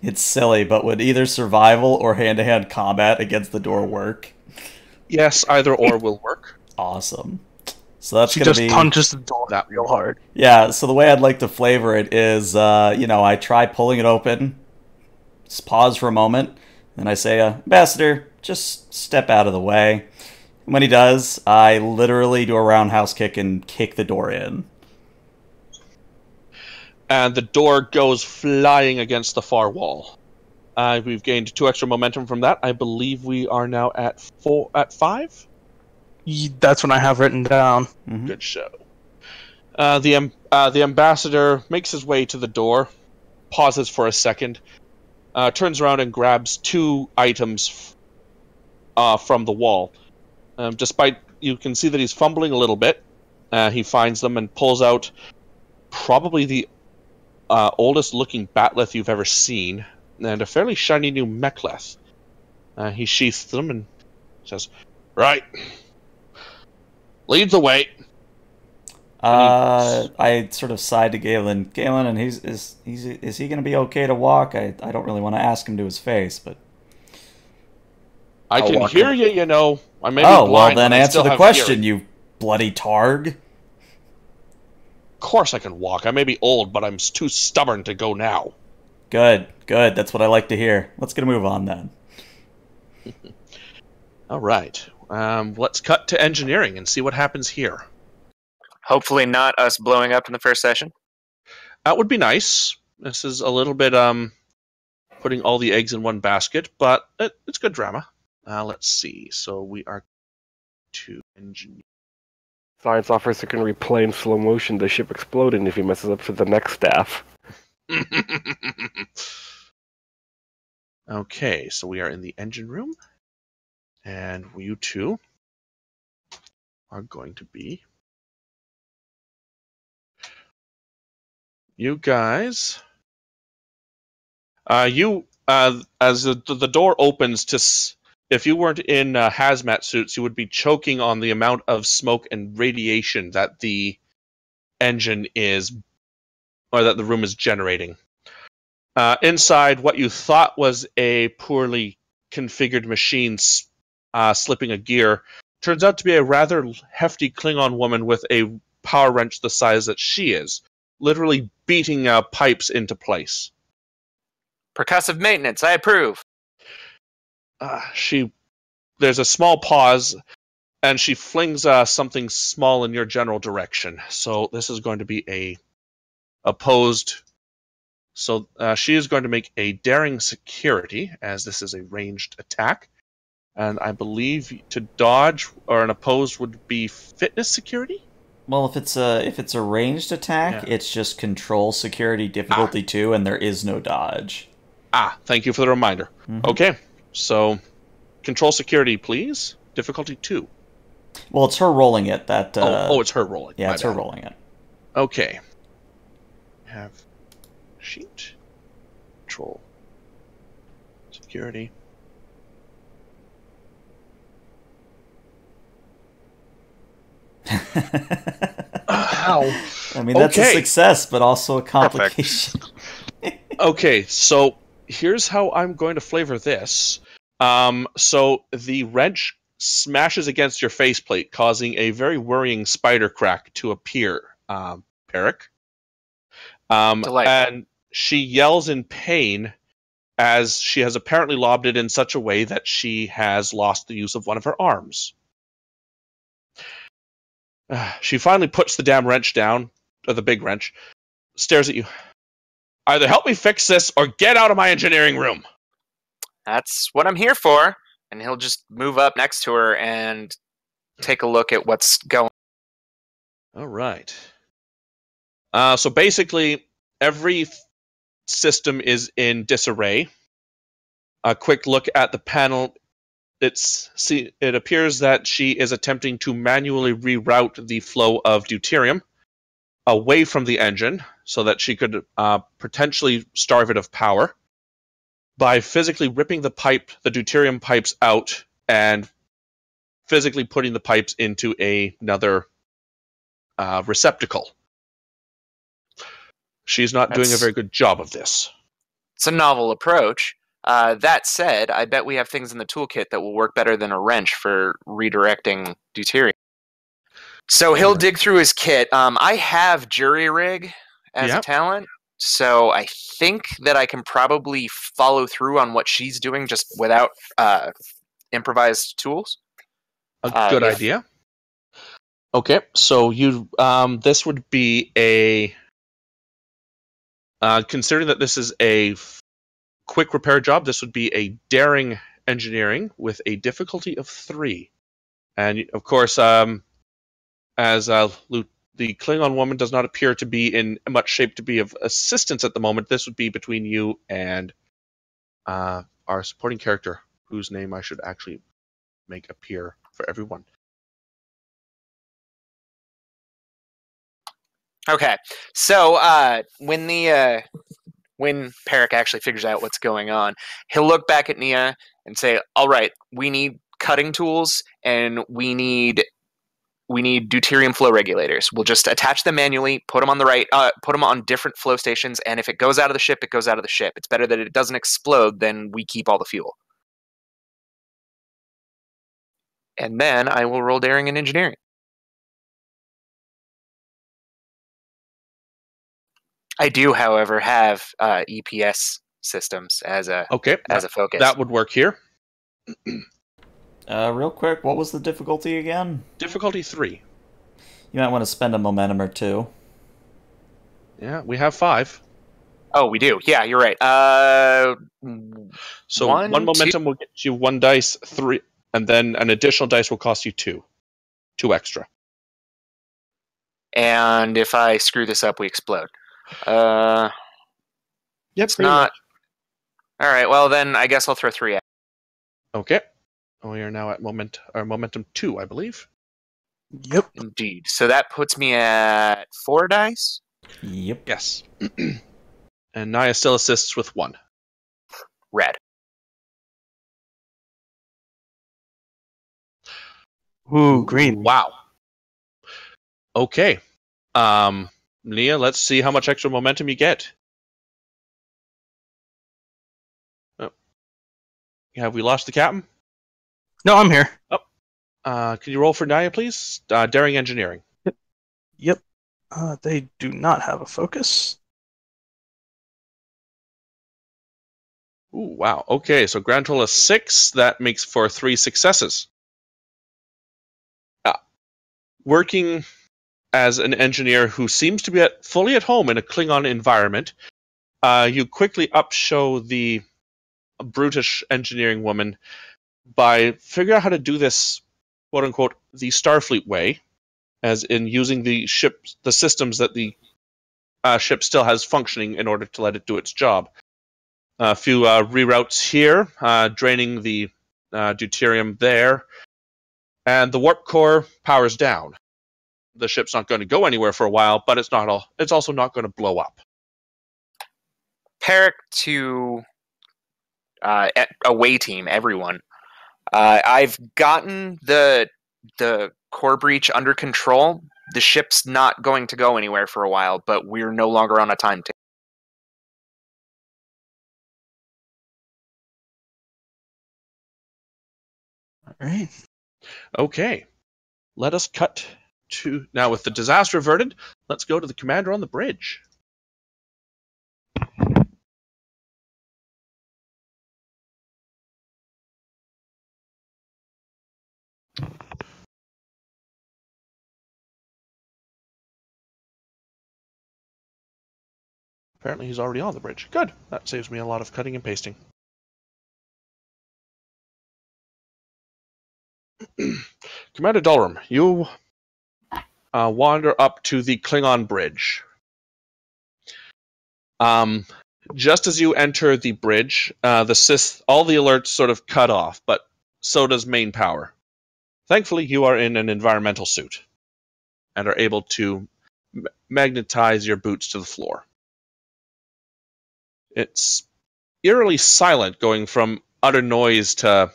it's silly, but would either survival or hand-to-hand combat against the door work? Yes, either or will work. Awesome. So that's going to be... She just punches the door that real hard. Yeah, so the way I'd like to flavor it is, uh, you know, I try pulling it open, just pause for a moment, and I say, uh, Ambassador, just step out of the way. And when he does, I literally do a roundhouse kick and kick the door in. And the door goes flying against the far wall. Uh, we've gained two extra momentum from that. I believe we are now at four, at five? That's what I have written down. Mm-hmm. Good show. Uh, the, um, uh, the ambassador makes his way to the door, pauses for a second, uh, turns around and grabs two items uh, from the wall. Um, despite, you can see that he's fumbling a little bit. Uh, he finds them and pulls out probably the uh, oldest-looking batleth you've ever seen, and a fairly shiny new mechleth. Uh, he sheaths them and says, "Right, lead the way." Uh, I sort of sighed to Galen. Galen, and he's is he's is he going to be okay to walk? I I don't really want to ask him to his face, but I I'll can hear him. you. You know, I may oh, be blind. Oh well, then answer the question, hearing. you bloody targ. Of course I can walk. I may be old, but I'm too stubborn to go now. Good, good. That's what I like to hear. Let's get a move on then. All right. Um, let's cut to engineering and see what happens here. Hopefully not us blowing up in the first session. That would be nice. This is a little bit um, putting all the eggs in one basket, but it, it's good drama. Uh, let's see. So we are to engineer. Science officer can replay in slow motion the ship exploding if he messes up for the next staff. Okay, so we are in the engine room, and you two are going to be... You guys... Uh, you, uh, as the, the door opens to... S if you weren't in uh, hazmat suits, you would be choking on the amount of smoke and radiation that the engine is... or that the room is generating. Uh, inside, what you thought was a poorly configured machine uh, slipping a gear turns out to be a rather hefty Klingon woman with a power wrench the size that she is, literally beating uh, pipes into place. Percussive maintenance, I approve. Uh, she, there's a small pause, and she flings uh, something small in your general direction. So this is going to be a opposed... So uh, she is going to make a daring security, as this is a ranged attack. And I believe to dodge or an opposed would be fitness security? Well, if it's a, if it's a ranged attack, yeah. It's just control security difficulty ah. two, and there is no dodge. Ah, thank you for the reminder. Mm-hmm. Okay, so control security, please. Difficulty two. Well, it's her rolling it. That. Uh, oh, oh, it's her rolling. Yeah, My it's bad. her rolling it. Okay. Have... sheet control security Ow. I mean, that's okay. A success, but also a complication. Okay, so here's how I'm going to flavor this. Um, so the wrench smashes against your faceplate, causing a very worrying spider crack to appear, um, Perik. Um, and she yells in pain as she has apparently lobbed it in such a way that she has lost the use of one of her arms. Uh, she finally puts the damn wrench down, or the big wrench, stares at you. Either help me fix this or get out of my engineering room. That's what I'm here for. And he'll just move up next to her and take a look at what's going on. All right. Uh, so basically, every system is in disarray. A quick look at the panel. It's, see, it appears that she is attempting to manually reroute the flow of deuterium away from the engine so that she could uh, potentially starve it of power by physically ripping the pipe, the deuterium pipes out and physically putting the pipes into a, another uh, receptacle. She's not That's, doing a very good job of this. It's a novel approach. Uh, that said, I bet we have things in the toolkit that will work better than a wrench for redirecting deuterium. So he'll right. dig through his kit. Um, I have jury rig as yep. a talent, so I think that I can probably follow through on what she's doing just without uh, improvised tools. A uh, good if... idea. Okay, so you um, this would be a... Uh, considering that this is a f quick repair job, this would be a daring engineering with a difficulty of three. And, of course, um, as uh, the Klingon woman does not appear to be in much shape to be of assistance at the moment. This would be between you and uh, our supporting character, whose name I should actually make appear for everyone. Okay, so uh, when the uh, when Perik actually figures out what's going on, he'll look back at Nia and say, "All right, we need cutting tools, and we need we need deuterium flow regulators. We'll just attach them manually, put them on the right, uh, put them on different flow stations, and if it goes out of the ship, it goes out of the ship. It's better that it doesn't explode than we keep all the fuel." And then I will roll daring and engineering. I do, however, have uh, E P S systems as a okay, as that, a focus. That would work here. uh, real quick, what was the difficulty again? Difficulty three. You might want to spend a momentum or two. Yeah, we have five. Oh, we do. Yeah, you're right. Uh, so one, one momentum two. will get you one dice, three, and then an additional dice will cost you two, two extra. And if I screw this up, we explode. Uh, yep, it's not. Much. All right. Well, then I guess I'll throw three at. Okay. We are now at moment or momentum two, I believe. Yep. Indeed. So that puts me at four dice. Yep. Yes. And Nia still assists with one. Red. Ooh, green. Wow. Okay. Um. Nia, let's see how much extra momentum you get. Oh. Have we lost the captain? No, I'm here. Oh. Uh, can you roll for Nia, please? Uh, daring engineering. Yep. Yep. Uh, they do not have a focus. Ooh, wow. Okay, so grand total is six. That makes for three successes. Uh, working... As an engineer who seems to be at, fully at home in a Klingon environment, uh, you quickly upshow the brutish engineering woman by figuring out how to do this, quote-unquote, the Starfleet way, as in using the ship, the systems that the uh, ship still has functioning in order to let it do its job. A few uh, reroutes here, uh, draining the uh, deuterium there, and the warp core powers down. The ship's not going to go anywhere for a while, but it's not all. It's also not going to blow up. Perik to uh, away team, everyone. Uh, I've gotten the the core breach under control. The ship's not going to go anywhere for a while, but we're no longer on a timetable. All right. Okay. Let us cut. To, now, with the disaster averted, let's go to the commander on the bridge. Apparently, he's already on the bridge. Good. That saves me a lot of cutting and pasting. Commander Dolrum, you... Uh, wander up to the Klingon bridge. Um, just as you enter the bridge, uh, the sys all the alerts sort of cut off, but so does main power. Thankfully, you are in an environmental suit and are able to m magnetize your boots to the floor. It's eerily silent, going from utter noise to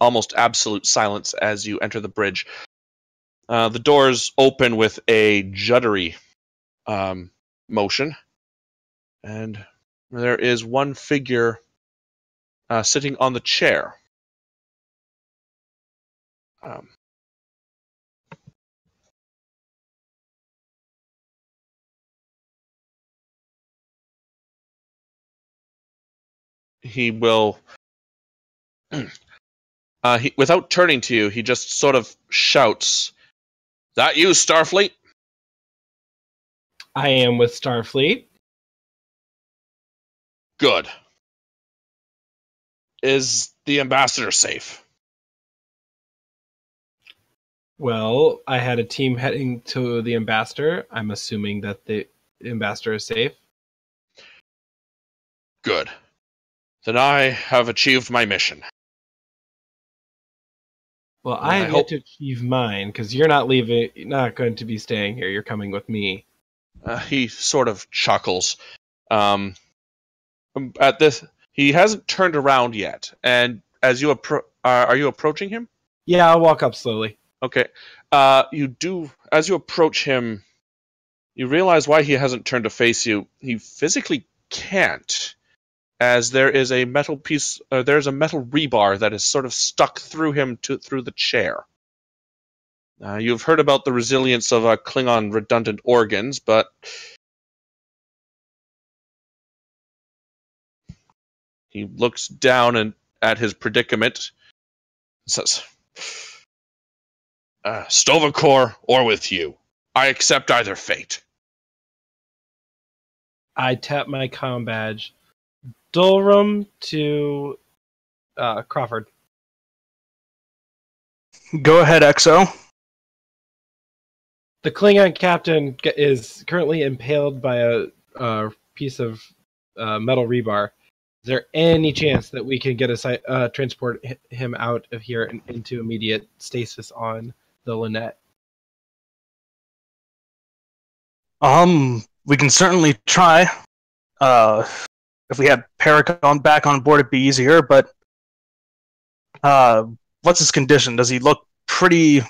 almost absolute silence as you enter the bridge. Uh, the doors open with a juddery um, motion, and there is one figure uh, sitting on the chair. Um, he will... uh, he, without turning to you, he just sort of shouts... That you, Starfleet? I am with Starfleet. Good. Is the ambassador safe? Well, I had a team heading to the Ambassador. I'm assuming that the Ambassador is safe. Good. Then I have achieved my mission. Well, I, I have hope... yet to achieve mine, because you're not leaving. You're not going to be staying here. You're coming with me. Uh, he sort of chuckles. Um, at this, he hasn't turned around yet. And as you appro- uh, are you approaching him? Yeah, I'll walk up slowly. Okay. Uh, you do, as you approach him, you realize why he hasn't turned to face you. He physically can't, as there is a metal piece, uh, there's a metal rebar that is sort of stuck through him to through the chair. Uh, you've heard about the resilience of uh, Klingon redundant organs, but he looks down and at his predicament and says, Uh, Stovacor or with you. I accept either fate. I tap my comm badge. Dolrum to uh, Crawford. Go ahead, X O. The Klingon captain is currently impaled by a, a piece of uh, metal rebar. Is there any chance that we can get a uh, transport him out of here and into immediate stasis on the Lunette? Um, we can certainly try. Uh, if we had Paracon back on board, it'd be easier, but uh, what's his condition? Does he look pretty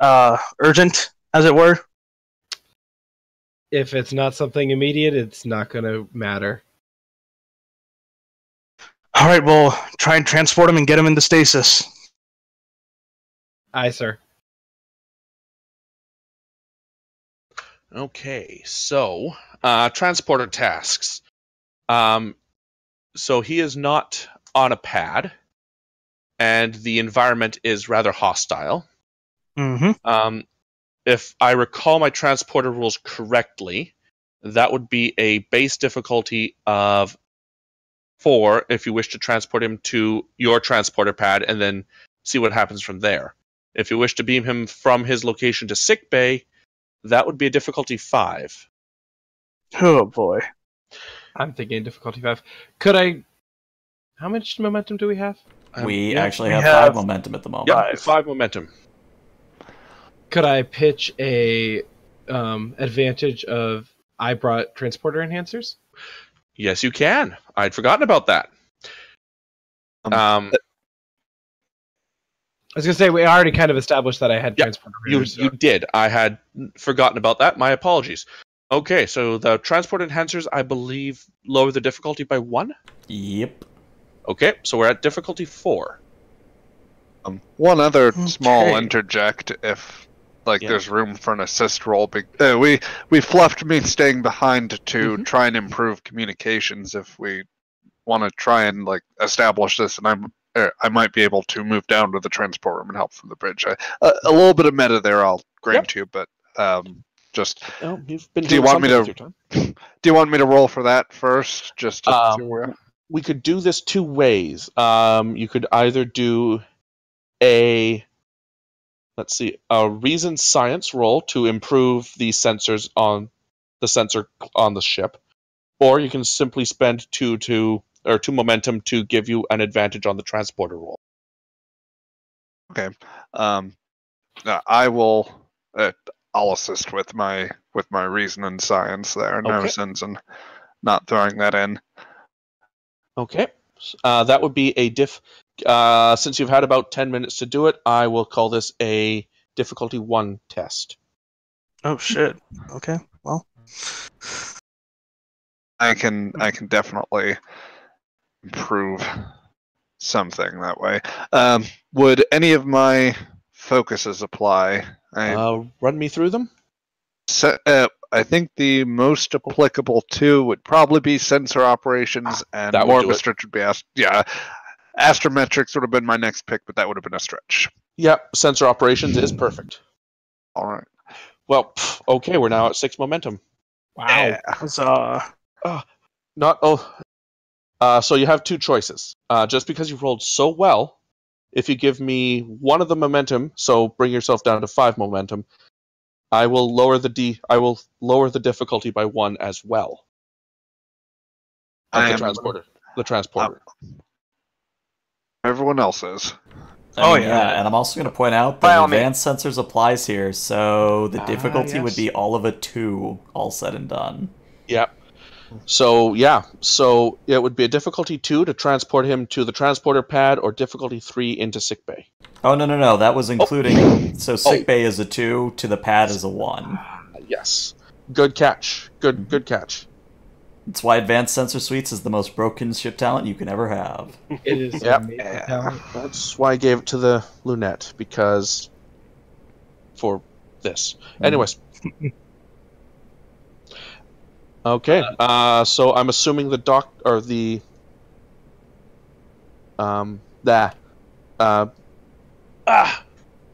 uh, urgent, as it were? If it's not something immediate, it's not going to matter. Alright, we'll try and transport him and get him into stasis. Aye, sir. Okay, so uh, transporter tasks. Um, so he is not on a pad, and the environment is rather hostile. Mm-hmm. Um, if I recall my transporter rules correctly, that would be a base difficulty of four if you wish to transport him to your transporter pad, and then see what happens from there. If you wish to beam him from his location to sick bay, that would be a difficulty five. Oh, boy. I'm thinking difficulty five. Could I... How much momentum do we have? We um, actually we have, have five momentum at the moment. Yeah, five momentum. Could I pitch a um, advantage of I brought transporter enhancers? Yes, you can. I'd forgotten about that. Um, um, I was going to say, we already kind of established that I had yeah, transporter enhancers. You, you did. I had forgotten about that. My apologies. Okay, so the transport enhancers, I believe, lower the difficulty by one? Yep. Okay, so we're at difficulty four. Um, one other okay. small interject, if like yeah. there's room for an assist roll. Be uh, we, we fluffed me staying behind to mm-hmm. try and improve communications if we want to try and like establish this, and I'm, er, I might be able to move down to the transport room and help from the bridge. I, a, a little bit of meta there, I'll grant yep. you, but... Um, Just oh, you've been do you want me to do you want me to roll for that first? Just to um, see where... we could do this two ways. Um, you could either do a let's see a reason science roll to improve the sensors on the sensor on the ship, or you can simply spend two to or two momentum to give you an advantage on the transporter roll. Okay, um, I will. Uh, I'll assist with my with my reason and science there. No okay. sense in not throwing that in. Okay, uh, that would be a diff. Uh, since you've had about ten minutes to do it, I will call this a difficulty one test. Oh shit! Okay, well, I can I can definitely improve something that way. Um, would any of my focuses apply? I, uh, run me through them. So, uh, I think the most applicable to would probably be sensor operations, ah, and more of a stretch would be ast yeah, astrometrics would have been my next pick, but that would have been a stretch. Yep, sensor operations is perfect. All right. Well, okay, we're now at six momentum. Wow. Yeah. So, uh, uh, not oh. Uh, so you have two choices. Uh, just because you rolled so well, If you give me one of the momentum, so bring yourself down to five momentum, I will lower the d. I will lower the difficulty by one as well. Like I the am transporter. The transporter. Everyone else is. I oh mean, yeah. yeah, and I'm also going to point out that advanced me. sensors applies here, so the difficulty ah, yes. would be all of a two, all said and done. Yeah. So yeah, so it would be a difficulty two to transport him to the transporter pad, or difficulty three into sickbay. Oh no no no, that was including. Oh. So sickbay oh. is a two, to the pad is a one. Yes, good catch. Good good catch. That's why advanced sensor suites is the most broken ship talent you can ever have. It is. Yep. Amazing talent. That's why I gave it to the Lunette, because for this. Mm. Anyways. Okay. Uh, so I'm assuming the doc or the um that uh ah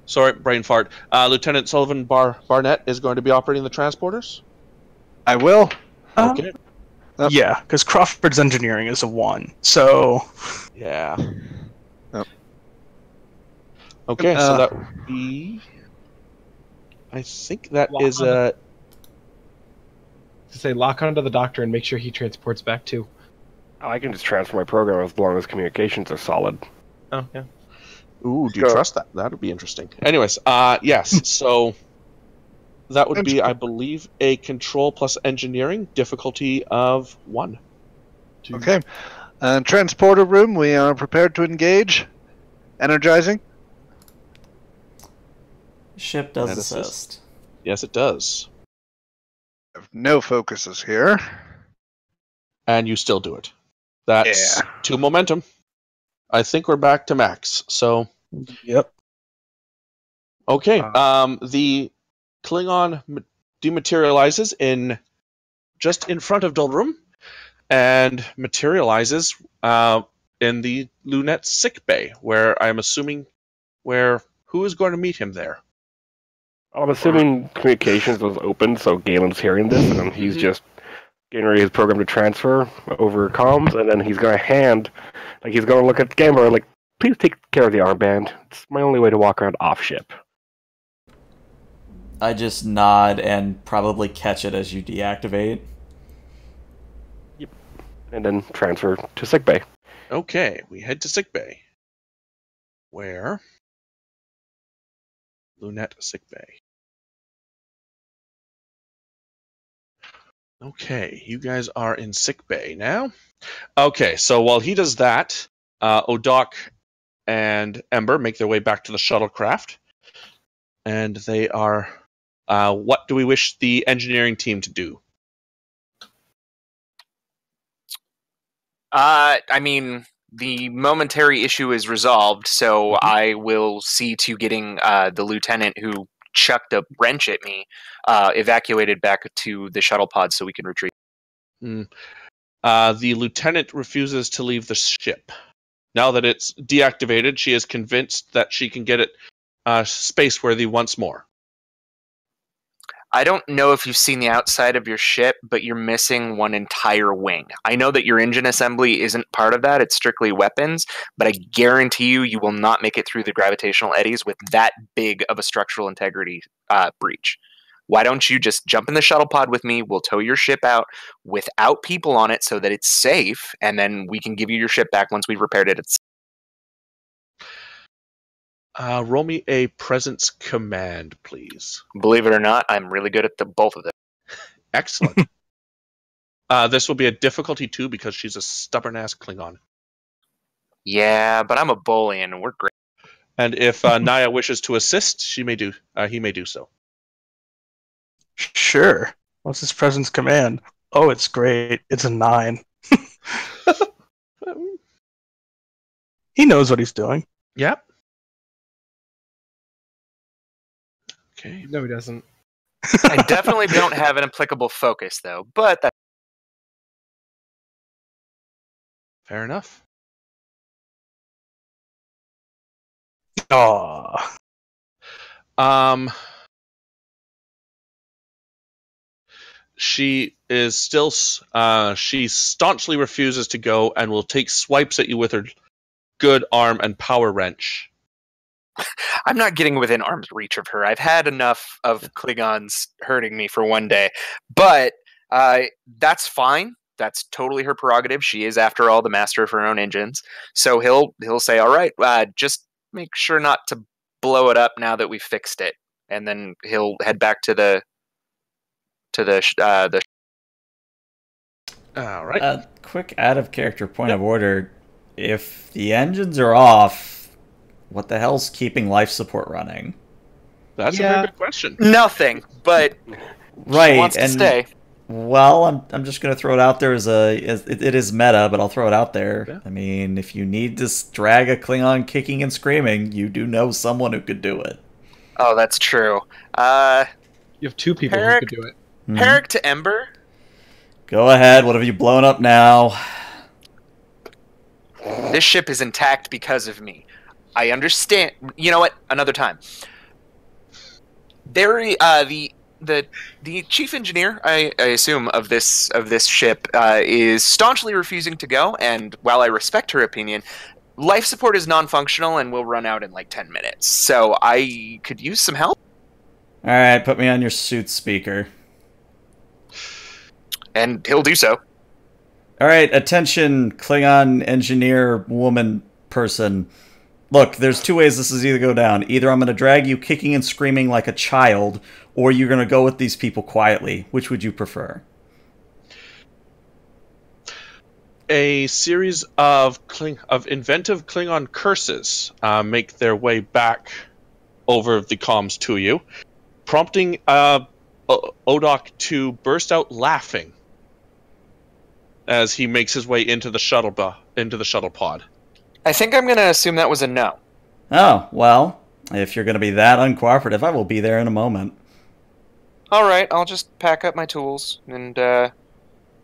sorry brain fart. Uh, Lieutenant Sullivan Bar Barnett is going to be operating the transporters. I will. Okay. Um, Nope. Yeah, because Crawford's engineering is a one, so yeah. Nope. Okay, uh, so that would be. I think that is on. a. To say lock onto the doctor and make sure he transports back too. Oh, I can just transfer my program as long as communications are solid. Oh yeah. Ooh, do you Go. trust that? That would be interesting. Anyways, uh, yes, so. That would be, I believe, a control plus engineering difficulty of one. Two. Okay. Uh, transporter room, we are prepared to engage. Energizing. Ship does assist. assist. Yes, it does. I have no focuses here. And you still do it. That's yeah. two momentum. I think we're back to max, so... Yep. Okay, uh, um, the... Klingon dematerializes in just in front of Dolrum and materializes uh, in the Lunette sick bay, where I'm assuming where who is going to meet him there. I'm assuming communications was open, so Galen's hearing this, and he's mm-hmm. just getting ready his program to transfer over comms, and then he's going to hand, like he's going to look at Gamber, like, please take care of the armband. It's my only way to walk around off ship. I just nod and probably catch it as you deactivate. Yep. And then transfer to sickbay. Okay, we head to sickbay. Where? Lunette sickbay. Okay, you guys are in sickbay now. Okay, so while he does that, uh, Odok and Ember make their way back to the shuttlecraft. And they are... Uh, what do we wish the engineering team to do? Uh, I mean, the momentary issue is resolved, so mm-hmm. I will see to getting uh, the lieutenant who chucked a wrench at me uh, evacuated back to the shuttle pod so we can retreat. Mm. Uh, the lieutenant refuses to leave the ship. Now that it's deactivated, she is convinced that she can get it uh, space-worthy once more. I don't know if you've seen the outside of your ship, but you're missing one entire wing. I know that your engine assembly isn't part of that, it's strictly weapons, but I guarantee you you will not make it through the gravitational eddies with that big of a structural integrity uh, breach. Why don't you just jump in the shuttle pod with me, we'll tow your ship out without people on it so that it's safe, and then we can give you your ship back once we've repaired it. It's Uh, roll me a presence command, please. Believe it or not, I'm really good at the both of them. Excellent. uh, this will be a difficulty two because she's a stubborn-ass Klingon. Yeah, but I'm a Bolian, and we're great. And if uh, Nia wishes to assist, she may do. Uh, he may do so. Sure. What's his presence command? Oh, it's great. It's a nine. He knows what he's doing. Yep. Okay. No, he doesn't. I definitely don't have an applicable focus, though, but that's... Fair enough. Aww. Um, she is still... Uh, she staunchly refuses to go and will take swipes at you with her good arm and power wrench. I'm not getting within arm's reach of her. I've had enough of Klingons hurting me for one day. But uh, that's fine. That's totally her prerogative. She is, after all, the master of her own engines. So he'll he'll say, all right, uh, just make sure not to blow it up now that we fixed it. And then he'll head back to the to the uh, the. All right. Uh, quick out of character point yep. of order. If the engines are off, what the hell's keeping life support running? That's yeah. a very good question. Nothing, but right. She wants to and stay. Well, I'm I'm just gonna throw it out there as a as, it, it is meta, but I'll throw it out there. Yeah. I mean, if you need to drag a Klingon kicking and screaming, you do know someone who could do it. Oh, that's true. Uh, you have two people Perik, who could do it. Perik to Ember. Go ahead. What have you blown up now? This ship is intact because of me. I understand. You know what? Another time. There, uh, the the the chief engineer, I, I assume, of this of this ship uh, is staunchly refusing to go. And while I respect her opinion, life support is non-functional and will run out in like ten minutes. So I could use some help. All right, put me on your suit speaker. And he'll do so. All right, attention, Klingon engineer woman person. Look, there's two ways this is either go down. Either I'm going to drag you kicking and screaming like a child, or you're going to go with these people quietly. Which would you prefer? A series of Kling of inventive Klingon curses uh, make their way back over the comms to you, prompting uh, Odok to burst out laughing as he makes his way into the shuttle into the shuttle pod. I think I'm going to assume that was a no. Oh, well, if you're going to be that uncooperative, I will be there in a moment. All right, I'll just pack up my tools, and uh,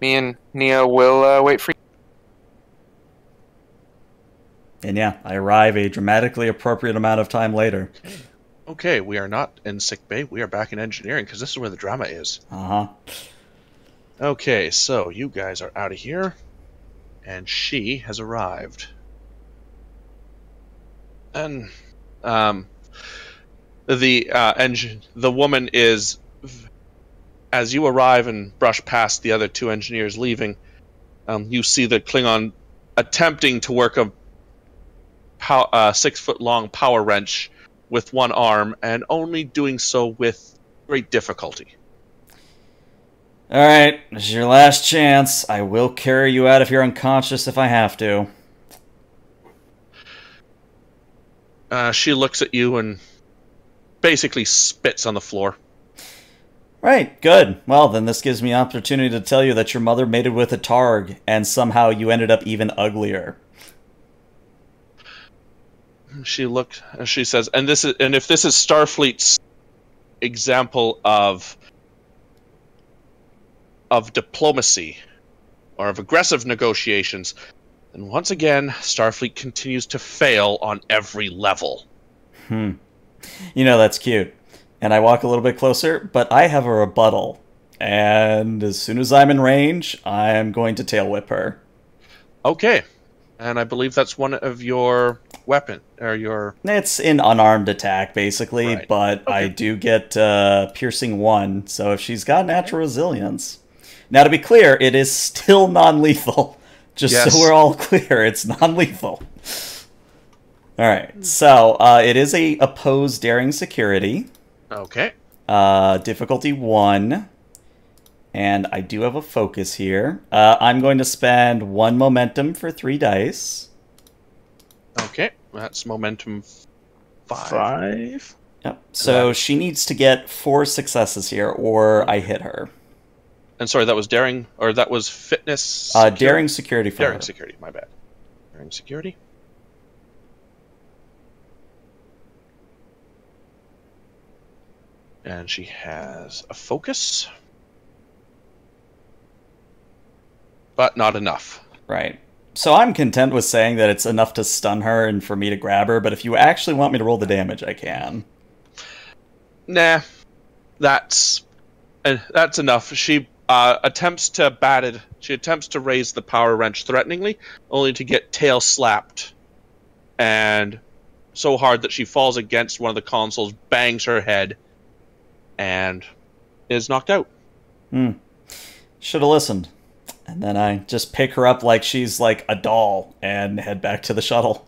me and Nia will uh, wait for you. And yeah, I arrive a dramatically appropriate amount of time later. Okay, we are not in sickbay. We are back in engineering, because this is where the drama is. Uh-huh. Okay, so you guys are out of here, and she has arrived. And um, the uh, engine, the woman is, as you arrive and brush past the other two engineers leaving, um, you see the Klingon attempting to work a Pow uh, six foot long power wrench with one arm, and only doing so with great difficulty. All right, this is your last chance. I will carry you out if you're unconscious if I have to. Uh, she looks at you and basically spits on the floor. Right, good. Well, then this gives me opportunity to tell you that your mother mated with a Targ, and somehow you ended up even uglier. She looked. She says, "And this is, and if this is Starfleet's example of of diplomacy or of aggressive negotiations, then once again, Starfleet continues to fail on every level." Hmm. You know, that's cute. And I walk a little bit closer, but I have a rebuttal. And as soon as I'm in range, I'm going to tail whip her. Okay. And I believe that's one of your weapon or your. It's an unarmed attack, basically, right. But okay. I do get uh, piercing one, so if she's got natural resilience. Now, to be clear, it is still non-lethal. Just yes. So we're all clear, it's non-lethal. All right, so uh, it is a opposed daring security. Okay. Uh, difficulty one. And I do have a focus here. Uh, I'm going to spend one momentum for three dice. Okay, that's momentum five. Five? Yep, so right. She needs to get four successes here, or I hit her. And sorry, that was daring, or that was fitness? Uh, daring security for Daring her. security, my bad. Daring security. And she has a focus. But not enough. Right. So I'm content with saying that it's enough to stun her and for me to grab her, but if you actually want me to roll the damage, I can. Nah. That's uh, that's enough. She uh, attempts to bat it. She attempts to raise the power wrench threateningly, only to get tail slapped and so hard that she falls against one of the consoles, bangs her head, and is knocked out. Hmm. Should have listened. And then I just pick her up like she's like a doll and head back to the shuttle.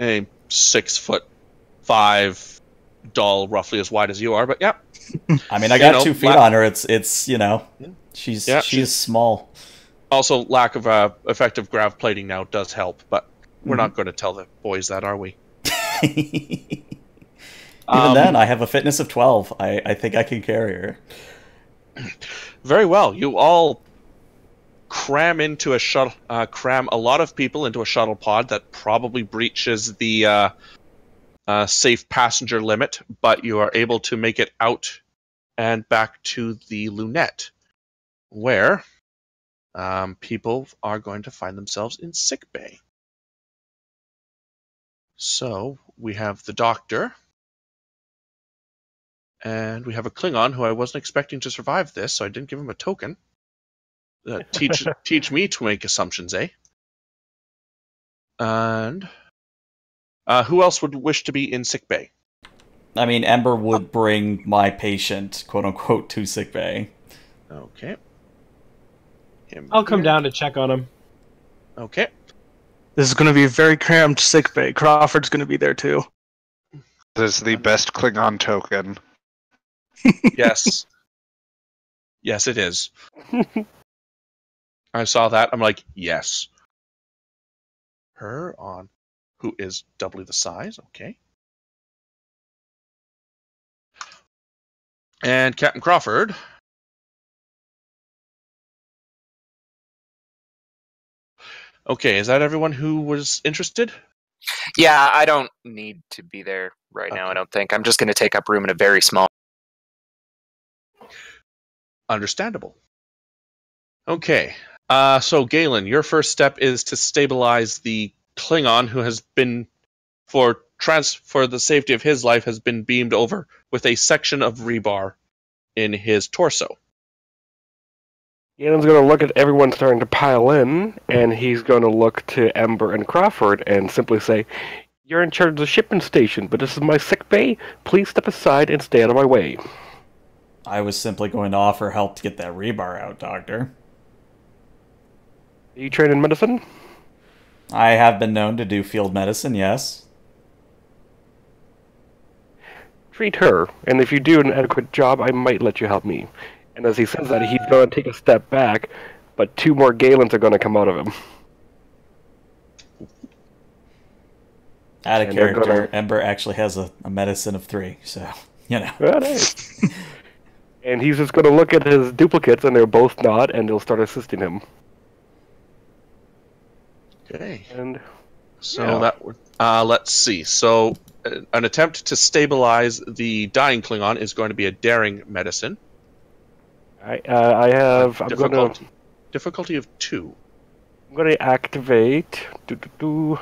A six foot five doll, roughly as wide as you are, but yeah. I mean, I got you know, two feet on her. It's, it's you know, yeah. she's yeah, she's, she's small. Also, lack of uh, effective grav plating now does help, but we're mm-hmm. not going to tell the boys that, are we? Even um, then, I have a fitness of twelve. I, I think I can carry her. Very well. You all cram into a shuttle, uh, cram a lot of people into a shuttle pod that probably breaches the uh, uh, safe passenger limit, but you are able to make it out and back to the Lunette, where um, people are going to find themselves in sickbay. So we have the doctor, and we have a Klingon who I wasn't expecting to survive this, so I didn't give him a token. Uh, teach teach me to make assumptions, eh? And uh, who else would wish to be in sickbay? I mean, Ember would bring my patient, quote unquote, to sickbay. Okay. Him I'll come here. down to check on him. Okay. This is going to be a very cramped sickbay. Crawford's going to be there too. This is the best Klingon token. Yes. Yes, it is. I saw that. I'm like, yes. Her on, who is doubly the size. Okay. And Captain Crawford. Okay, is that everyone who was interested? Yeah, I don't need to be there right okay. now, I don't think. I'm just going to take up room in a very small... Understandable. Okay, uh, so Galen, your first step is to stabilize the Klingon who has been, for, trans for the safety of his life, has been beamed over with a section of rebar in his torso. Galen's going to look at everyone starting to pile in, and he's going to look to Ember and Crawford and simply say, "You're in charge of the shipping station, but this is my sick bay. Please step aside and stay out of my way." I was simply going to offer help to get that rebar out, Doctor. Are you trained in medicine? I have been known to do field medicine, yes. Treat her, and if you do an adequate job, I might let you help me. And as he says that, he's going to take a step back, but two more Galens are going to come out of him. Out of and character, gonna... Ember actually has a, a medicine of three, so, you know. All right. And he's just going to look at his duplicates, and they're both not, and they'll start assisting him. Okay. And so yeah. that would, uh, let's see. So uh, an attempt to stabilize the dying Klingon is going to be a daring medicine. I, uh, I have... I'm difficulty. Gonna, difficulty of two. I'm going to activate do, do, do,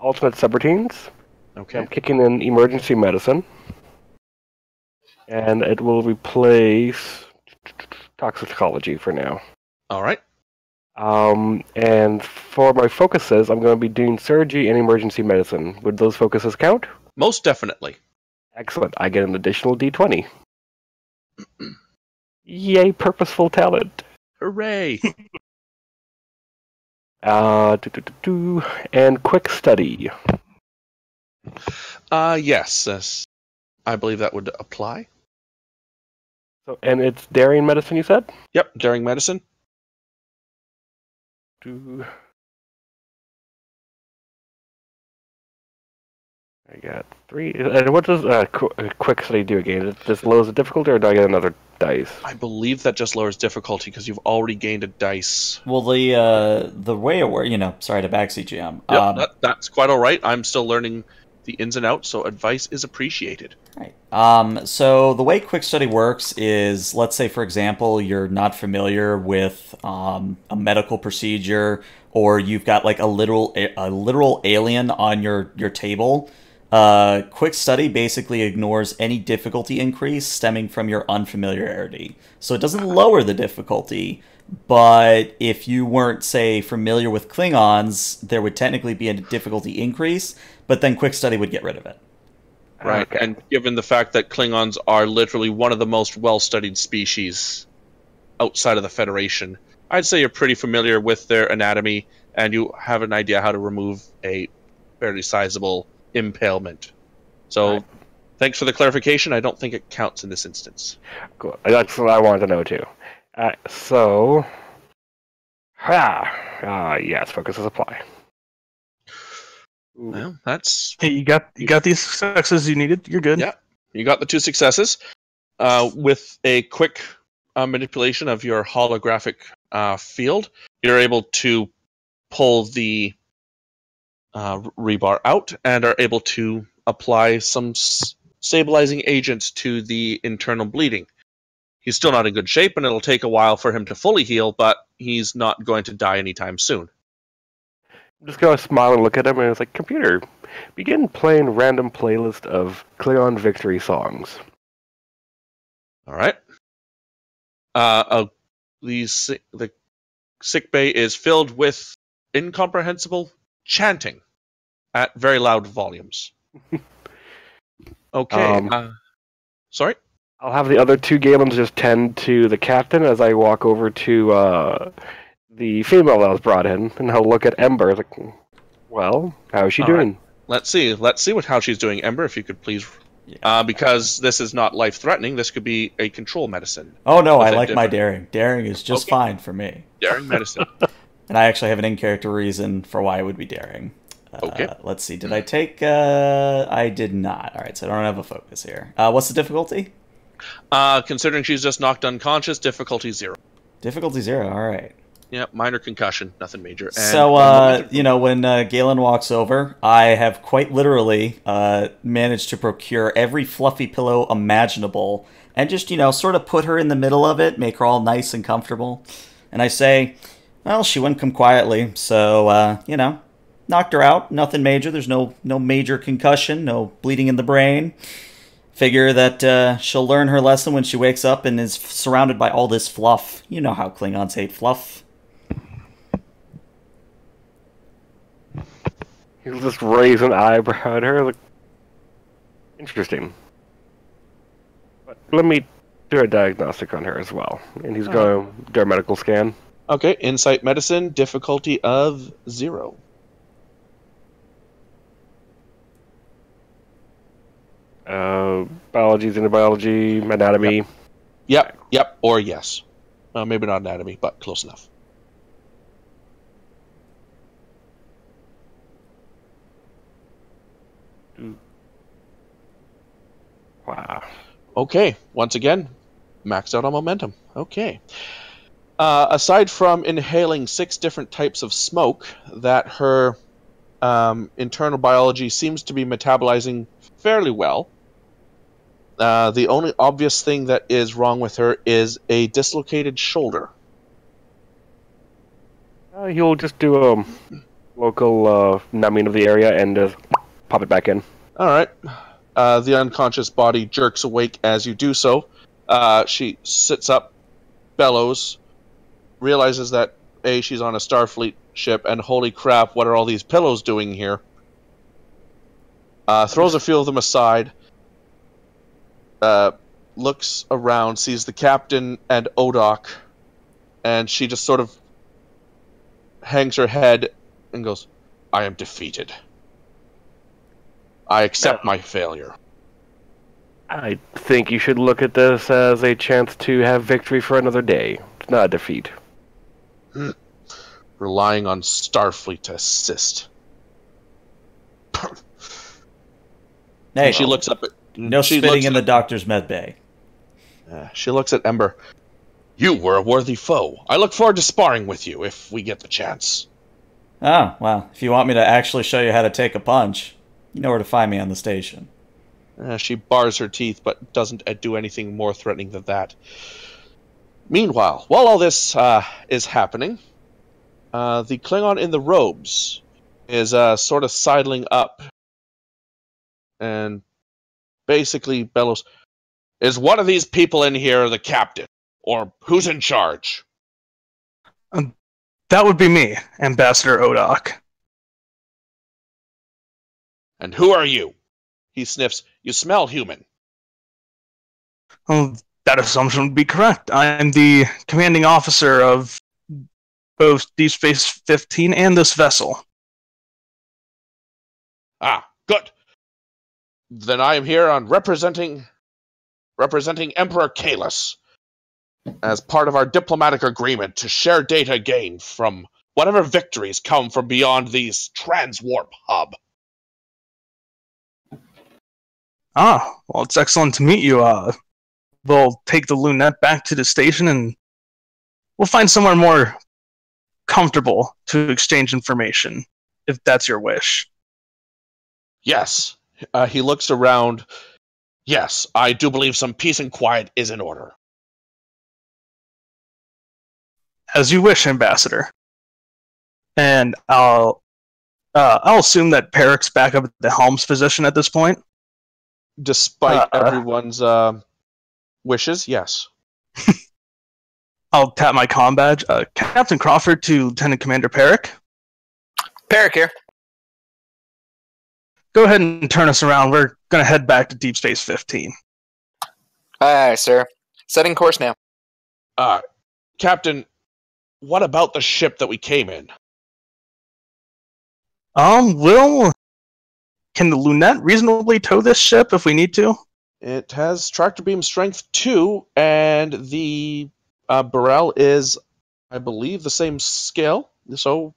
alternate subroutines. Okay. I'm kicking in emergency medicine. And it will replace toxicology for now. All right. Um, and for my focuses, I'm going to be doing surgery and emergency medicine. Would those focuses count? Most definitely. Excellent. I get an additional D twenty. Yay, purposeful talent. Hooray. uh, do, do, do, do. And quick study. Uh, yes, yes. I believe that would apply. So, and it's daring medicine, you said? Yep, daring medicine. Do... I got three. And what does uh, qu quick study do again? Does this lowers the difficulty, or do I get another dice? I believe that just lowers difficulty because you've already gained a dice. Well, the uh, the way it works, you know, sorry to backseat you. Um, yep, that, that's quite all right. I'm still learning the ins and outs, so advice is appreciated. Right. Um, so the way quick study works is, let's say, for example, you're not familiar with um, a medical procedure, or you've got like a literal a literal alien on your your table. Uh, quick study basically ignores any difficulty increase stemming from your unfamiliarity. So it doesn't lower the difficulty, But if you weren't, say, familiar with Klingons, there would technically be a difficulty increase, but then Quick Study would get rid of it. Right, okay. And given the fact that Klingons are literally one of the most well-studied species outside of the Federation, I'd say you're pretty familiar with their anatomy, and you have an idea how to remove a fairly sizable impalement. So, right. Thanks for the clarification. I don't think it counts in this instance. Cool. That's what I wanted to know, too. Uh, so, ah, uh, yes, focus is apply. Well, that's... Hey, you got you got these successes you needed. You're good. Yeah, you got the two successes. Uh, with a quick uh, manipulation of your holographic uh, field, you're able to pull the uh, rebar out and are able to apply some s stabilizing agents to the internal bleeding. He's still not in good shape, and it'll take a while for him to fully heal, but he's not going to die anytime soon. Just go smile and look at him, and it's like, computer, begin playing random playlist of Klingon victory songs. All right. Uh, uh the sick, the sick bay is filled with incomprehensible chanting at very loud volumes. Okay. Um, uh, sorry. I'll have the other two Galens just tend to the captain as I walk over to. Uh, The female that was brought in, and I'll look at Ember. Like, well, how is she All doing? Right. Let's see. Let's see what how she's doing, Ember. If you could please, yeah. uh, because this is not life-threatening. This could be a control medicine. Oh no, I like different... my daring. Daring is just okay. fine for me. Daring medicine. And I actually have an in-character reason for why it would be daring. Uh, okay. Let's see. Did I take? Uh, I did not. All right, so I don't have a focus here. Uh, what's the difficulty? Uh, considering she's just knocked unconscious, difficulty zero. Difficulty zero. All right. Yeah, minor concussion, nothing major. And so, uh, you know, when uh, Galen walks over, I have quite literally uh, managed to procure every fluffy pillow imaginable and just, you know, sort of put her in the middle of it, make her all nice and comfortable. And I say, well, she wouldn't come quietly, so, uh, you know, knocked her out, nothing major. There's no, no major concussion, no bleeding in the brain. Figure that uh, she'll learn her lesson when she wakes up and is surrounded by all this fluff. You know how Klingons hate fluff. He'll just raise an eyebrow at her. Like, interesting. But let me do a diagnostic on her as well. And he's oh. going to do a medical scan. Okay, insight medicine, difficulty of zero. Uh, biology, xenobiology, anatomy. Yep, yep, yep. Or yes. Uh, maybe not anatomy, but close enough. Wow. Okay, once again, maxed out on momentum. Okay. Uh, aside from inhaling six different types of smoke that her um, internal biology seems to be metabolizing fairly well, uh, the only obvious thing that is wrong with her is a dislocated shoulder. Uh, he'll just do a local uh, numbing of the area and uh, pop it back in. All right. Uh, the unconscious body jerks awake as you do so. Uh, she sits up, bellows, realizes that, A, she's on a Starfleet ship, and holy crap, what are all these pillows doing here? Uh, throws a few of them aside, uh, looks around, sees the captain and Odok, and she just sort of hangs her head and goes, "I am defeated. I accept my failure." I think you should look at this as a chance to have victory for another day. It's not a defeat. Relying on Starfleet to assist. Hey, she looks up at, no she spitting in at, the doctor's med bay. Uh, she looks at Ember. "You were a worthy foe. I look forward to sparring with you if we get the chance." Oh, well, if you want me to actually show you how to take a punch... You know where to find me on the station. Uh, she bars her teeth, but doesn't do anything more threatening than that. Meanwhile, while all this uh, is happening, uh, the Klingon in the robes is uh, sort of sidling up and basically bellows, "Is one of these people in here the captain? Or who's in charge?" That would be me, Ambassador Odok. And who are you? He sniffs. You smell human. Well, that assumption would be correct. I am the commanding officer of both Deep Space fifteen and this vessel. Ah, good. Then I am here on representing representing Emperor Kalos as part of our diplomatic agreement to share data gained from whatever victories come from beyond these transwarp hub. Ah, well, it's excellent to meet you. Uh, we'll take the Lunette back to the station and we'll find somewhere more comfortable to exchange information, if that's your wish. Yes. Uh, he looks around. Yes, I do believe some peace and quiet is in order. As you wish, Ambassador. And I'll, uh, I'll assume that Perik's back up at the helm's position at this point. Despite uh, everyone's uh, wishes, yes. I'll tap my comm badge. Uh, Captain Crawford to Lieutenant Commander Perik. Perik here. Go ahead and turn us around. We're going to head back to Deep Space fifteen. Aye, aye, sir. Setting course now. Uh, Captain, what about the ship that we came in? Um, well, can the Lunette reasonably tow this ship if we need to? It has tractor beam strength two, and the uh, Burrell is, I believe, the same scale, so...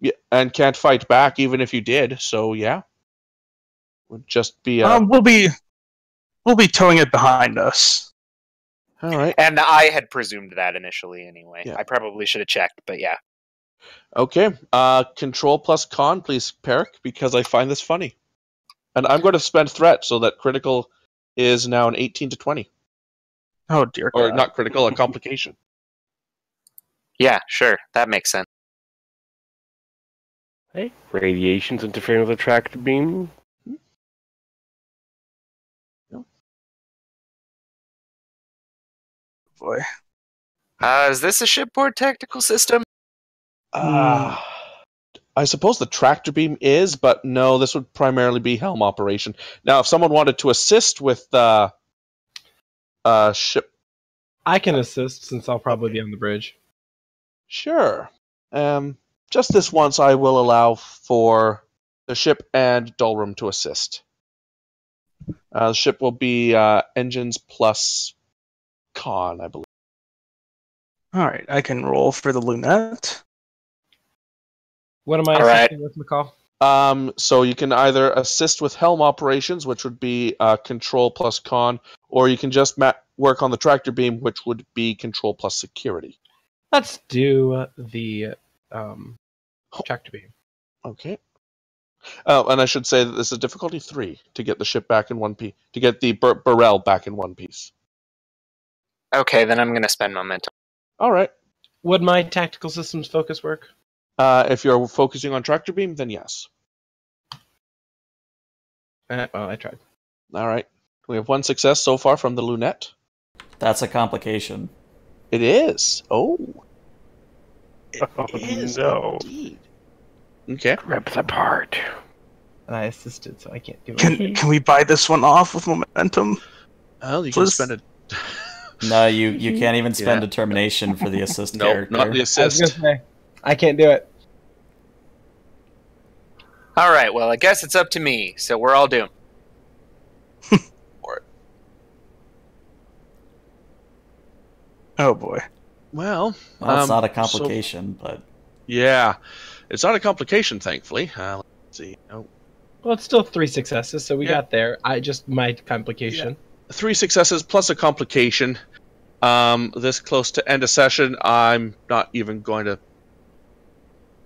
Yeah, and can't fight back even if you did. So yeah, would just be. Uh... Um, we'll be, we'll be towing it behind us. All right. And I had presumed that initially, anyway. Yeah. I probably should have checked, but yeah. Okay. Uh, control plus con, please, Perik, because I find this funny, and I'm going to spend threat so that critical is now an eighteen to twenty. Oh dear. Or God. Not critical, a complication. Yeah, sure, that makes sense. Hey, radiation's interfering with the tractor beam. No. Boy. Uh, is this a shipboard tactical system? Uh, I suppose the tractor beam is, but no, this would primarily be helm operation. Now, if someone wanted to assist with uh, uh, ship... I can assist, since I'll probably be on the bridge. Sure. Um... Just this once, I will allow for the ship and Dolrum to assist. Uh, the ship will be uh, engines plus con, I believe. All right, I can roll for the Lunette. What am I All assisting right. with, McCall? Um, so you can either assist with helm operations, which would be uh, control plus con, or you can just ma work on the tractor beam, which would be control plus security. Let's do the... Um, tractor beam. Okay. Oh, and I should say that this is difficulty three to get the ship back in one piece, to get the bur Burrell back in one piece. Okay, then I'm going to spend momentum. All right. Would my tactical systems focus work? Uh, if you're focusing on tractor beam, then yes. Uh, well, I tried. All right. We have one success so far from the Lunette. That's a complication. It is. Oh. It oh, is no. Indeed. Okay. Grab the part. And I assisted, so I can't do it. Can, can we buy this one off with momentum? Oh, you Please. can spend a... No, you, you can't even spend yeah. determination for the assist nope, character. No, not the assist. I, was gonna say, I can't do it. All right, well, I guess it's up to me, so we're all doomed. Oh, boy. Well, well, it's um, not a complication, so, but... Yeah, it's not a complication, thankfully. Uh, let's see. Oh. Well, it's still three successes, so we yeah. got there. I just, my complication. Yeah. Three successes plus a complication. Um, this close to end of session, I'm not even going to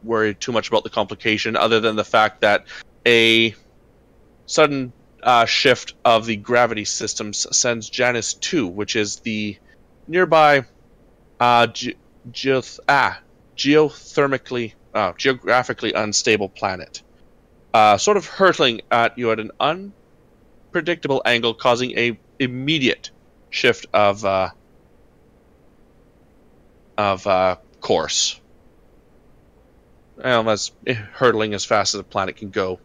worry too much about the complication, other than the fact that a sudden uh, shift of the gravity systems sends Janus two, which is the nearby... Uh, ge geoth ah, geothermically, uh, geographically unstable planet, uh, sort of hurtling at you at an unpredictable angle, causing a immediate shift of uh, of uh, course. well, that's hurtling as fast as a planet can go.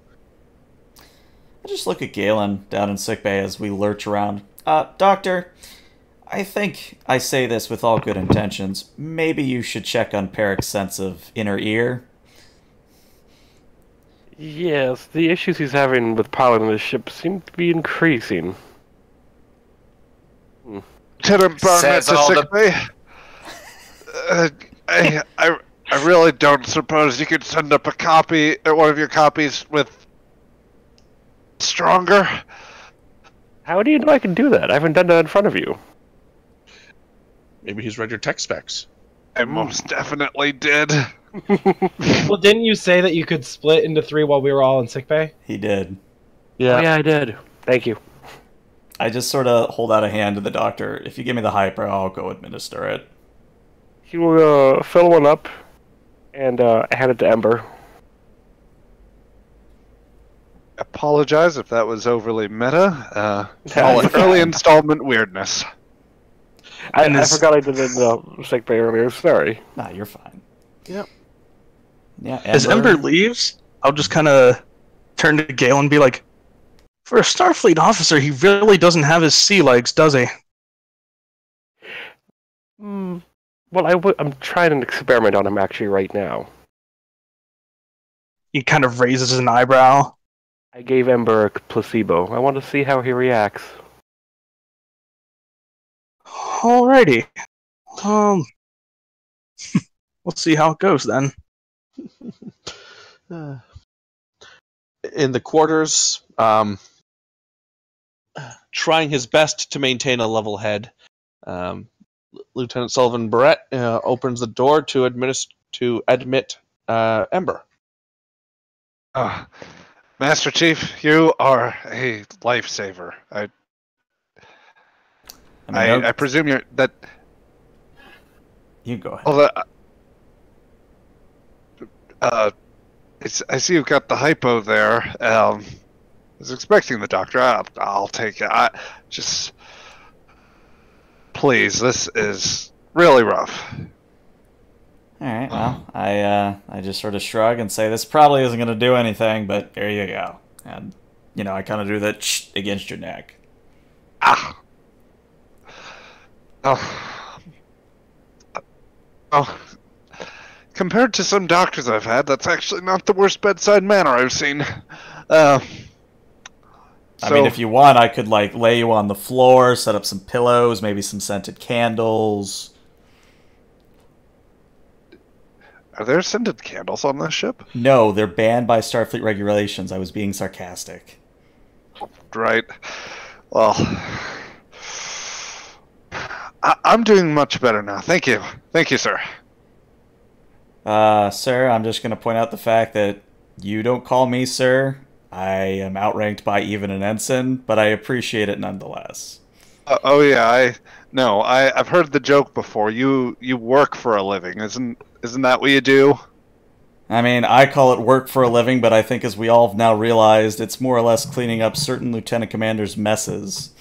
I just look at Galen down in sickbay as we lurch around. Uh, Doctor, I think I say this with all good intentions. Maybe you should check on Perik's sense of inner ear. Yes, the issues he's having with piloting this ship seem to be increasing. Hmm. Lieutenant Barnett to sickbay. The... Uh, I, I, I really don't suppose you could send up a copy, one of your copies with stronger. How do you know I can do that? I haven't done that in front of you. Maybe he's read your tech specs. I most definitely did. Well, didn't you say that you could split into three while we were all in sickbay? He did. Yeah. Oh, yeah, I did. Thank you. I just sort of hold out a hand to the doctor. If you give me the hyper, I'll go administer it. He will uh, fill one up and uh, hand it to Ember. Apologize if that was overly meta. Uh, all early installment weirdness. I, I forgot I did the uh, sickbay earlier. Sorry. Nah, you're fine. Yep. Yeah. Ember. As Ember leaves, I'll just kind of turn to Galen and be like, for a Starfleet officer, he really doesn't have his sea legs, does he? Mm, well, I w- I'm trying an experiment on him actually right now. He kind of raises an eyebrow. I gave Ember a placebo. I want to see how he reacts. Alrighty. Um... We'll see how it goes then. uh, in the quarters, um, trying his best to maintain a level head, um, Lieutenant Sullivan Barnett uh, opens the door to administ- to admit uh, Ember. Uh, Master Chief, you are a lifesaver. I, I, mean, I, no... I presume you're that. You go ahead. Although, Uh, it's, I see you've got the hypo there. Um, I was expecting the doctor. I'll, I'll take it. I, just, please, this is really rough. All right, well, I uh, I just sort of shrug and say, this probably isn't going to do anything, but there you go. And, you know, I kind of do that shh against your neck. Ah. Oh. Oh. Compared to some doctors I've had, that's actually not the worst bedside manner I've seen. Uh, I so, mean, if you want, I could, like, lay you on the floor, set up some pillows, maybe some scented candles. Are there scented candles on this ship? No, they're banned by Starfleet regulations. I was being sarcastic. Right. Well, I- I'm doing much better now. Thank you. Thank you, sir. Uh, sir, I'm just going to point out the fact that you don't call me sir. I am outranked by even an ensign, but I appreciate it nonetheless. Uh, oh yeah, I no, I I've heard the joke before. You you work for a living, isn't isn't that what you do? I mean, I call it work for a living, but I think as we all have now realized, it's more or less cleaning up certain lieutenant commanders' messes.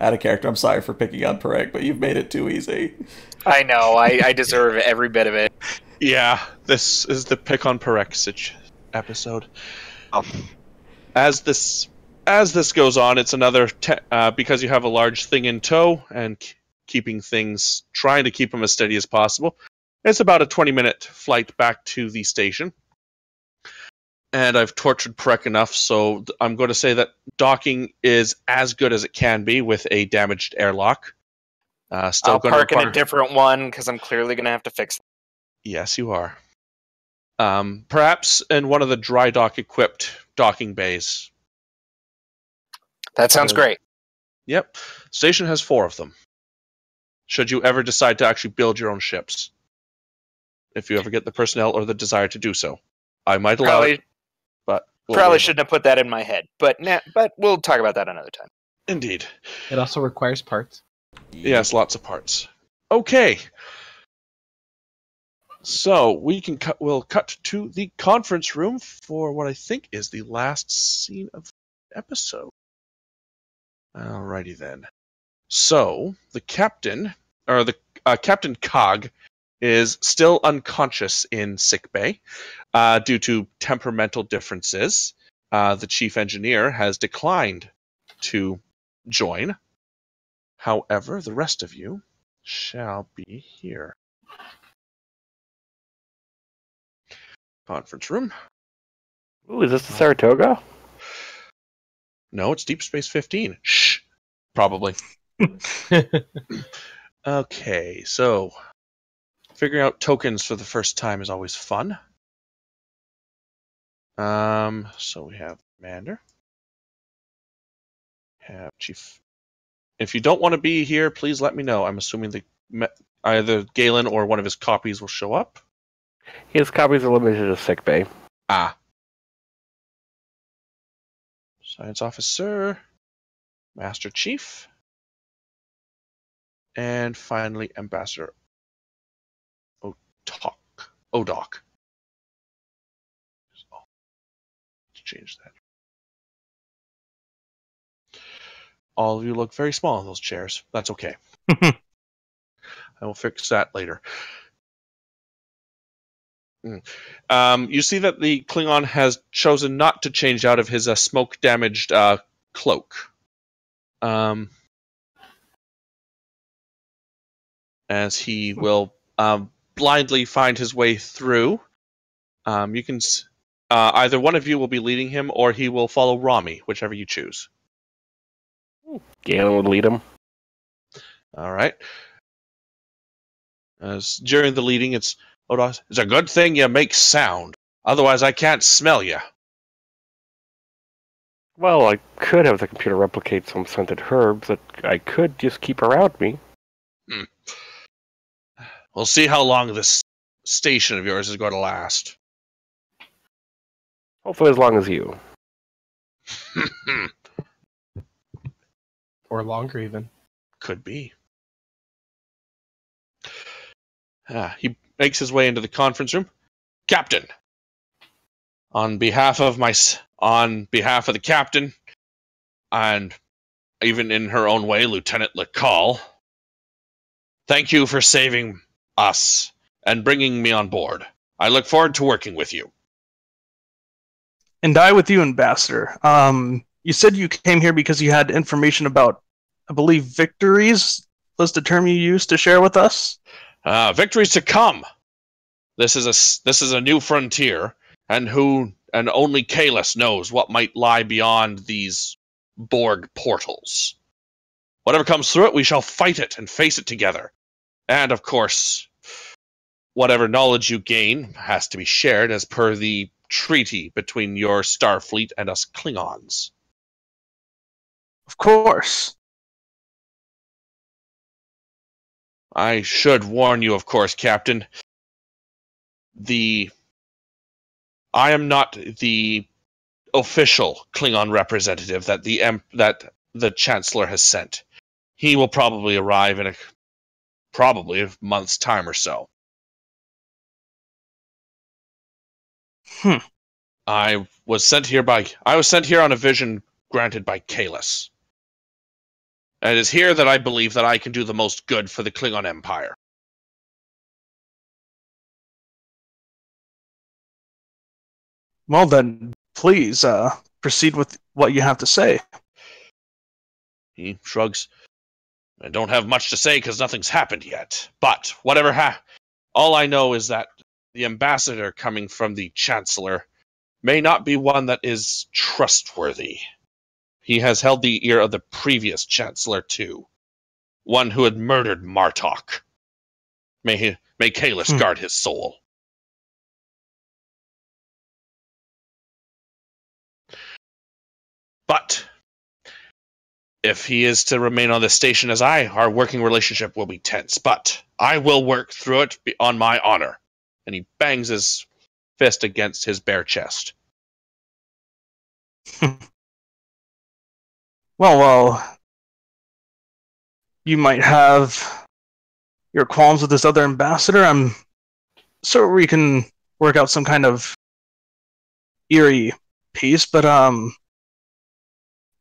Out of character, I'm sorry for picking on Perik, but you've made it too easy. I know, I, I deserve every bit of it. Yeah, this is the pick on Perik episode. Um, as this as this goes on, it's another, te- uh, because you have a large thing in tow and k- keeping things, trying to keep them as steady as possible, it's about a twenty-minute flight back to the station. And I've tortured Perik enough, so I'm going to say that docking is as good as it can be with a damaged airlock. Uh, still I'll park require... in a different one, because I'm clearly going to have to fix it. Yes, you are. Um, perhaps in one of the dry dock-equipped docking bays. That sounds uh, great. Yep. Station has four of them. Should you ever decide to actually build your own ships. If you ever get the personnel or the desire to do so. I might allow probably, it, but... We'll probably shouldn't have put that in my head, but nah, but we'll talk about that another time. Indeed. It also requires parts. Yes, lots of parts. Okay. So we can cut. We'll cut to the conference room for what I think is the last scene of the episode. Alrighty then. So the captain, or the uh, Captain Cog, is still unconscious in sickbay uh, due to temperamental differences. Uh, the chief engineer has declined to join. However, the rest of you shall be here. Conference room. Ooh, is this the Saratoga? No, it's Deep Space fifteen. Shh. Probably. Okay, so figuring out tokens for the first time is always fun. Um, so we have Commander. Have Chief. If you don't want to be here, please let me know. I'm assuming the either Galen or one of his copies will show up. His copies are limited to sickbay. Ah. Science Officer, Master Chief, and finally Ambassador Odok. Odok. Oh, let's change that. All of you look very small in those chairs. That's okay. I will fix that later. Mm. Um, you see that the Klingon has chosen not to change out of his uh, smoke-damaged uh, cloak. Um, as he will um, blindly find his way through. Um, you can uh, either one of you will be leading him, or he will follow Rami, whichever you choose. Galen would lead him. All right. As during the leading, it's Odos. It's a good thing you make sound. Otherwise, I can't smell you. Well, I could have the computer replicate some scented herbs that I could just keep around me. Hmm. We'll see how long this station of yours is going to last. Hopefully as long as you. Or longer, even. Could be. Ah, he makes his way into the conference room. Captain! On behalf of my... On behalf of the captain, and even in her own way, Lieutenant Lacalle, thank you for saving us and bringing me on board. I look forward to working with you. And I with you, Ambassador. Um, you said you came here because you had information about, I believe, victories was the term you used to share with us? Uh, victories to come. This is a, this is a new frontier, and who... and only Kalis knows what might lie beyond these Borg portals. Whatever comes through it, we shall fight it and face it together. And, of course, whatever knowledge you gain has to be shared as per the treaty between your Starfleet and us Klingons. Of course. I should warn you, of course, Captain. The... I am not the official Klingon representative that the em that the Chancellor has sent. He will probably arrive in a probably a month's time or so. Hmm. I was sent here by I was sent here on a vision granted by Kalis. And it is here that I believe that I can do the most good for the Klingon Empire. Well then, please, uh, proceed with what you have to say. He shrugs. I don't have much to say because nothing's happened yet. But, whatever ha- all I know is that the ambassador coming from the Chancellor may not be one that is trustworthy. He has held the ear of the previous Chancellor, too. One who had murdered Martok. May, he, may Kalis hmm. guard his soul. But if he is to remain on this station as I, our working relationship will be tense. But I will work through it on my honor. And he bangs his fist against his bare chest. well, well, you might have your qualms with this other ambassador. I'm sure we can work out some kind of eerie peace, but um.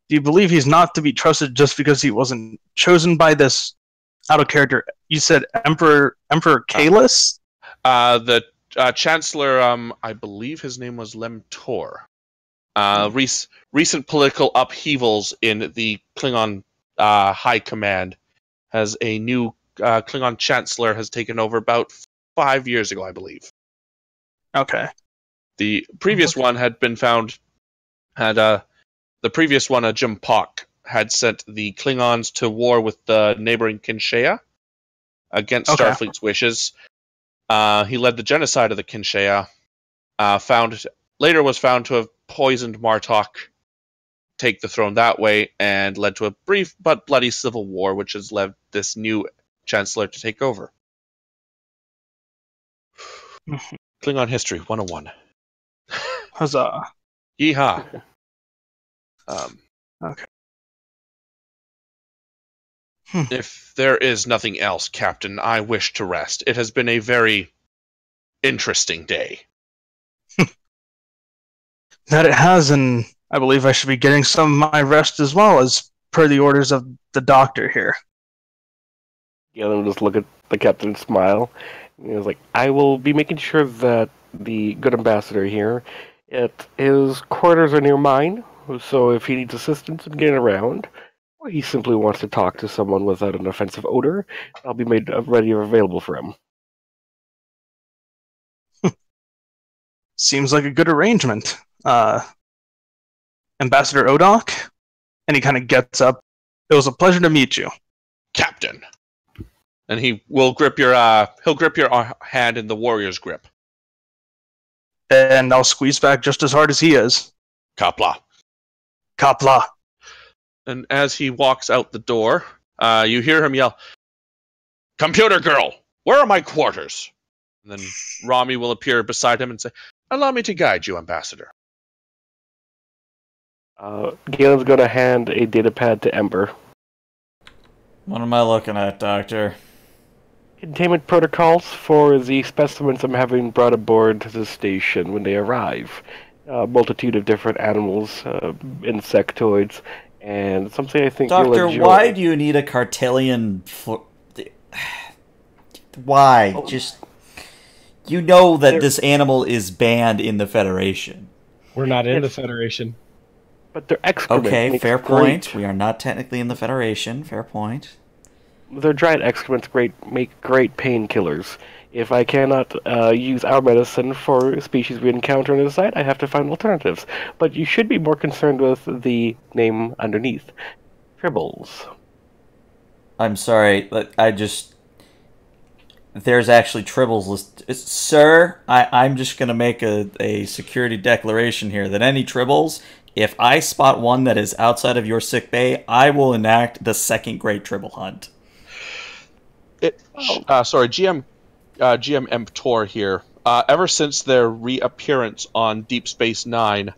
Do you believe he's not to be trusted just because he wasn't chosen by this out of character. You said Emperor Emperor Kalis? Uh, the uh, Chancellor, um, I believe his name was Lemtor. Uh, re recent political upheavals in the Klingon uh, High Command has a new uh, Klingon Chancellor has taken over about five years ago, I believe. Okay. The previous okay. one had been found, had uh, the previous one, a Jimpak, had sent the Klingons to war with the neighboring Kinshaya against okay. Starfleet's wishes. Uh, he led the genocide of the Kinshaya. Uh, found later was found to have poisoned Martok, take the throne that way, and led to a brief but bloody civil war, which has led this new chancellor to take over. Klingon History one oh one. Huzzah. Yeehaw. Um, okay. Hmm. If there is nothing else, Captain, I wish to rest. It has been a very interesting day. That it has, and I believe I should be getting some of my rest as well, as per the orders of the doctor here. Galen would just look at the captain and smile. And he was like, I will be making sure that the good ambassador here, it, his quarters are near mine, so if he needs assistance in getting around, or he simply wants to talk to someone without an offensive odor, I'll be made ready or available for him. Seems like a good arrangement. Uh, Ambassador Odok, and he kind of gets up. It was a pleasure to meet you, Captain. And he will grip your, uh, he'll grip your uh, hand in the warrior's grip, and I'll squeeze back just as hard as he is. Kapla, Kapla. And as he walks out the door, uh, you hear him yell, "Computer girl, where are my quarters?" And then Rami will appear beside him and say, "Allow me to guide you, Ambassador." Uh, Galen's going to hand a datapad to Ember. What am I looking at, Doctor? Containment protocols for the specimens I'm having brought aboard the station when they arrive. A multitude of different animals, uh, insectoids, and something I think Doctor, you'll enjoy. Why do you need a Cartelian... For... Why? Oh. Just... You know that they're, this animal is banned in the Federation. We're not in the Federation. But they're excrement. Okay, fair point. Great. We are not technically in the Federation. Fair point. Their dried excrements great, make great painkillers. If I cannot uh, use our medicine for species we encounter on the site, I have to find alternatives. But you should be more concerned with the name underneath. Tribbles. I'm sorry, but I just... There's actually Tribbles list. Sir, I, I'm just going to make a, a security declaration here that any Tribbles, if I spot one that is outside of your sick bay, I will enact the second great Tribble hunt. It, uh, sorry, G M, uh, G M Emptor here. Uh, ever since their reappearance on Deep Space Nine,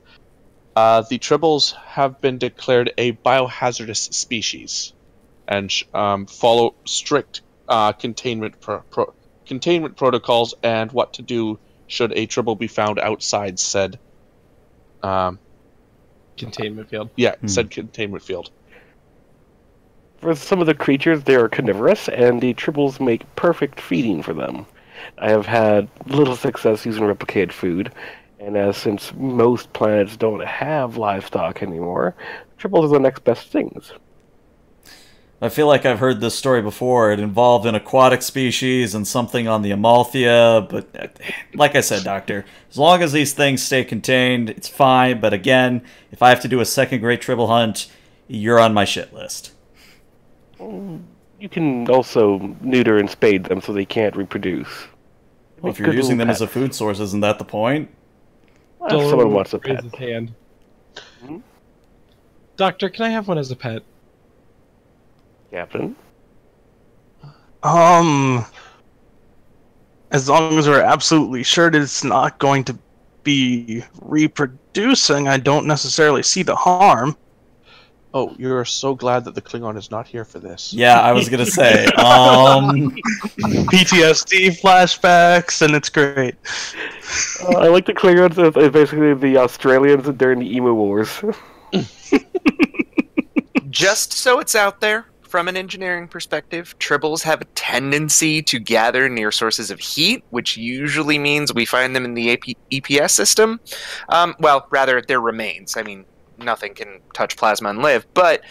uh, the Tribbles have been declared a biohazardous species and um, follow strict Uh, containment pro pro containment protocols and what to do should a Tribble be found outside said um, containment field. Yeah, hmm. said containment field. For some of the creatures, they are carnivorous, and the Tribbles make perfect feeding for them. I have had little success using replicated food, and as since most planets don't have livestock anymore, Tribbles are the next best things. I feel like I've heard this story before. It involved an aquatic species and something on the Amalthea, but like I said, Doctor, as long as these things stay contained, it's fine. But again, if I have to do a second great Tribble hunt, you're on my shit list. You can also neuter and spade them so they can't reproduce. Well, if you're using them pet. as a food source, isn't that the point? Well, if someone wants a pet. His hand. Hmm? Doctor, can I have one as a pet? Captain? Um, as long as we're absolutely sure that it's not going to be reproducing, I don't necessarily see the harm. Oh, you're so glad that the Klingon is not here for this. Yeah, I was going to say. um, P T S D flashbacks, and it's great. Uh, I like the Klingons as basically the Australians during the Emu Wars. Just so it's out there, From an engineering perspective, Tribbles have a tendency to gather near sources of heat, which usually means we find them in the E P S system. Um, well, rather, their remains. I mean, nothing can touch plasma and live, but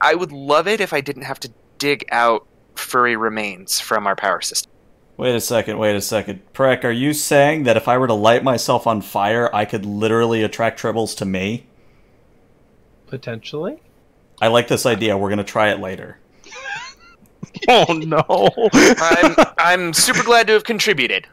I would love it if I didn't have to dig out furry remains from our power system. Wait a second, wait a second. Perik, are you saying that if I were to light myself on fire, I could literally attract Tribbles to me? Potentially. I like this idea. We're going to try it later. Oh, no. I'm, I'm super glad to have contributed.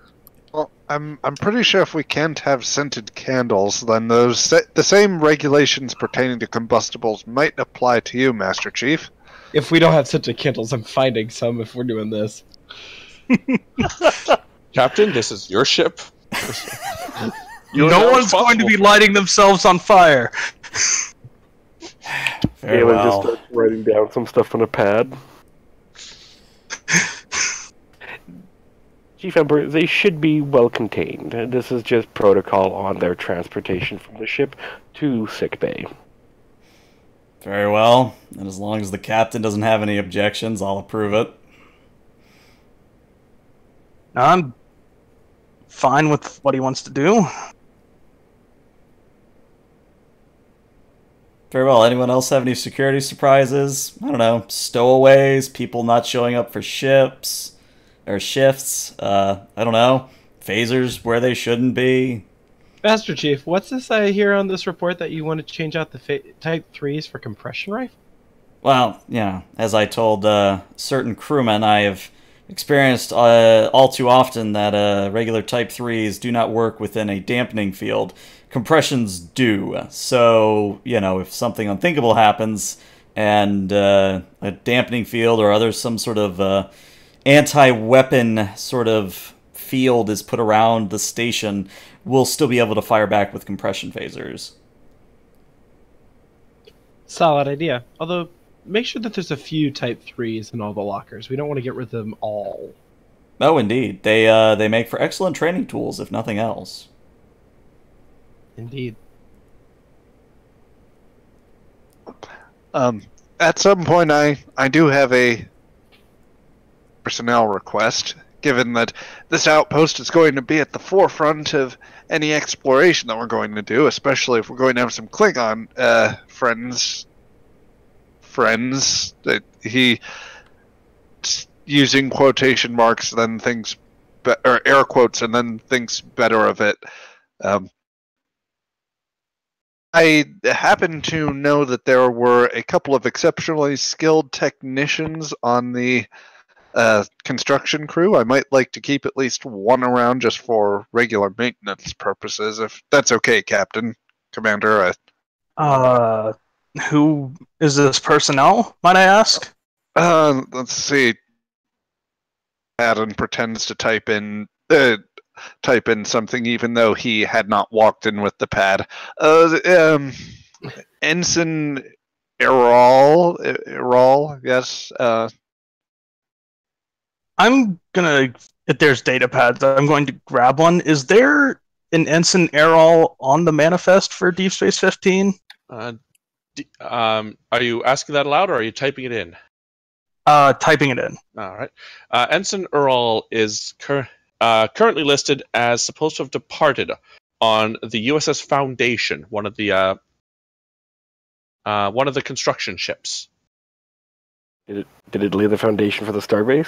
Well, I'm, I'm pretty sure if we can't have scented candles, then those the same regulations pertaining to combustibles might apply to you, Master Chief. If we don't have scented candles, I'm finding some if we're doing this. Captain, this is your ship. You're no one's going to be lighting themselves on fire. Very Galen well. Just starts writing down some stuff on a pad. Chief Emperor, they should be well contained. This is just protocol on their transportation from the ship to sickbay. Very well. And as long as the captain doesn't have any objections, I'll approve it. I'm fine with what he wants to do. Very well. Anyone else have any security surprises? I don't know. Stowaways, people not showing up for ships or shifts. Uh, I don't know. Phasers where they shouldn't be. Master Chief, what's this I hear on this report that you want to change out the Type threes for compression rifle? Well, yeah. As I told uh, certain crewmen, I have experienced uh, all too often that uh, regular Type threes do not work within a dampening field. Compressions do. So, you know, if something unthinkable happens and uh, a dampening field or other some sort of uh, anti-weapon sort of field is put around the station, we'll still be able to fire back with compression phasers. Solid idea. Although, make sure that there's a few Type threes in all the lockers. We don't want to get rid of them all. Oh, indeed. They, uh, they make for excellent training tools, if nothing else. Indeed. Um, at some point, I, I do have a personnel request, given that this outpost is going to be at the forefront of any exploration that we're going to do, especially if we're going to have some Klingon uh, friends. Friends. That he, using quotation marks, then thinks, be or air quotes, and then thinks better of it. Um, I happen to know that there were a couple of exceptionally skilled technicians on the uh, construction crew. I might like to keep at least one around just for regular maintenance purposes, if that's okay, Captain. Commander. I... Uh, who is this personnel, might I ask? Uh, let's see. Adam pretends to type in... Uh, type in something even though he had not walked in with the pad. Uh, um, Ensign Errol, Errol, yes. Uh. I'm going to, if there's data pads, I'm going to grab one. Is there an Ensign Errol on the manifest for Deep Space fifteen? Uh, d um, are you asking that aloud or are you typing it in? Uh, typing it in. All right. Uh, Ensign Errol is currently Uh, currently listed as supposed to have departed on the U S S Foundation, one of the uh, uh, one of the construction ships. Did it did it leave the Foundation for the starbase?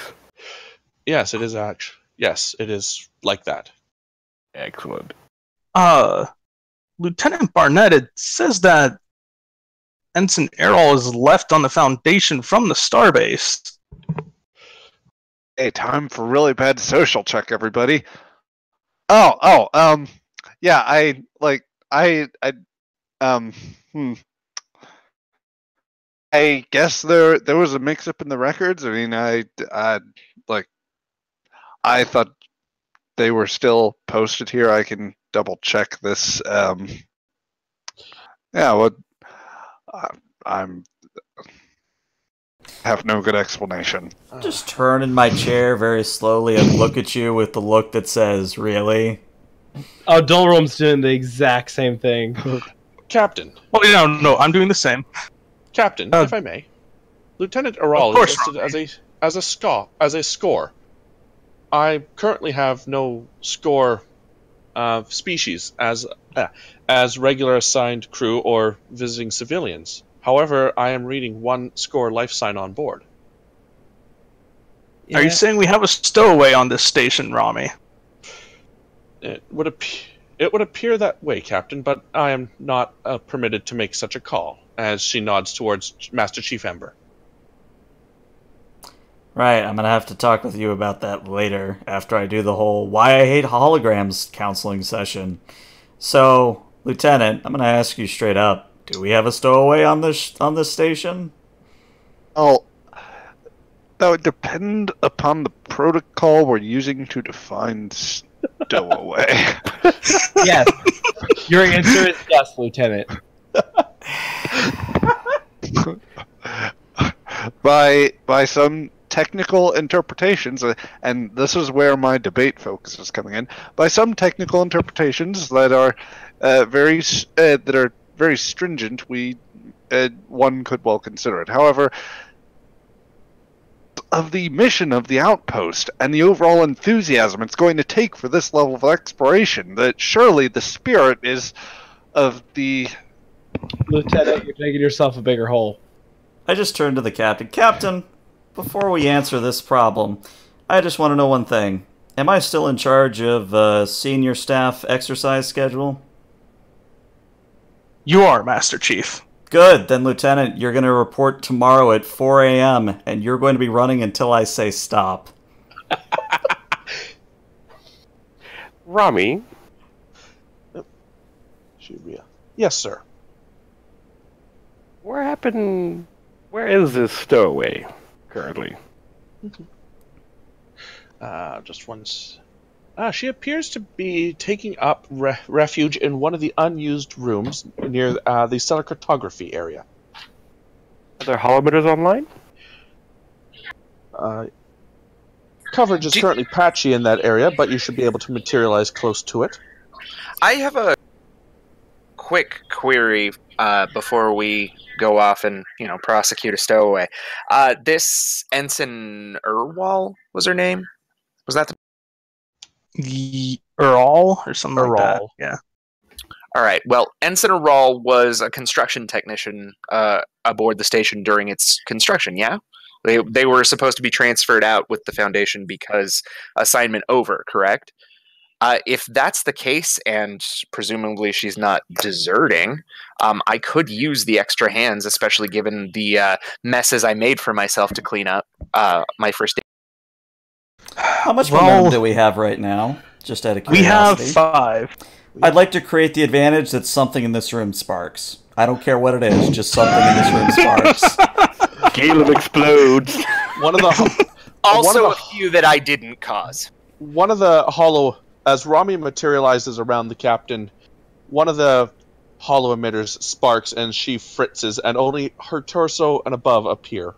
Yes, it is actually. Yes, it is like that. Excellent. Uh, Lieutenant Barnett, it says that Ensign Errol is left on the Foundation from the starbase. Hey, time for really bad social check, everybody. Oh, oh, um, yeah, I, like, I, I, um, hmm. I guess there, there was a mix-up in the records. I mean, I, I, like, I thought they were still posted here. I can double-check this, um, yeah, well, I'm... have no good explanation. Just turn in my chair very slowly and look at you with the look that says, really? Oh, Dolrum's doing the exact same thing. Captain. Well, no, no, I'm doing the same. Captain, uh, if I may. Lieutenant Errol is listed as a as a score as a score. I currently have no score uh, species as uh, as regular assigned crew or visiting civilians. However, I am reading one score life sign on board. Yeah. Are you saying we have a stowaway on this station, Rami? It would appear it would appear that way, Captain, but I am not uh, permitted to make such a call. As she nods towards Master Chief Ember. Right, I'm going to have to talk with you about that later, after I do the whole Why I Hate Holograms counseling session. So, Lieutenant, I'm going to ask you straight up, do we have a stowaway on this, on this station? Oh, that would depend upon the protocol we're using to define stowaway. Yes. Your answer is yes, Lieutenant. by by some technical interpretations, and this is where my debate focus is coming in. By some technical interpretations that are uh, very uh, that are very stringent, we uh, one could well consider it. However, of the mission of the outpost and the overall enthusiasm it's going to take for this level of exploration, that surely the spirit is of the. Lieutenant, you're digging yourself a bigger hole. I just turned to the captain. Captain, before we answer this problem, I just want to know one thing. Am I still in charge of uh, senior staff exercise schedule? You are, Master Chief. Good. Then, Lieutenant, you're going to report tomorrow at four A M, and you're going to be running until I say stop. Rami? Yes, sir. Where happened? Where is this stowaway currently? Uh, just once. Ah, she appears to be taking up re refuge in one of the unused rooms near uh, the cellar cartography area. Are there holometers online? Uh, coverage is currently patchy in that area, but you should be able to materialize close to it. I have a quick query uh, before we go off and, you know, prosecute a stowaway. Uh, this Ensign Errol was her name? Was that the... Errol or something Errol. Like that? Yeah. All right. Well, Ensign Errol was a construction technician uh, aboard the station during its construction, yeah? They, they were supposed to be transferred out with the Foundation because assignment over, correct? Uh, if that's the case, and presumably she's not deserting, um, I could use the extra hands, especially given the uh, messes I made for myself to clean up uh, my first day. How much momentum well, do we have right now? Just out of curiosity. We have five. I'd like to create the advantage that something in this room sparks. I don't care what it is, just something in this room sparks. Caleb explodes. One of the also one of the, a few that I didn't cause. One of the hollow. As Rami materializes around the captain, one of the hollow emitters sparks and she fritzes, and only her torso and above appear.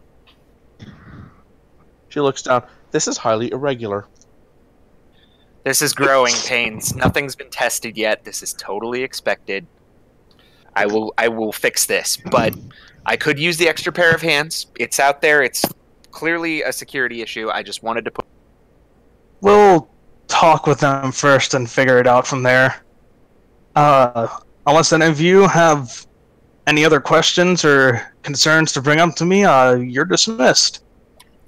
She looks down. This is highly irregular. This is growing pains. Nothing's been tested yet. This is totally expected. I will, I will fix this, but I could use the extra pair of hands. It's out there. It's clearly a security issue. I just wanted to put... Well... talk with them first and figure it out from there. Uh, unless any of you have any other questions or concerns to bring up to me, uh, you're dismissed.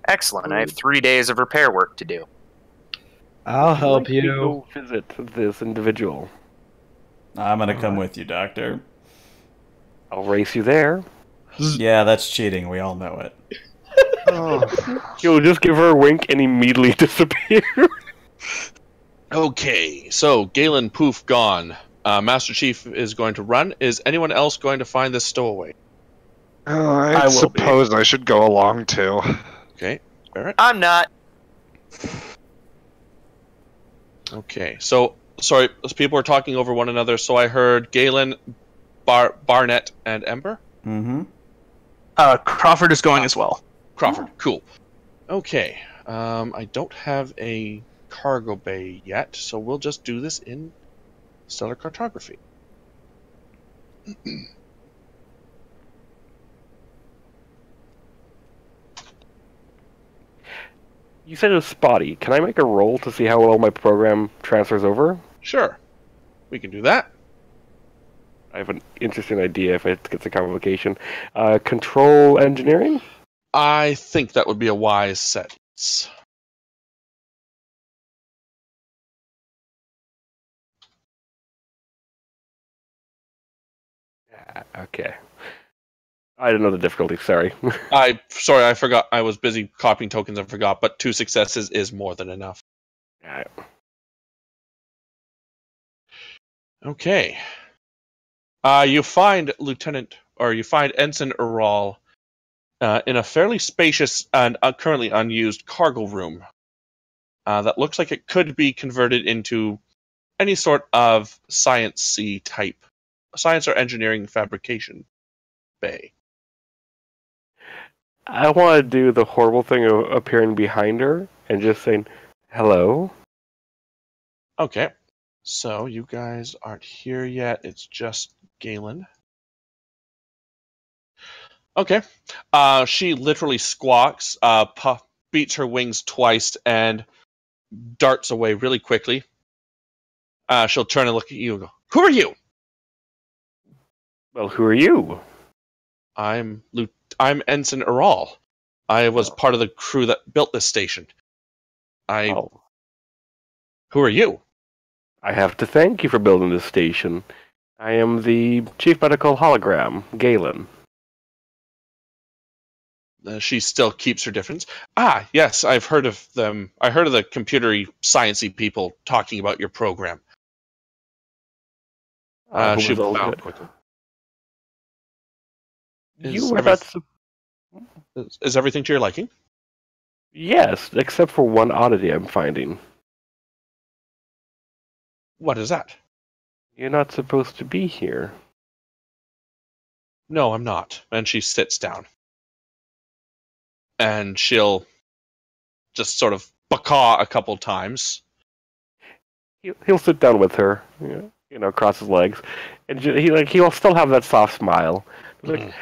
Excellent. I have three days of repair work to do. I'll help you. Go visit this individual. I'm going to come with you, Doctor. I'll race you there. Yeah, that's cheating. We all know it. Oh. You'll just give her a wink and immediately disappear. Okay, so Galen, poof, gone. Uh, Master Chief is going to run. Is anyone else going to find this stowaway? Oh, I, I suppose be. I should go along too. Okay, Barrett? I'm not. Okay, so, sorry, people are talking over one another, so I heard Galen, Bar Barnett, and Ember? Mm-hmm. Uh, Crawford is going uh, as well. Crawford, oh. Cool. Okay, um, I don't have a... cargo bay yet, so we'll just do this in stellar cartography. You said it was spotty. Can I make a roll to see how well my program transfers over? Sure. We can do that. I have an interesting idea if it gets a complication. Uh, control engineering? I think that would be a wise sentence. Okay. I don't know the difficulty, sorry. I sorry, I forgot. I was busy copying tokens and forgot, but two successes is more than enough. Alright. Okay. Uh, you find Lieutenant, or you find Ensign Errol uh, in a fairly spacious and uh, currently unused cargo room uh, that looks like it could be converted into any sort of science-y type, science or engineering fabrication bay. I want to do the horrible thing of appearing behind her and just saying, hello. Okay. So, you guys aren't here yet. It's just Galen. Okay. Uh, she literally squawks, uh, puff, beats her wings twice, and darts away really quickly. Uh, she'll turn and look at you and go, who are you? Well, who are you? I'm Lu I'm Ensign Errol. I was oh. part of the crew that built this station. I... Oh. Who are you? I have to thank you for building this station. I am the Chief Medical Hologram, Galen. Uh, she still keeps her difference. Ah, yes, I've heard of them. I heard of the computery, sciencey people talking about your program. Uh, she found quickly. Is, you every is, is everything to your liking? Yes, except for one oddity I'm finding. What is that? You're not supposed to be here. No, I'm not. And she sits down. And she'll just sort of bacaw a couple times. He'll, he'll sit down with her, you know, across his legs. And he, like, he'll still have that soft smile. Like, mm.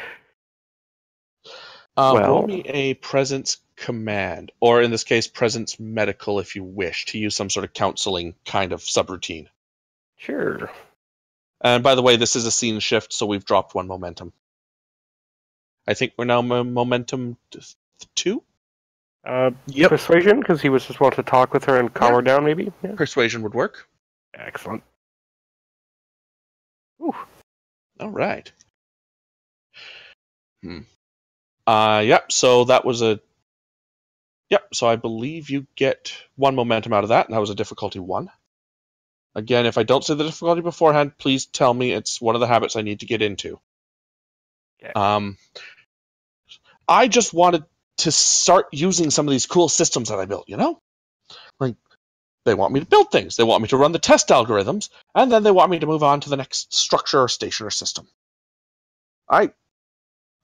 uh, well, roll me a presence command, or in this case, presence medical, if you wish, to use some sort of counseling kind of subroutine. Sure. And by the way, this is a scene shift, so we've dropped one momentum. I think we're now momentum two? Uh, yep. Persuasion, because he was just wanting to talk with her and calm yeah. her down, maybe? Yeah. Persuasion would work. Excellent. Ooh. All right. Hmm. Uh, yep, so that was a... Yep, so I believe you get one momentum out of that, and that was a difficulty one. Again, if I don't say the difficulty beforehand, please tell me. It's one of the habits I need to get into. Okay. Um, I just wanted to start using some of these cool systems that I built, you know? Like, they want me to build things, they want me to run the test algorithms, and then they want me to move on to the next structure or station or system. I...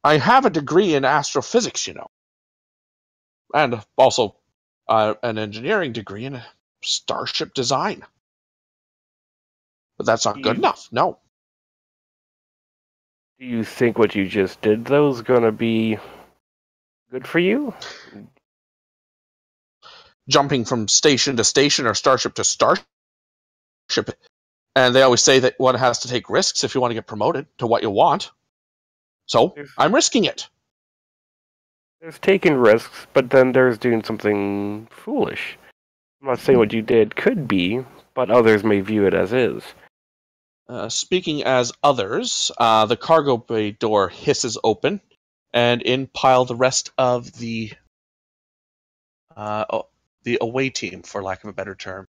I have a degree in astrophysics, you know, and also uh, an engineering degree in starship design. But that's not do good you, enough, no. Do you think what you just did, though, is going to be good for you? Jumping from station to station or starship to starship. And they always say that one has to take risks if you want to get promoted to what you want. So, I'm risking it. There's taking risks, but then there's doing something foolish. I'm not saying what you did could be, but others may view it as is. Uh, speaking as others, uh, the cargo bay door hisses open, and in pile the rest of the uh, oh, the away team, for lack of a better term.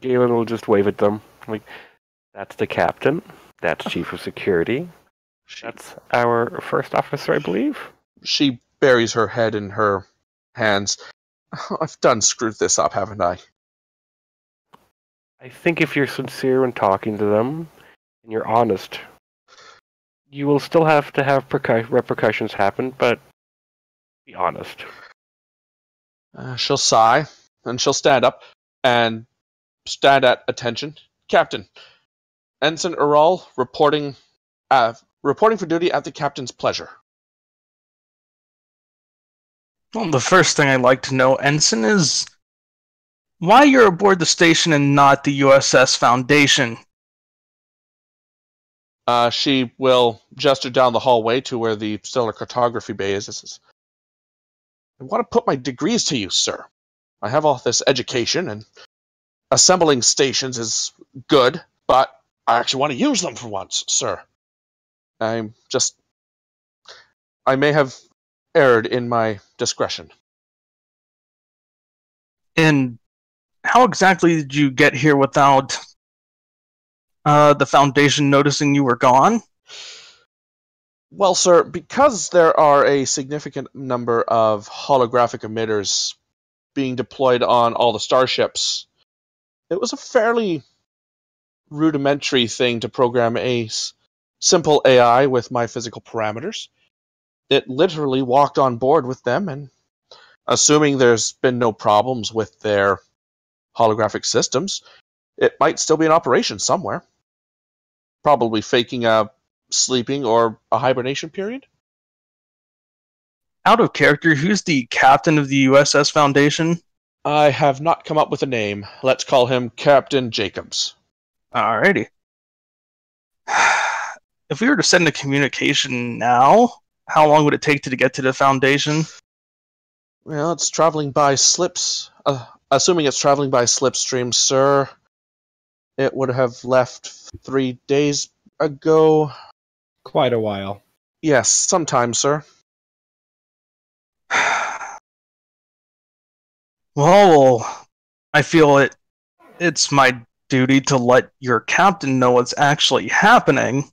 Galen will just wave at them. Like, that's the captain. That's Chief of Security. She, That's our first officer, I believe. She buries her head in her hands. Oh, I've done screwed this up, haven't I? I think if you're sincere when talking to them, and you're honest, you will still have to have repercussions happen, but be honest. Uh, she'll sigh, and she'll stand up, and stand at attention. Captain, Ensign Errol reporting... Uh, Reporting for duty at the captain's pleasure. Well, the first thing I'd like to know, Ensign, is why you're aboard the station and not the U S S Foundation. Uh, she will gesture down the hallway to where the stellar cartography bay is. It says, I want to put my degrees to use, sir. I have all this education, and assembling stations is good, but I actually want to use them for once, sir. I'm just... I may have erred in my discretion. And how exactly did you get here without uh, the Foundation noticing you were gone? Well, sir, because there are a significant number of holographic emitters being deployed on all the starships, it was a fairly rudimentary thing to program a simple A I with my physical parameters. It literally walked on board with them, and assuming there's been no problems with their holographic systems, it might still be in operation somewhere. Probably faking a sleeping or a hibernation period. Out of character, who's the captain of the U S S Foundation? I have not come up with a name. Let's call him Captain Jacobs. Alrighty. If we were to send a communication now, how long would it take to get to the Foundation? Well, it's traveling by slips. Uh, assuming it's traveling by slipstream, sir, it would have left three days ago. Quite a while. Yes, sometime, sir. Well, I feel it. It's my duty to let your captain know what's actually happening.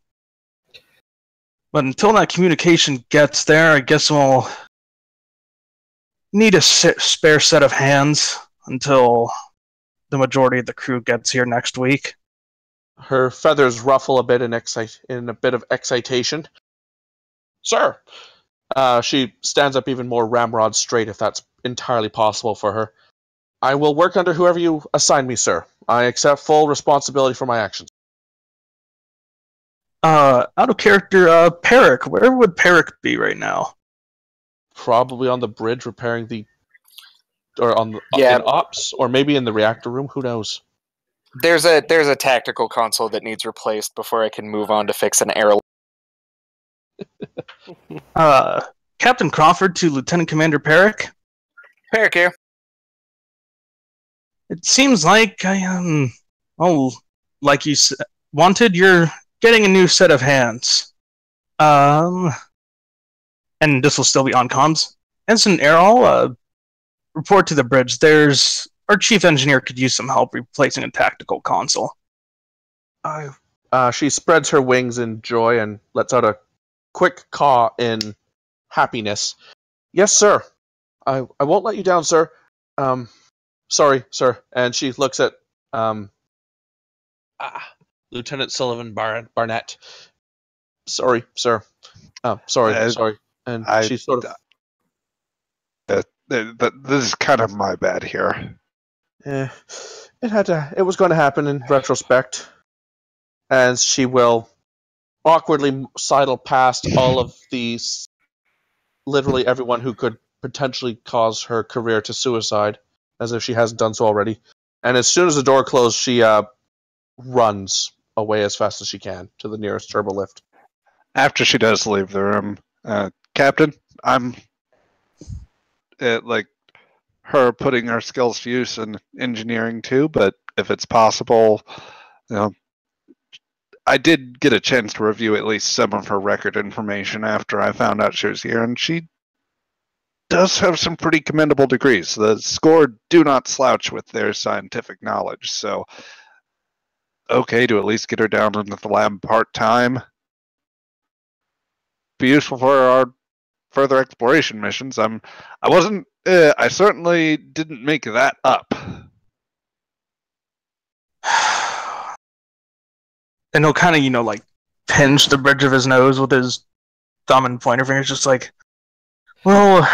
But until that communication gets there, I guess we'll need a spare set of hands until the majority of the crew gets here next week. Her feathers ruffle a bit in, excite in a bit of excitation. Sir! Uh, she stands up even more ramrod straight, if that's entirely possible for her. I will work under whoever you assign me, sir. I accept full responsibility for my actions. Uh, out of character, uh, Perik. Where would Perik be right now? Probably on the bridge repairing the... Or on the, yeah. in ops, or maybe in the reactor room, who knows? There's a there's a tactical console that needs replaced before I can move on to fix an airlock. uh, Captain Crawford to Lieutenant Commander Perik. Perik here. It seems like I, um... Oh, like you s wanted your... Getting a new set of hands. Um, and this will still be on comms. Ensign Errol, uh, report to the bridge. There's our chief engineer could use some help replacing a tactical console. Uh, uh, she spreads her wings in joy and lets out a quick caw in happiness. Yes, sir. I, I won't let you down, sir. Um, sorry, sir. And she looks at... Um, ah. Lieutenant Sullivan Bar Barnett. Sorry, sir. Oh, sorry, uh, sorry. And I, she sort of... Uh, uh, uh, this is kind of my bad here. Yeah, it had to, it was going to happen in retrospect. As she will awkwardly sidle past all of these... Literally everyone who could potentially cause her career to suicide. As if she hasn't done so already. And as soon as the door closed, she... Uh, runs away as fast as she can to the nearest turbo lift. After she does leave the room, uh, Captain, I'm it, like her putting her skills to use in engineering too, but if it's possible, you know, I did get a chance to review at least some of her record information after I found out she was here, and she does have some pretty commendable degrees. The Scor do not slouch with their scientific knowledge, so okay to at least get her down into the lab part-time. Be useful for our further exploration missions. I'm, I wasn't... Uh, I certainly didn't make that up. And he'll kind of, you know, like, pinch the bridge of his nose with his thumb and pointer fingers, just like, well...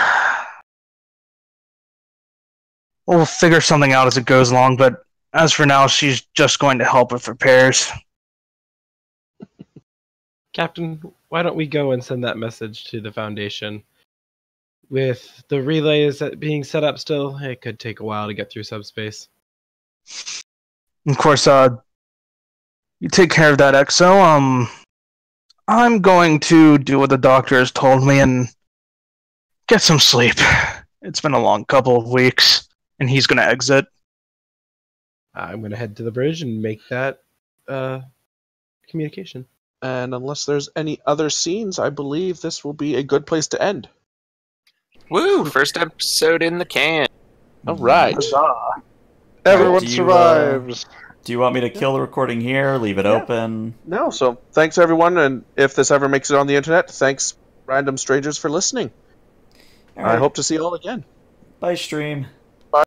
we'll figure something out as it goes along, but... as for now, she's just going to help with repairs. Captain, why don't we go and send that message to the Foundation? with the relays being set up still, it could take a while to get through subspace. Of course, uh, you take care of that, X O. Um, I'm going to do what the doctor has told me and get some sleep. It's been a long couple of weeks, and he's going to exit. I'm going to head to the bridge and make that uh, communication. And unless there's any other scenes, I believe this will be a good place to end. Woo! First episode in the can. All right. Huzzah. Everyone do you, survives. Uh, do you want me to kill the recording here? Leave it yeah. open? No. So thanks, everyone. And if this ever makes it on the internet, thanks, random strangers, for listening. Right. I hope to see you all again. Bye, stream.